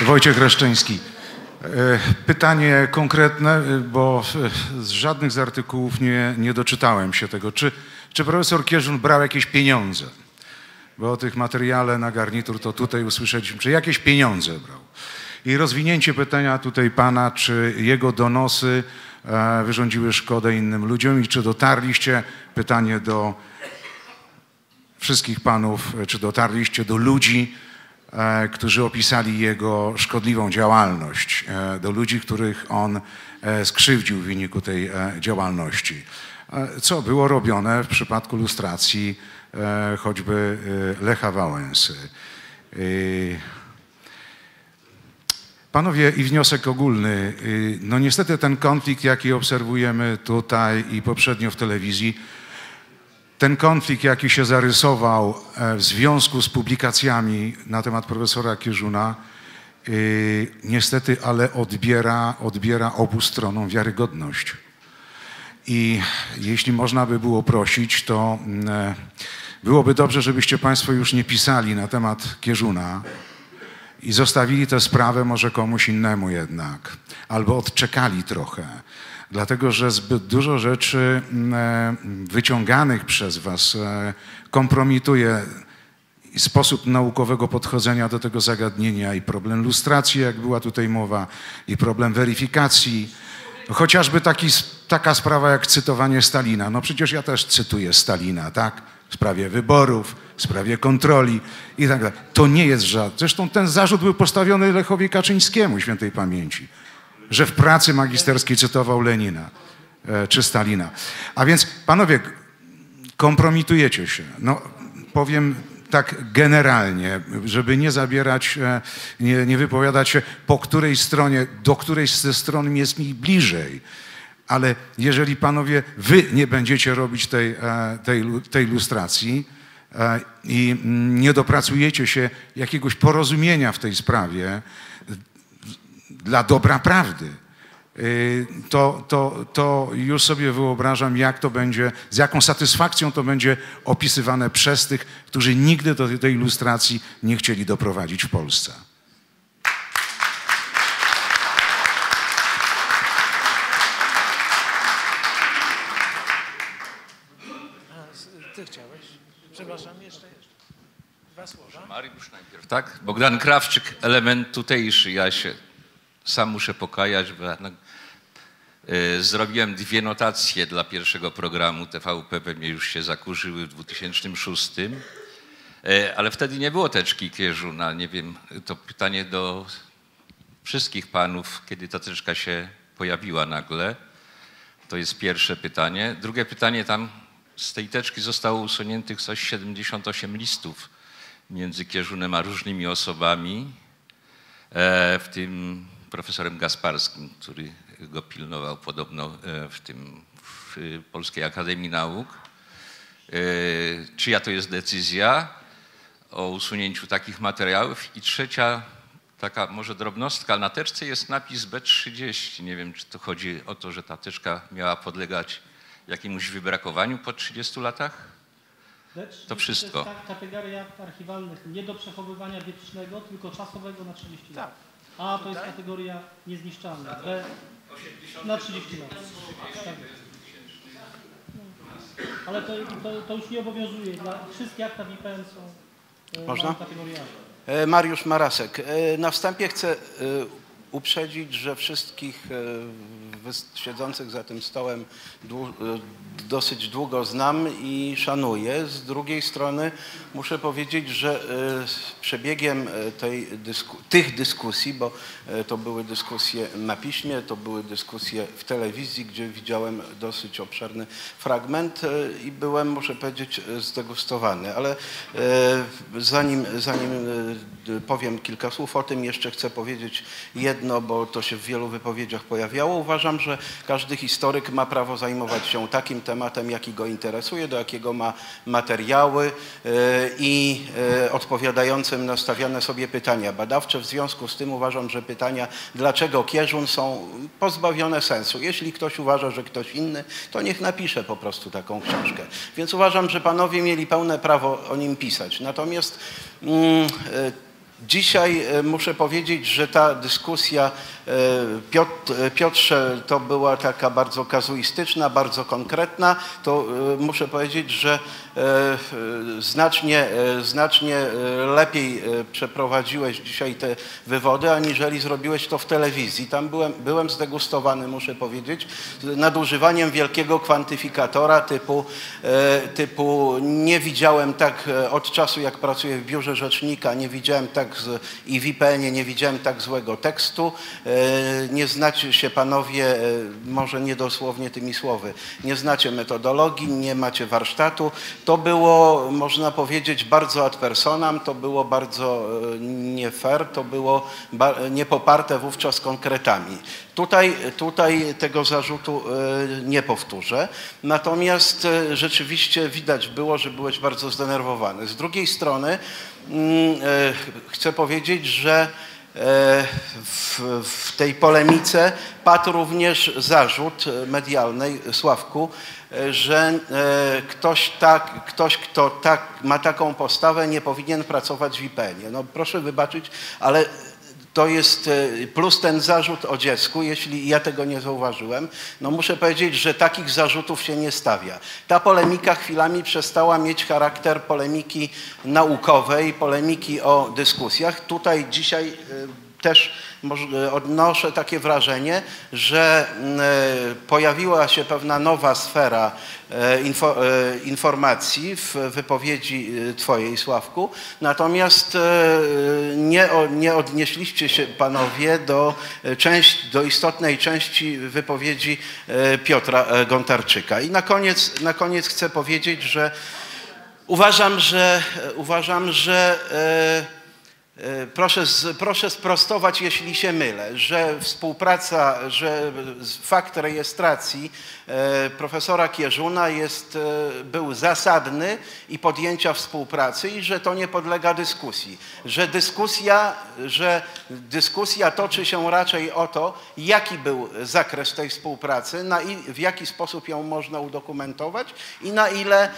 Wojciech Reszczyński. Pytanie konkretne, bo z żadnych z artykułów nie doczytałem się tego. Czy profesor Kieżun brał jakieś pieniądze? Bo o tych materiale na garnitur to tutaj usłyszeliśmy. Czy jakieś pieniądze brał? I rozwinięcie pytania tutaj pana, czy jego donosy wyrządziły szkodę innym ludziom i czy dotarliście, pytanie do wszystkich panów, czy dotarliście do ludzi, którzy opisali jego szkodliwą działalność, do ludzi, których on skrzywdził w wyniku tej działalności. Co było robione w przypadku lustracji choćby Lecha Wałęsy. Panowie, i wniosek ogólny. No niestety ten konflikt, jaki obserwujemy tutaj i poprzednio w telewizji, ten konflikt, jaki się zarysował w związku z publikacjami na temat profesora Kieżuna, niestety, ale odbiera obu stronom wiarygodność. I jeśli można by było prosić, to byłoby dobrze, żebyście państwo już nie pisali na temat Kieżuna i zostawili tę sprawę może komuś innemu jednak, albo odczekali trochę. Dlatego, że zbyt dużo rzeczy wyciąganych przez was kompromituje sposób naukowego podchodzenia do tego zagadnienia i problem lustracji, jak była tutaj mowa, i problem weryfikacji. Chociażby taka sprawa jak cytowanie Stalina. No przecież ja też cytuję Stalina, tak? W sprawie wyborów, w sprawie kontroli i tak dalej. To nie jest żart. Zresztą ten zarzut był postawiony Lechowi Kaczyńskiemu, świętej pamięci, że w pracy magisterskiej cytował Lenina czy Stalina. A więc panowie, kompromitujecie się. No powiem tak generalnie, żeby nie zabierać, nie wypowiadać się po której stronie, do której ze stron jest mi bliżej. Ale jeżeli panowie, wy nie będziecie robić tej lustracji i nie dopracujecie się jakiegoś porozumienia w tej sprawie dla dobra prawdy, to już sobie wyobrażam, jak to będzie, z jaką satysfakcją to będzie opisywane przez tych, którzy nigdy do tej lustracji nie chcieli doprowadzić w Polsce. Ty chciałeś? Przepraszam, jeszcze. Dwa słowa. Mariusz najpierw, tak? Bogdan Krawczyk, element tutejszy, ja się sam muszę pokajać, bo zrobiłem dwie notacje dla pierwszego programu TVP, pewnie już się zakurzyły w 2006, ale wtedy nie było teczki Kieżuna. Nie wiem, to pytanie do wszystkich panów, kiedy ta teczka się pojawiła nagle. To jest pierwsze pytanie. Drugie pytanie, tam z tej teczki zostało usuniętych coś 78 listów między Kieżunem a różnymi osobami, w tym profesorem Gasparskim, który go pilnował podobno w Polskiej Akademii Nauk. Czyja to jest decyzja o usunięciu takich materiałów? I trzecia, taka może drobnostka, na teczce jest napis B30. Nie wiem, czy to chodzi o to, że ta teczka miała podlegać jakiemuś wybrakowaniu po 30 latach? To wszystko. To jest tak, kategoria archiwalnych nie do przechowywania wiecznego, tylko czasowego na 30 lat. Tak. A to jest kategoria niezniszczalna. B na 30 lat. Tak. Ale to już nie obowiązuje. Dla wszystkich akta w IPN są kategoria. Mariusz Marasek. Na wstępie chcę uprzedzić, że wszystkich siedzących za tym stołem dosyć długo znam i szanuję. Z drugiej strony muszę powiedzieć, że przebiegiem tych dyskusji, bo to były dyskusje na piśmie, to były dyskusje w telewizji, gdzie widziałem dosyć obszerny fragment i byłem, muszę powiedzieć, zdegustowany. Ale zanim powiem kilka słów o tym, jeszcze chcę powiedzieć jedno, bo to się w wielu wypowiedziach pojawiało. Uważam, że każdy historyk ma prawo zajmować się takim tematem, jaki go interesuje, do jakiego ma materiały i odpowiadającym na stawiane sobie pytania badawcze. W związku z tym uważam, że pytania, dlaczego Kieżun, są pozbawione sensu. Jeśli ktoś uważa, że ktoś inny, to niech napisze po prostu taką książkę. Więc uważam, że panowie mieli pełne prawo o nim pisać. Natomiast dzisiaj muszę powiedzieć, że ta dyskusja, Piotrze, to była taka bardzo kazuistyczna, bardzo konkretna. To muszę powiedzieć, że znacznie lepiej przeprowadziłeś dzisiaj te wywody, aniżeli zrobiłeś to w telewizji. Tam byłem zdegustowany, muszę powiedzieć, nadużywaniem wielkiego kwantyfikatora typu nie widziałem tak od czasu, jak pracuję w biurze rzecznika, nie widziałem tak i w IPN-ie nie widziałem tak złego tekstu. Nie znacie się panowie, może niedosłownie tymi słowy, nie znacie metodologii, nie macie warsztatu. To było, można powiedzieć, bardzo ad personam, to było bardzo nie fair, to było niepoparte wówczas konkretami. Tutaj tego zarzutu nie powtórzę, natomiast rzeczywiście widać było, że byłeś bardzo zdenerwowany. Z drugiej strony chcę powiedzieć, że w tej polemice padł również zarzut medialny, Sławku, że ktoś kto ma taką postawę, nie powinien pracować w IPN-ie. No proszę wybaczyć, ale to jest plus ten zarzut o dziecku, jeśli ja tego nie zauważyłem. No muszę powiedzieć, że takich zarzutów się nie stawia. Ta polemika chwilami przestała mieć charakter polemiki naukowej, polemiki o dyskusjach. Tutaj dzisiaj też odnoszę takie wrażenie, że pojawiła się pewna nowa sfera informacji w wypowiedzi twojej, Sławku, natomiast nie odnieśliście się panowie do istotnej części wypowiedzi Piotra Gontarczyka. I na koniec chcę powiedzieć, że Proszę sprostować, jeśli się mylę, że współpraca, że fakt rejestracji profesora Kieżuna był zasadny i podjęcia współpracy i że to nie podlega dyskusji. Że dyskusja toczy się raczej o to, jaki był zakres tej współpracy, w jaki sposób ją można udokumentować i na ile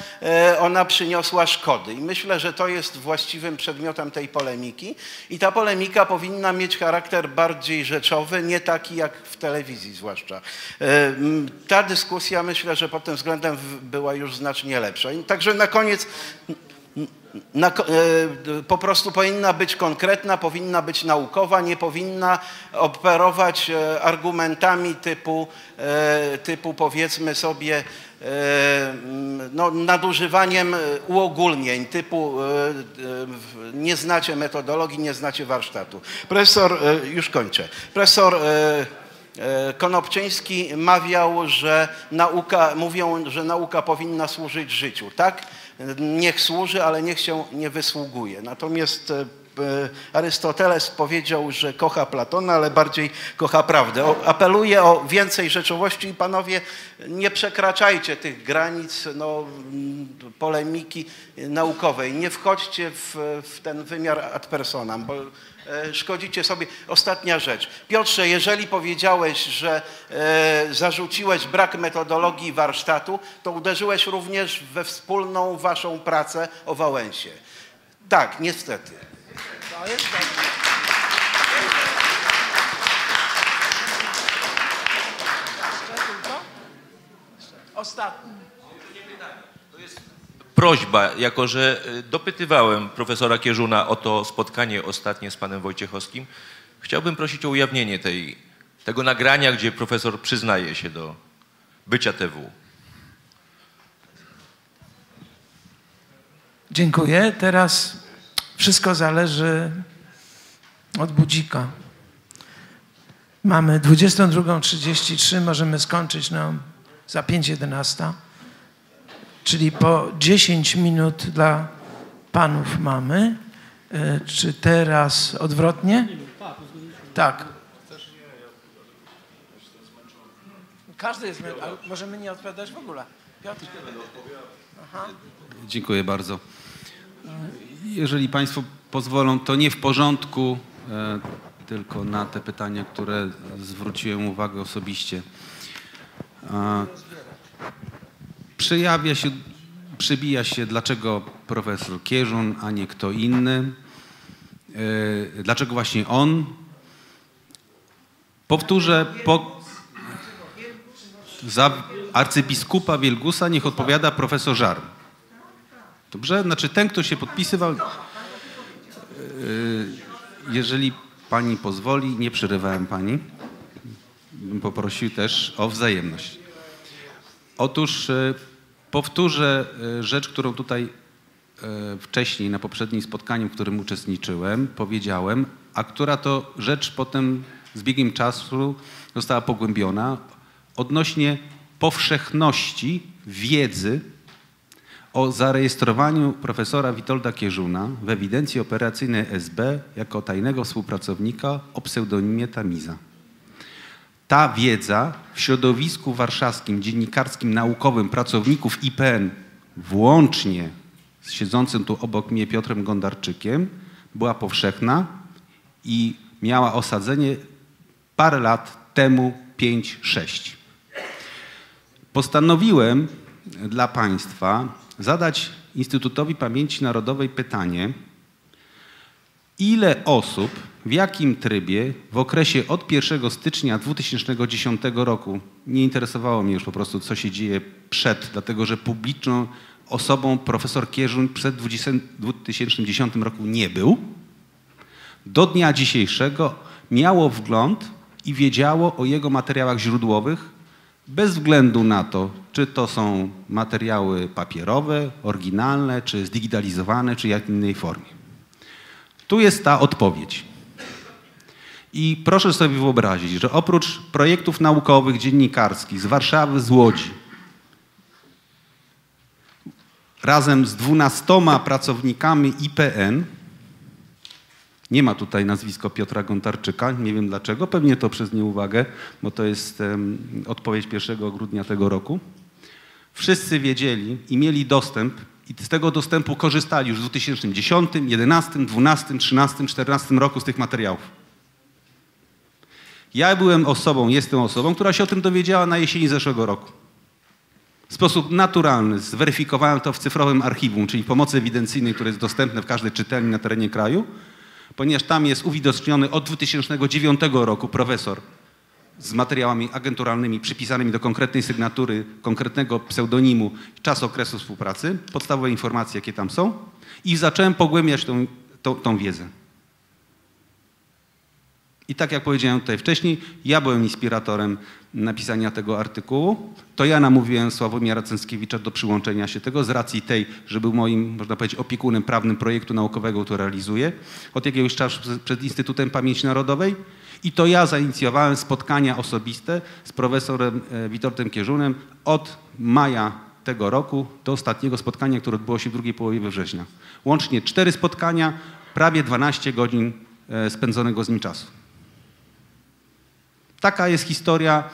ona przyniosła szkody. I myślę, że to jest właściwym przedmiotem tej polemiki. I ta polemika powinna mieć charakter bardziej rzeczowy, nie taki jak w telewizji zwłaszcza. Ta dyskusja, myślę, że pod tym względem była już znacznie lepsza. Także na koniec po prostu powinna być konkretna, powinna być naukowa, nie powinna operować argumentami typu powiedzmy sobie no, nadużywaniem uogólnień typu nie znacie metodologii, nie znacie warsztatu. Profesor, już kończę. Profesor Konopczyński mawiał, że nauka powinna służyć życiu. Tak, niech służy, ale niech się nie wysługuje. Natomiast Arystoteles powiedział, że kocha Platona, ale bardziej kocha prawdę. Apeluję o więcej rzeczowości i panowie, nie przekraczajcie tych granic polemiki naukowej. Nie wchodźcie w ten wymiar ad personam, bo szkodzicie sobie. Ostatnia rzecz. Piotrze, jeżeli powiedziałeś, że zarzuciłeś brak metodologii warsztatu, to uderzyłeś również we wspólną waszą pracę o Wałęsie. Tak, niestety. Ostatni. To jest prośba, jako że dopytywałem profesora Kieżuna o to spotkanie ostatnie z panem Wojciechowskim, chciałbym prosić o ujawnienie tego nagrania, gdzie profesor przyznaje się do bycia TW. Dziękuję. Teraz wszystko zależy od budzika. Mamy 22:33, możemy skończyć za 5:11, czyli po 10 minut dla panów mamy. Czy teraz odwrotnie? Tak. Każdy jest zmęczony, ale możemy nie odpowiadać w ogóle. Piotr? Aha. Dziękuję bardzo. Jeżeli państwo pozwolą, to nie w porządku, tylko na te pytania, które zwróciłem uwagę osobiście. Przybija się, dlaczego profesor Kieżun, a nie kto inny. Dlaczego właśnie on? Powtórzę, za arcybiskupa Wielgusa niech odpowiada profesor Żar. Dobrze? Znaczy ten, kto się podpisywał, jeżeli pani pozwoli, nie przerywałem pani, bym poprosił też o wzajemność. Otóż powtórzę rzecz, którą tutaj wcześniej na poprzednim spotkaniu, w którym uczestniczyłem, powiedziałem, a która to rzecz potem z biegiem czasu została pogłębiona odnośnie powszechności wiedzy o zarejestrowaniu profesora Witolda Kieżuna w ewidencji operacyjnej SB jako tajnego współpracownika o pseudonimie Tamiza. Ta wiedza w środowisku warszawskim, dziennikarskim, naukowym, pracowników IPN, włącznie z siedzącym tu obok mnie Piotrem Gontarczykiem, była powszechna i miała osadzenie parę lat temu, 5-6. Postanowiłem dla państwa zadać Instytutowi Pamięci Narodowej pytanie, ile osób, w jakim trybie w okresie od 1 stycznia 2010 roku, nie interesowało mnie już po prostu, co się dzieje przed, dlatego że publiczną osobą profesor Kieżun przed 2010 roku nie był, do dnia dzisiejszego miało wgląd i wiedziało o jego materiałach źródłowych, bez względu na to, czy to są materiały papierowe, oryginalne, czy zdigitalizowane, czy w innej formie. Tu jest ta odpowiedź. I proszę sobie wyobrazić, że oprócz projektów naukowych, dziennikarskich z Warszawy, z Łodzi, razem z 12 pracownikami IPN, nie ma tutaj nazwisko Piotra Gontarczyka, nie wiem dlaczego, pewnie to przez nieuwagę, bo to jest odpowiedź 1 grudnia tego roku. Wszyscy wiedzieli i mieli dostęp i z tego dostępu korzystali już w 2010, 2011, 2012, 2013, 2014 roku z tych materiałów. Ja jestem osobą, która się o tym dowiedziała na jesieni zeszłego roku. W sposób naturalny zweryfikowałem to w cyfrowym archiwum, czyli pomocy ewidencyjnej, które jest dostępne w każdej czytelni na terenie kraju, ponieważ tam jest uwidoczniony od 2009 roku profesor z materiałami agenturalnymi przypisanymi do konkretnej sygnatury, konkretnego pseudonimu, czas okresu współpracy, podstawowe informacje, jakie tam są i zacząłem pogłębiać tą wiedzę. I tak jak powiedziałem tutaj wcześniej, ja byłem inspiratorem napisania tego artykułu. To ja namówiłem Sławomira Cenckiewicza do przyłączenia się tego z racji tej, że był moim, można powiedzieć, opiekunem prawnym projektu naukowego, który realizuję od jakiegoś czasu przed Instytutem Pamięci Narodowej. I to ja zainicjowałem spotkania osobiste z profesorem Witoldem Kieżunem od maja tego roku do ostatniego spotkania, które odbyło się w drugiej połowie września. Łącznie 4 spotkania, prawie 12 godzin spędzonego z nim czasu. Taka jest historia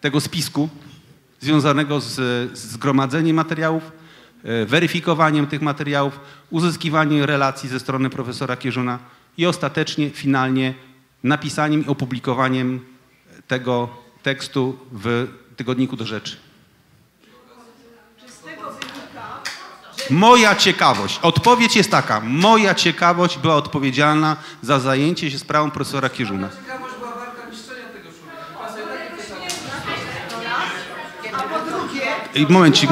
tego spisku związanego z zgromadzeniem materiałów, weryfikowaniem tych materiałów, uzyskiwaniem relacji ze strony profesora Kieżuna i ostatecznie, finalnie napisaniem i opublikowaniem tego tekstu w Tygodniku do Rzeczy. Moja ciekawość, odpowiedź jest taka, moja ciekawość była odpowiedzialna za zajęcie się sprawą profesora Kieżuna. Momencik.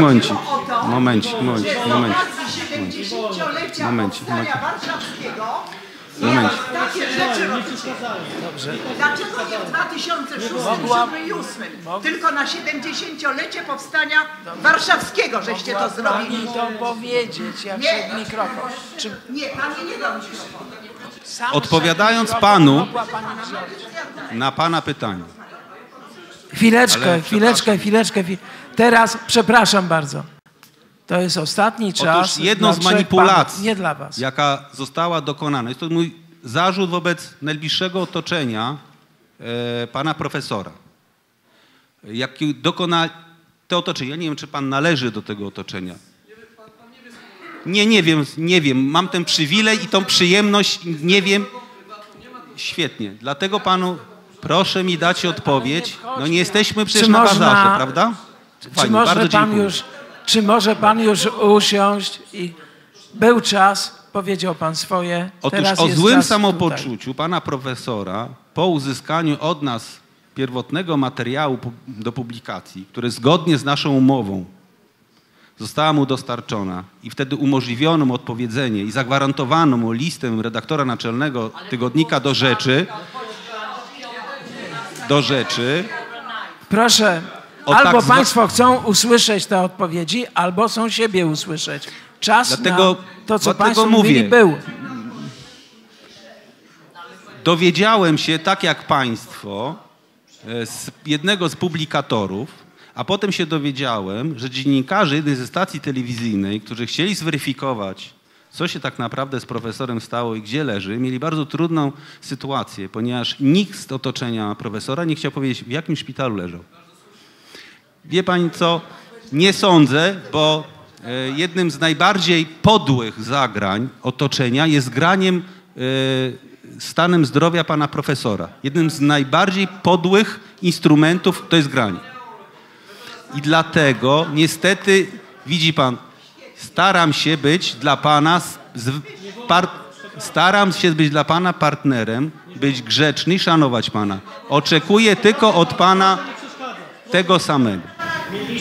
Takie rzeczy dobrze. Dlaczego nie w 2006 i 2008, tylko na 70-lecie Powstania Warszawskiego, żeście to zrobili? Mogła pani to powiedzieć, jak przed mikrofon. Nie, pani nie dał mikrofon. Odpowiadając panu na pana pytanie. Chwileczkę. Teraz, przepraszam bardzo, to jest ostatni czas. Otóż jedną z manipulacji, nie dla was, jaka została dokonana, jest to mój zarzut wobec najbliższego otoczenia pana profesora. Jaki dokona to otoczenie, ja nie wiem, czy pan należy do tego otoczenia. Nie wiem, mam ten przywilej i tą przyjemność, nie wiem. Świetnie, dlatego panu, proszę mi dać odpowiedź, no nie jesteśmy przecież na bazarze, prawda? Fajnie, czy może pan już usiąść i był czas, powiedział pan swoje. Otóż o złym samopoczuciu pana profesora po uzyskaniu od nas pierwotnego materiału do publikacji, który zgodnie z naszą umową została mu dostarczona i wtedy umożliwiono mu odpowiedzenie i zagwarantowano mu listem redaktora naczelnego Tygodnika do rzeczy. Proszę. Albo państwo chcą usłyszeć te odpowiedzi, albo są siebie usłyszeć. Czas dlatego, na to, co państwo mówili, był. Dowiedziałem się, tak jak państwo, z jednego z publikatorów, a potem się dowiedziałem, że dziennikarze jednej ze stacji telewizyjnej, którzy chcieli zweryfikować, co się tak naprawdę z profesorem stało i gdzie leży, mieli bardzo trudną sytuację, ponieważ nikt z otoczenia profesora nie chciał powiedzieć, w jakim szpitalu leżał. Wie pani co? Nie sądzę, bo jednym z najbardziej podłych zagrań otoczenia jest graniem stanem zdrowia pana profesora. Jednym z najbardziej podłych instrumentów to jest granie. I dlatego niestety, widzi pan, staram się być dla pana partnerem, być grzeczny i szanować pana. Oczekuję tylko od pana tego samego.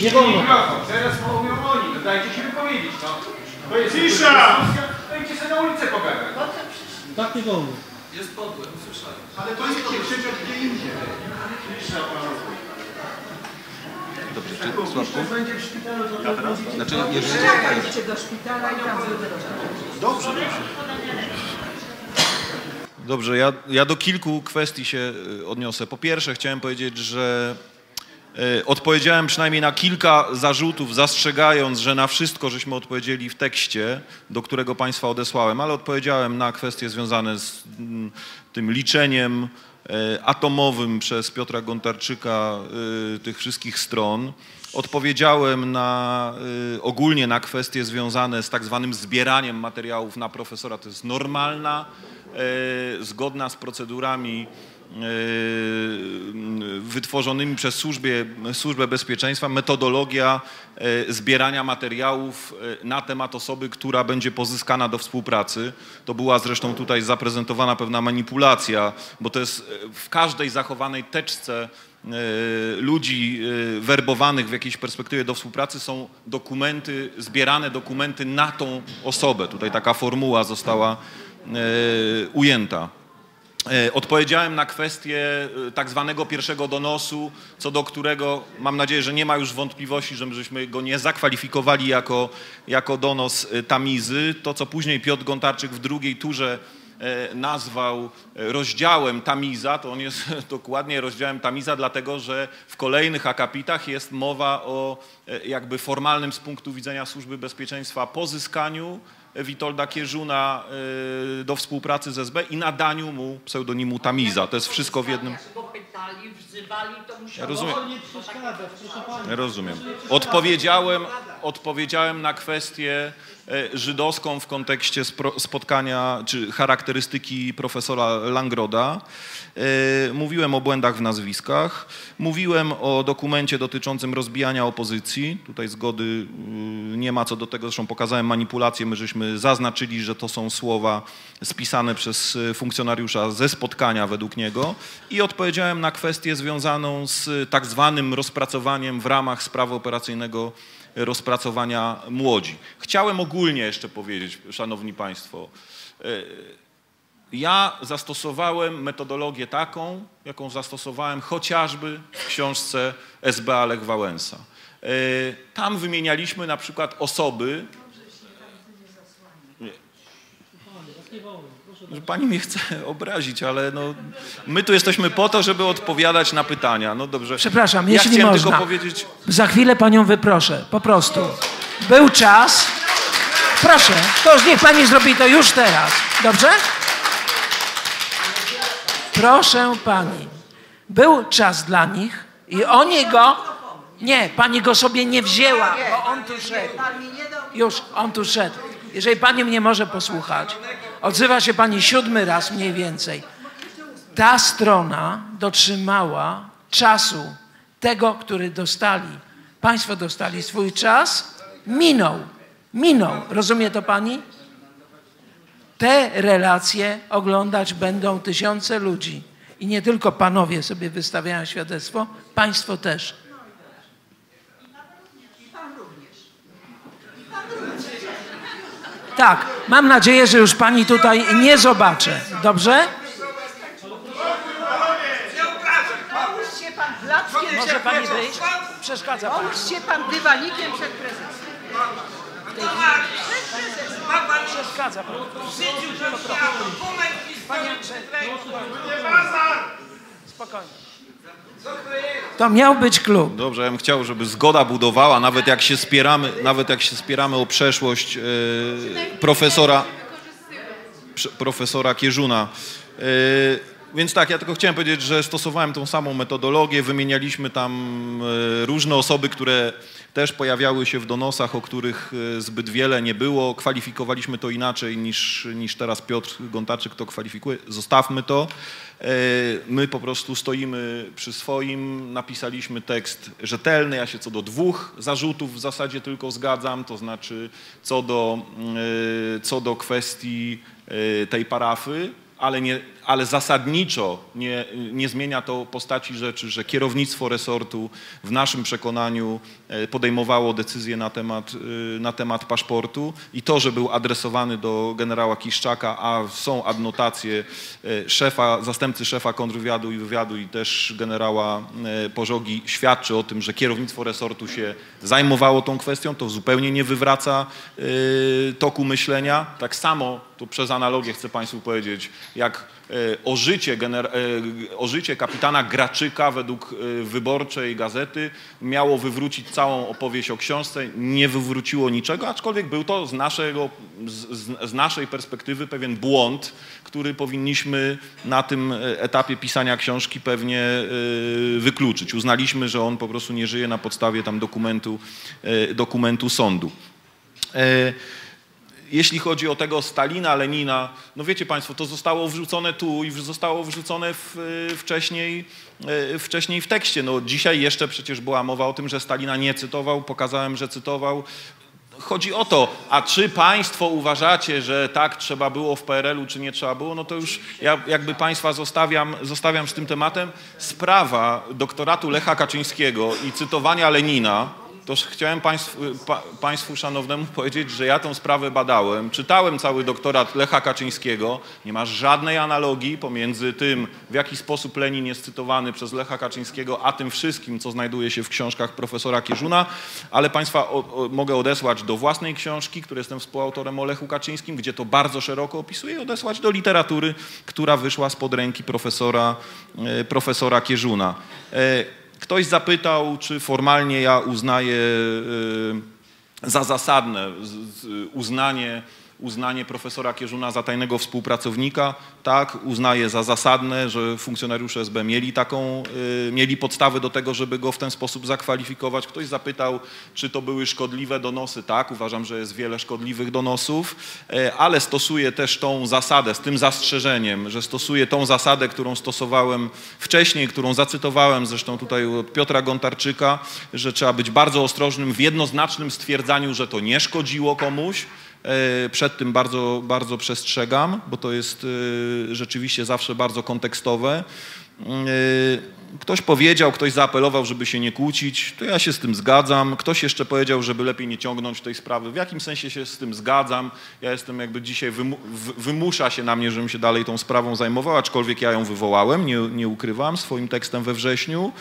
Nie wolno. Teraz mówią oni, dajcie się wypowiedzieć, no. To jest cisza! To idzie sobie na ulicę pogadać. Tak nie wolno. Jest podłe, usłyszałem. Ale to idźcie krzyczeć gdzie indziej. Cisza, panu. Dobrze, czy Sławku? Ja teraz? Znaczy, jeżeli... Idźcie do szpitala i tam zrobię. Dobrze. Dobrze, ja do kilku kwestii się odniosę. Po pierwsze, chciałem powiedzieć, że Odpowiedziałem przynajmniej na kilka zarzutów, zastrzegając, że na wszystko żeśmy odpowiedzieli w tekście, do którego Państwa odesłałem, ale odpowiedziałem na kwestie związane z tym liczeniem atomowym przez Piotra Gontarczyka tych wszystkich stron. Odpowiedziałem na, ogólnie na kwestie związane z tak zwanym zbieraniem materiałów na profesora. To jest normalna, zgodna z procedurami wytworzonymi przez Służbę Bezpieczeństwa metodologia zbierania materiałów na temat osoby, która będzie pozyskana do współpracy. To była zresztą tutaj zaprezentowana pewna manipulacja, bo to jest w każdej zachowanej teczce ludzi werbowanych w jakiejś perspektywie do współpracy są dokumenty, zbierane dokumenty na tą osobę. Tutaj taka formuła została ujęta. Odpowiedziałem na kwestię tak zwanego pierwszego donosu, co do którego mam nadzieję, że nie ma już wątpliwości, żebyśmy go nie zakwalifikowali jako donos Tamizy. To, co później Piotr Gontarczyk w drugiej turze nazwał rozdziałem Tamiza, to on jest dokładnie rozdziałem Tamiza, dlatego że w kolejnych akapitach jest mowa o jakby formalnym z punktu widzenia Służby Bezpieczeństwa pozyskaniu Witolda Kieżuna do współpracy z SB i nadaniu mu pseudonimu Tamiza. To jest wszystko w jednym... Ja rozumiem. Odpowiedziałem na kwestię żydowską w kontekście spotkania czy charakterystyki profesora Langroda. Mówiłem o błędach w nazwiskach. Mówiłem o dokumencie dotyczącym rozbijania opozycji. Tutaj zgody nie ma co do tego. Zresztą pokazałem manipulację. My żeśmy zaznaczyli, że to są słowa spisane przez funkcjonariusza ze spotkania według niego. I odpowiedziałem na kwestię związaną z tak zwanym rozpracowaniem w ramach sprawy operacyjnego rozpracowania młodzi. Chciałem ogólnie jeszcze powiedzieć, Szanowni Państwo, ja zastosowałem metodologię taką, jaką zastosowałem chociażby w książce SB Lech Wałęsa. Tam wymienialiśmy na przykład osoby... Pani mnie chce obrazić, ale no, my tu jesteśmy po to, żeby odpowiadać na pytania. No dobrze. Przepraszam, ja jeśli można, tylko powiedzieć... za chwilę Panią wyproszę, po prostu. Był czas. Proszę, to już niech Pani zrobi to już teraz. Dobrze? Proszę Pani, był czas dla nich i oni go... Nie, Pani go sobie nie wzięła, bo on tu szedł. Już, on tu szedł. Jeżeli Pani mnie może posłuchać, odzywa się Pani 7. raz mniej więcej. Ta strona dotrzymała czasu tego, który dostali. Państwo dostali swój czas, minął. Minął. Rozumie to Pani? Te relacje oglądać będą tysiące ludzi. I nie tylko panowie sobie wystawiają świadectwo, Państwo też. Tak, mam nadzieję, że już Pani tutaj nie zobaczę. Dobrze? Może Pani wyjść? Przeszkadza Pani. Połóż się Pan dywanikiem przed prezesem. Przeszkadza Pani. Panie Andrzeju. Spokojnie. To miał być klub. Dobrze, ja bym chciał, żeby zgoda budowała, nawet jak się spieramy o przeszłość profesora Kieżuna. Więc tak, ja tylko chciałem powiedzieć, że stosowałem tą samą metodologię, wymienialiśmy tam różne osoby, które też pojawiały się w donosach, o których zbyt wiele nie było. Kwalifikowaliśmy to inaczej niż teraz Piotr Gontarczyk to kwalifikuje. Zostawmy to. My po prostu stoimy przy swoim. Napisaliśmy tekst rzetelny. Ja się co do 2 zarzutów w zasadzie tylko zgadzam. To znaczy co do kwestii tej parafy. Ale zasadniczo nie zmienia to postaci rzeczy, że kierownictwo resortu w naszym przekonaniu podejmowało decyzję na temat paszportu i to, że był adresowany do generała Kiszczaka, a są adnotacje zastępcy szefa kontrwywiadu i wywiadu i też generała Pożogi świadczy o tym, że kierownictwo resortu się zajmowało tą kwestią, to zupełnie nie wywraca toku myślenia. Tak samo, to przez analogię chcę Państwu powiedzieć, jak ożycie kapitana Graczyka według Wyborczej Gazety miało wywrócić całą opowieść o książce. Nie wywróciło niczego, aczkolwiek był to z naszej perspektywy pewien błąd, który powinniśmy na tym etapie pisania książki pewnie wykluczyć. Uznaliśmy, że on po prostu nie żyje na podstawie tam dokumentu sądu. Jeśli chodzi o tego Stalina, Lenina, no wiecie Państwo, to zostało wrzucone tu i zostało wrzucone wcześniej w tekście. No dzisiaj jeszcze przecież była mowa o tym, że Stalina nie cytował, pokazałem, że cytował. Chodzi o to, a czy Państwo uważacie, że tak trzeba było w PRL-u, czy nie trzeba było, no to już ja jakby Państwa zostawiam z tym tematem. Sprawa doktoratu Lecha Kaczyńskiego i cytowania Lenina, to chciałem Państwu szanownemu powiedzieć, że ja tę sprawę badałem, czytałem cały doktorat Lecha Kaczyńskiego, nie ma żadnej analogii pomiędzy tym, w jaki sposób Lenin jest cytowany przez Lecha Kaczyńskiego, a tym wszystkim, co znajduje się w książkach profesora Kieżuna, ale Państwa mogę odesłać do własnej książki, której jestem współautorem o Lechu Kaczyńskim, gdzie to bardzo szeroko opisuję, i odesłać do literatury, która wyszła spod ręki profesora Kieżuna. Ktoś zapytał, czy formalnie ja uznaję za zasadne uznanie profesora Kieżuna za tajnego współpracownika. Tak, uznaję za zasadne, że funkcjonariusze SB mieli podstawy do tego, żeby go w ten sposób zakwalifikować. Ktoś zapytał, czy to były szkodliwe donosy. Tak, uważam, że jest wiele szkodliwych donosów, ale stosuję też tą zasadę, z tym zastrzeżeniem, że stosuję tą zasadę, którą stosowałem wcześniej, którą zacytowałem zresztą tutaj od Piotra Gontarczyka, że trzeba być bardzo ostrożnym w jednoznacznym stwierdzaniu, że to nie szkodziło komuś. Przed tym bardzo przestrzegam, bo to jest rzeczywiście zawsze bardzo kontekstowe. Ktoś powiedział, ktoś zaapelował, żeby się nie kłócić, to ja się z tym zgadzam. Ktoś jeszcze powiedział, żeby lepiej nie ciągnąć tej sprawy. W jakim sensie się z tym zgadzam? Ja jestem jakby dzisiaj, wymusza się na mnie, żebym się dalej tą sprawą zajmował, aczkolwiek ja ją wywołałem, nie ukrywam, swoim tekstem we wrześniu.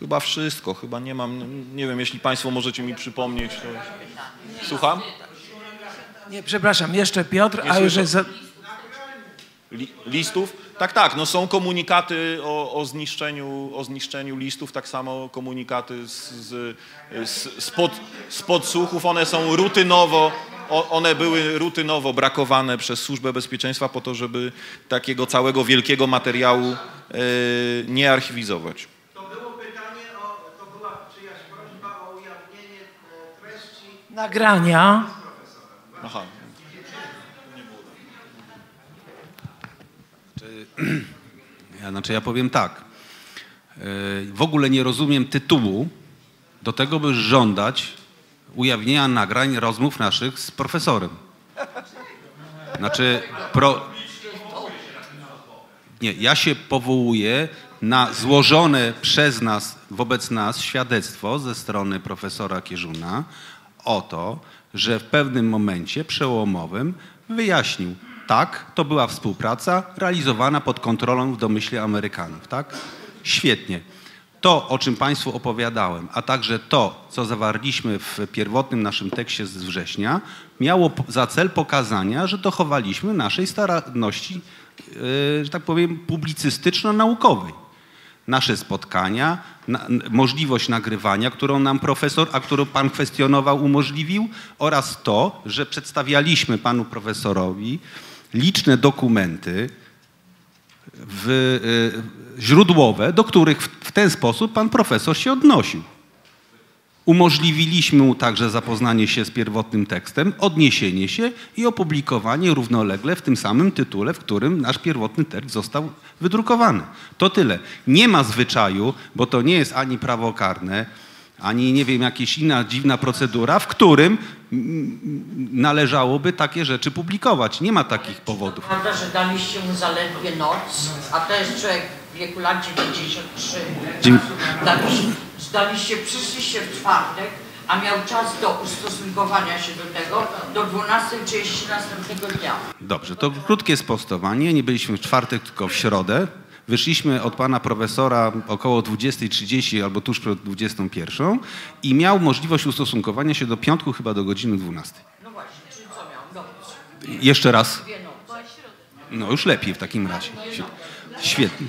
Chyba wszystko, chyba nie mam, nie wiem, jeśli Państwo możecie mi przypomnieć. To... Słucham? Nie, przepraszam, jeszcze Piotr, a już jest... Listów? Tak, no są komunikaty o zniszczeniu listów, tak samo komunikaty z podsłuchów, one są rutynowo... One były rutynowo brakowane przez Służbę Bezpieczeństwa po to, żeby takiego całego wielkiego materiału nie archiwizować. Nagrania. Aha. Ja powiem tak. W ogóle nie rozumiem tytułu do tego, by żądać ujawnienia nagrań rozmów naszych z profesorem. Ja się powołuję na złożone przez nas, wobec nas świadectwo ze strony profesora Kieżuna o to, że w pewnym momencie przełomowym wyjaśnił, tak, to była współpraca realizowana pod kontrolą w domyśle Amerykanów, tak? Świetnie. To, o czym Państwu opowiadałem, a także to, co zawarliśmy w pierwotnym naszym tekście z września, miało za cel pokazania, że dochowaliśmy naszej staranności, że tak powiem, publicystyczno-naukowej. Nasze spotkania, możliwość nagrywania, którą nam profesor, a którą pan kwestionował, umożliwił, oraz to, że przedstawialiśmy panu profesorowi liczne dokumenty źródłowe, do których w ten sposób pan profesor się odnosił. Umożliwiliśmy mu także zapoznanie się z pierwotnym tekstem, odniesienie się i opublikowanie równolegle w tym samym tytule, w którym nasz pierwotny tekst został wydrukowany. To tyle. Nie ma zwyczaju, bo to nie jest ani prawo karne, ani nie wiem, jakaś inna dziwna procedura, w którym należałoby takie rzeczy publikować. Nie ma takich powodów. Czy to prawda, że daliście mu zaledwie noc, a to jest człowiek w wieku lat 93. Przyszliście w czwartek, a miał czas do ustosunkowania się do tego do 12:30 następnego dnia. Dobrze, to krótkie sprostowanie. Nie byliśmy w czwartek, tylko w środę. Wyszliśmy od pana profesora około 20:30 albo tuż przed 21:00 i miał możliwość ustosunkowania się do piątku chyba do godziny 12:00. No właśnie, czyli co miał robić? Jeszcze raz. No już lepiej w takim razie. Świetnie.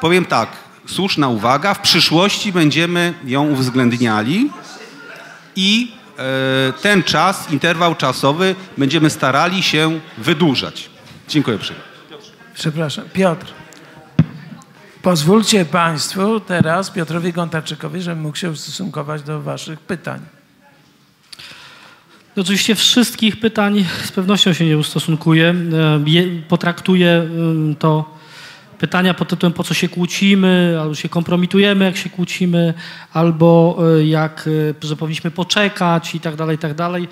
Powiem tak, słuszna uwaga, w przyszłości będziemy ją uwzględniali i ten czas, interwał czasowy będziemy starali się wydłużać. Dziękuję uprzejmie. Przepraszam, Piotr. Pozwólcie państwu teraz, Piotrowi Gontarczykowi, żebym mógł się ustosunkować do waszych pytań. Oczywiście wszystkich pytań z pewnością się nie ustosunkuję. Potraktuję to pytania pod tytułem, po co się kłócimy, albo się kompromitujemy, jak się kłócimy, albo jak, że powinniśmy poczekać i tak dalej,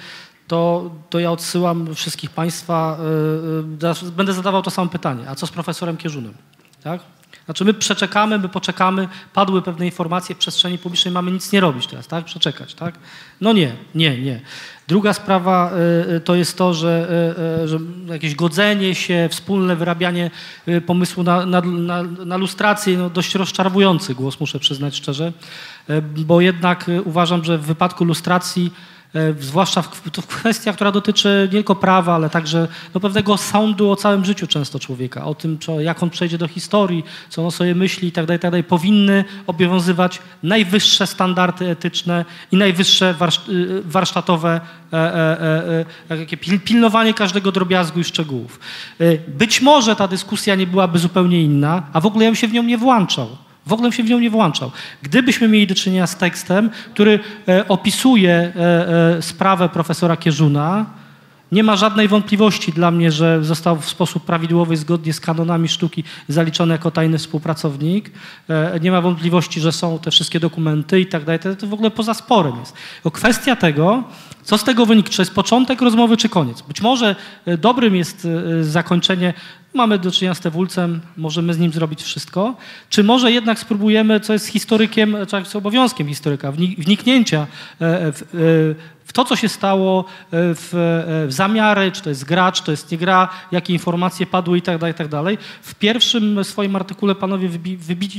to ja odsyłam wszystkich państwa, będę zadawał to samo pytanie. A co z profesorem Kieżunem? Tak? Znaczy my przeczekamy, my poczekamy, padły pewne informacje w przestrzeni publicznej, mamy nic nie robić teraz, tak? Przeczekać, tak? No nie. Druga sprawa to jest to, że jakieś godzenie się, wspólne wyrabianie pomysłu na lustrację, no dość rozczarowujący głos, muszę przyznać szczerze, bo jednak uważam, że w wypadku lustracji, zwłaszcza w kwestiach, która dotyczy nie tylko prawa, ale także no, pewnego sądu o całym życiu często człowieka, o tym, jak on przejdzie do historii, co on sobie myśli i tak dalej, powinny obowiązywać najwyższe standardy etyczne i najwyższe warsztatowe pilnowanie każdego drobiazgu i szczegółów. Być może ta dyskusja nie byłaby zupełnie inna, a w ogóle ja bym się w nią nie włączał. W ogóle się w nią nie włączał. Gdybyśmy mieli do czynienia z tekstem, który opisuje sprawę profesora Kieżuna, nie ma żadnej wątpliwości dla mnie, że został w sposób prawidłowy, zgodnie z kanonami sztuki zaliczony jako tajny współpracownik. Nie ma wątpliwości, że są te wszystkie dokumenty i tak dalej. To w ogóle poza sporem jest. Kwestia tego, co z tego wynika, czy jest początek rozmowy, czy koniec. Być może dobrym jest zakończenie, mamy do czynienia z TW-cem, możemy z nim zrobić wszystko, czy może jednak spróbujemy, co jest historykiem, co jest obowiązkiem historyka, wniknięcia w to, co się stało, w zamiary, czy to jest gra, czy to jest nie gra, jakie informacje padły i tak dalej. W pierwszym swoim artykule panowie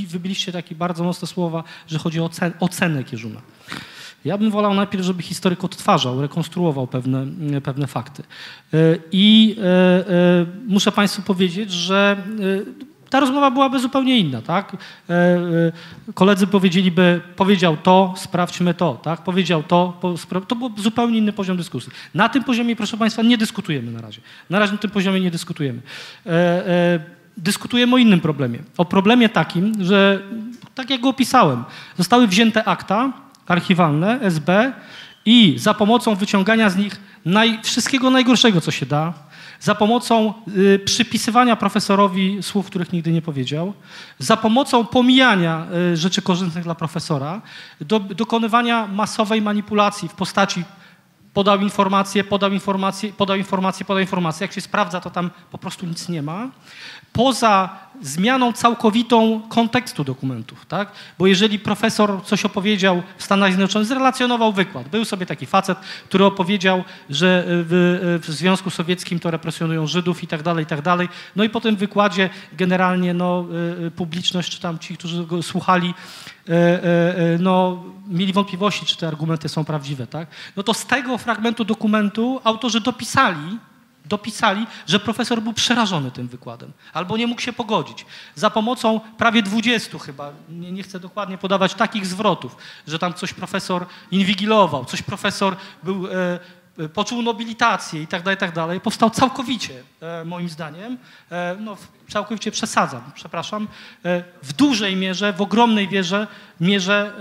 wybiliście takie bardzo mocne słowa, że chodzi o ocenę Kieżuna. Ja bym wolał najpierw, żeby historyk odtwarzał, rekonstruował pewne fakty. I muszę państwu powiedzieć, że ta rozmowa byłaby zupełnie inna, tak? Koledzy powiedzieliby, powiedział to, sprawdźmy to, tak? Powiedział to, to był zupełnie inny poziom dyskusji. Na tym poziomie, proszę państwa, nie dyskutujemy na razie. Na razie na tym poziomie nie dyskutujemy. Dyskutujemy o innym problemie. O problemie takim, że, tak jak go opisałem, zostały wzięte akta archiwalne, SB i za pomocą wyciągania z nich wszystkiego najgorszego, co się da, za pomocą przypisywania profesorowi słów, których nigdy nie powiedział, za pomocą pomijania rzeczy korzystnych dla profesora, dokonywania masowej manipulacji w postaci podał informację. Jak się sprawdza, to tam po prostu nic nie ma. Poza zmianą całkowitą kontekstu dokumentów, tak? Bo jeżeli profesor coś opowiedział w Stanach Zjednoczonych, zrelacjonował wykład. Był sobie taki facet, który opowiedział, że w Związku Sowieckim to represjonują Żydów i tak dalej, i tak dalej. No i po tym wykładzie generalnie no, publiczność, czy tam ci, którzy go słuchali, no, mieli wątpliwości, czy te argumenty są prawdziwe, tak? No to z tego fragmentu dokumentu autorzy dopisali, że profesor był przerażony tym wykładem albo nie mógł się pogodzić. Za pomocą prawie 20 chyba, nie chcę dokładnie podawać takich zwrotów, że tam coś profesor inwigilował, coś profesor był, poczuł nobilitację i tak dalej, powstał całkowicie, moim zdaniem, no całkowicie przesadzam, przepraszam, w dużej mierze, w ogromnej mierze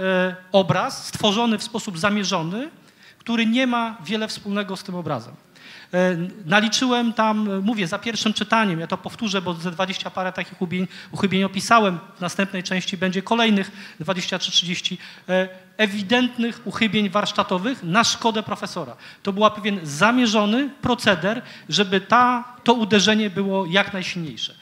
obraz stworzony w sposób zamierzony, który nie ma wiele wspólnego z tym obrazem. Naliczyłem tam, mówię, za pierwszym czytaniem, ja to powtórzę, bo ze 20 parę takich uchybień opisałem, w następnej części będzie kolejnych 23-30 ewidentnych uchybień warsztatowych na szkodę profesora. To był pewien zamierzony proceder, żeby to uderzenie było jak najsilniejsze.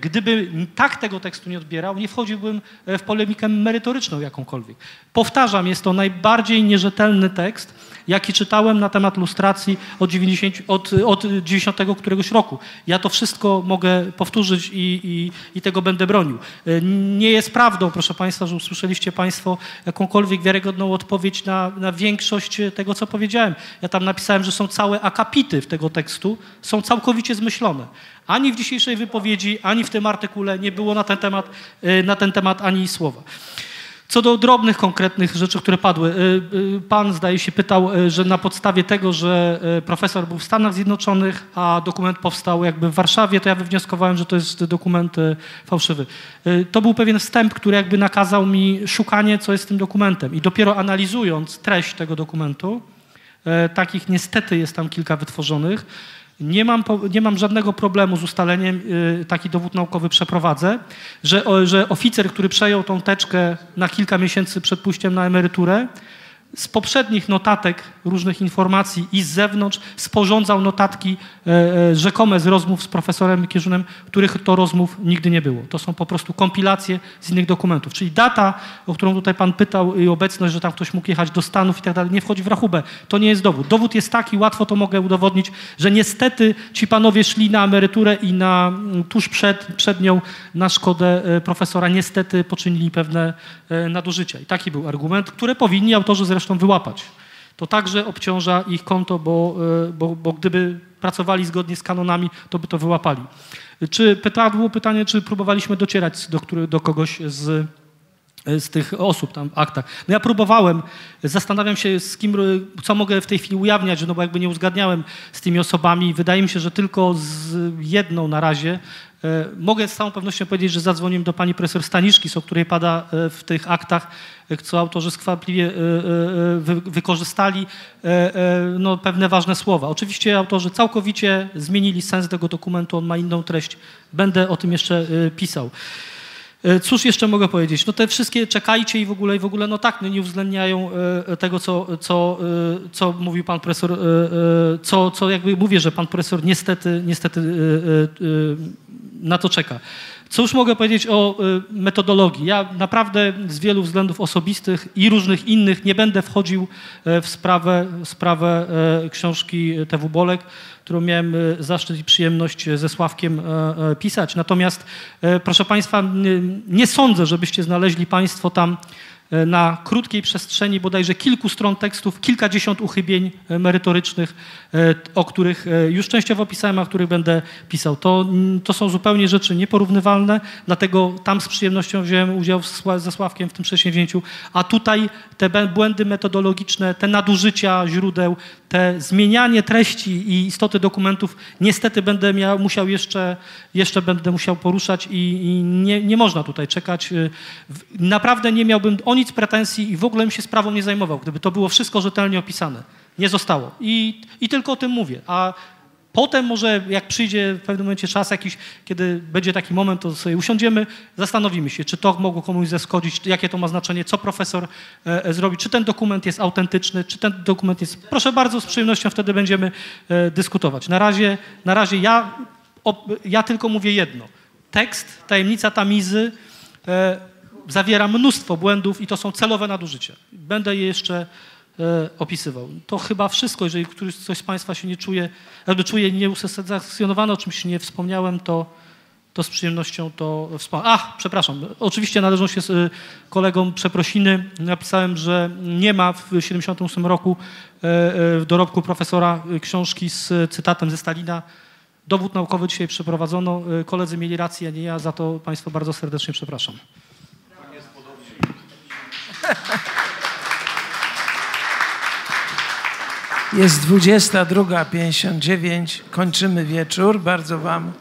gdyby tak tego tekstu nie odbierał, nie wchodziłbym w polemikę merytoryczną jakąkolwiek. Powtarzam, jest to najbardziej nierzetelny tekst, jaki czytałem na temat lustracji od 90 któregoś roku. Ja to wszystko mogę powtórzyć i tego będę bronił. Nie jest prawdą, proszę Państwa, że usłyszeliście Państwo jakąkolwiek wiarygodną odpowiedź na większość tego, co powiedziałem. Ja tam napisałem, że są całe akapity tego tekstu, są całkowicie zmyślone. Ani w dzisiejszej wypowiedzi, ani w tym artykule nie było na ten temat ani słowa. Co do drobnych, konkretnych rzeczy, które padły. Pan, zdaje się, pytał, że na podstawie tego, że profesor był w Stanach Zjednoczonych, a dokument powstał jakby w Warszawie, to ja wywnioskowałem, że to jest dokument fałszywy. To był pewien wstęp, który jakby nakazał mi szukanie, co jest z tym dokumentem. I dopiero analizując treść tego dokumentu, takich niestety jest tam kilka wytworzonych, nie mam żadnego problemu z ustaleniem, taki dowód naukowy przeprowadzę, że oficer, który przejął tą teczkę na kilka miesięcy przed pójściem na emeryturę, z poprzednich notatek różnych informacji i z zewnątrz sporządzał notatki rzekome z rozmów z profesorem Kieżunem, których to rozmów nigdy nie było. To są po prostu kompilacje z innych dokumentów. Czyli data, o którą tutaj Pan pytał i obecność, że tam ktoś mógł jechać do Stanów i tak dalej, nie wchodzi w rachubę. To nie jest dowód. Dowód jest taki, łatwo to mogę udowodnić, że niestety ci panowie szli na emeryturę i tuż przed nią na szkodę profesora niestety poczynili pewne nadużycia. I taki był argument, które powinni autorzy zresztą wyłapać. To także obciąża ich konto, bo gdyby pracowali zgodnie z kanonami, to by to wyłapali. Czy padło pytanie, czy próbowaliśmy docierać do kogoś z tych osób tam w aktach. No ja próbowałem, zastanawiam się z kim, co mogę w tej chwili ujawniać, no bo jakby nie uzgadniałem z tymi osobami. Wydaje mi się, że tylko z jedną na razie. Mogę z całą pewnością powiedzieć, że zadzwoniłem do pani profesor Staniszki, o której pada w tych aktach, co autorzy skwapliwie wykorzystali no, pewne ważne słowa. Oczywiście autorzy całkowicie zmienili sens tego dokumentu, on ma inną treść. Będę o tym jeszcze pisał. Cóż jeszcze mogę powiedzieć? No te wszystkie czekajcie i w ogóle, no tak, no nie uwzględniają tego, co mówił pan profesor, co jakby mówię, że pan profesor niestety na to czeka. Cóż mogę powiedzieć o metodologii? Ja naprawdę z wielu względów osobistych i różnych innych nie będę wchodził w sprawę książki TW Bolek, którą miałem zaszczyt i przyjemność ze Sławkiem pisać. Natomiast, proszę Państwa, nie sądzę, żebyście znaleźli Państwo tam na krótkiej przestrzeni bodajże kilku stron tekstów, kilkadziesiąt uchybień merytorycznych, o których już częściowo pisałem, a o których będę pisał. To są zupełnie rzeczy nieporównywalne, dlatego tam z przyjemnością wziąłem udział ze Sławkiem w tym przedsięwzięciu, a tutaj te błędy metodologiczne, te nadużycia źródeł, te zmienianie treści i istoty dokumentów niestety będę musiał jeszcze będę musiał poruszać i nie można tutaj czekać. Naprawdę nie miałbym o nic pretensji i w ogóle bym się sprawą nie zajmował, gdyby to było wszystko rzetelnie opisane. Nie zostało. I tylko o tym mówię. A potem może jak przyjdzie w pewnym momencie czas jakiś, kiedy będzie taki moment, to sobie usiądziemy, zastanowimy się, czy to mogło komuś zaszkodzić, jakie to ma znaczenie, co profesor zrobi, czy ten dokument jest autentyczny, czy ten dokument jest... Proszę bardzo, z przyjemnością wtedy będziemy dyskutować. Na razie ja tylko mówię jedno. Tekst, Tajemnica Tamizy, zawiera mnóstwo błędów i to są celowe nadużycia. Będę je jeszcze opisywał. To chyba wszystko. Jeżeli ktoś z Państwa się nie czuje, albo czuje nieusatysfakcjonowany, o czymś nie wspomniałem, to z przyjemnością to wspomnę. Ach, przepraszam. Oczywiście należą się z kolegom przeprosiny. Napisałem, że nie ma w 1978 roku w dorobku profesora książki z cytatem ze Stalina. Dowód naukowy dzisiaj przeprowadzono. Koledzy mieli rację, a nie ja. Za to Państwa bardzo serdecznie przepraszam. Jest 22:59, kończymy wieczór. Bardzo Wam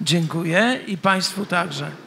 dziękuję i Państwu także.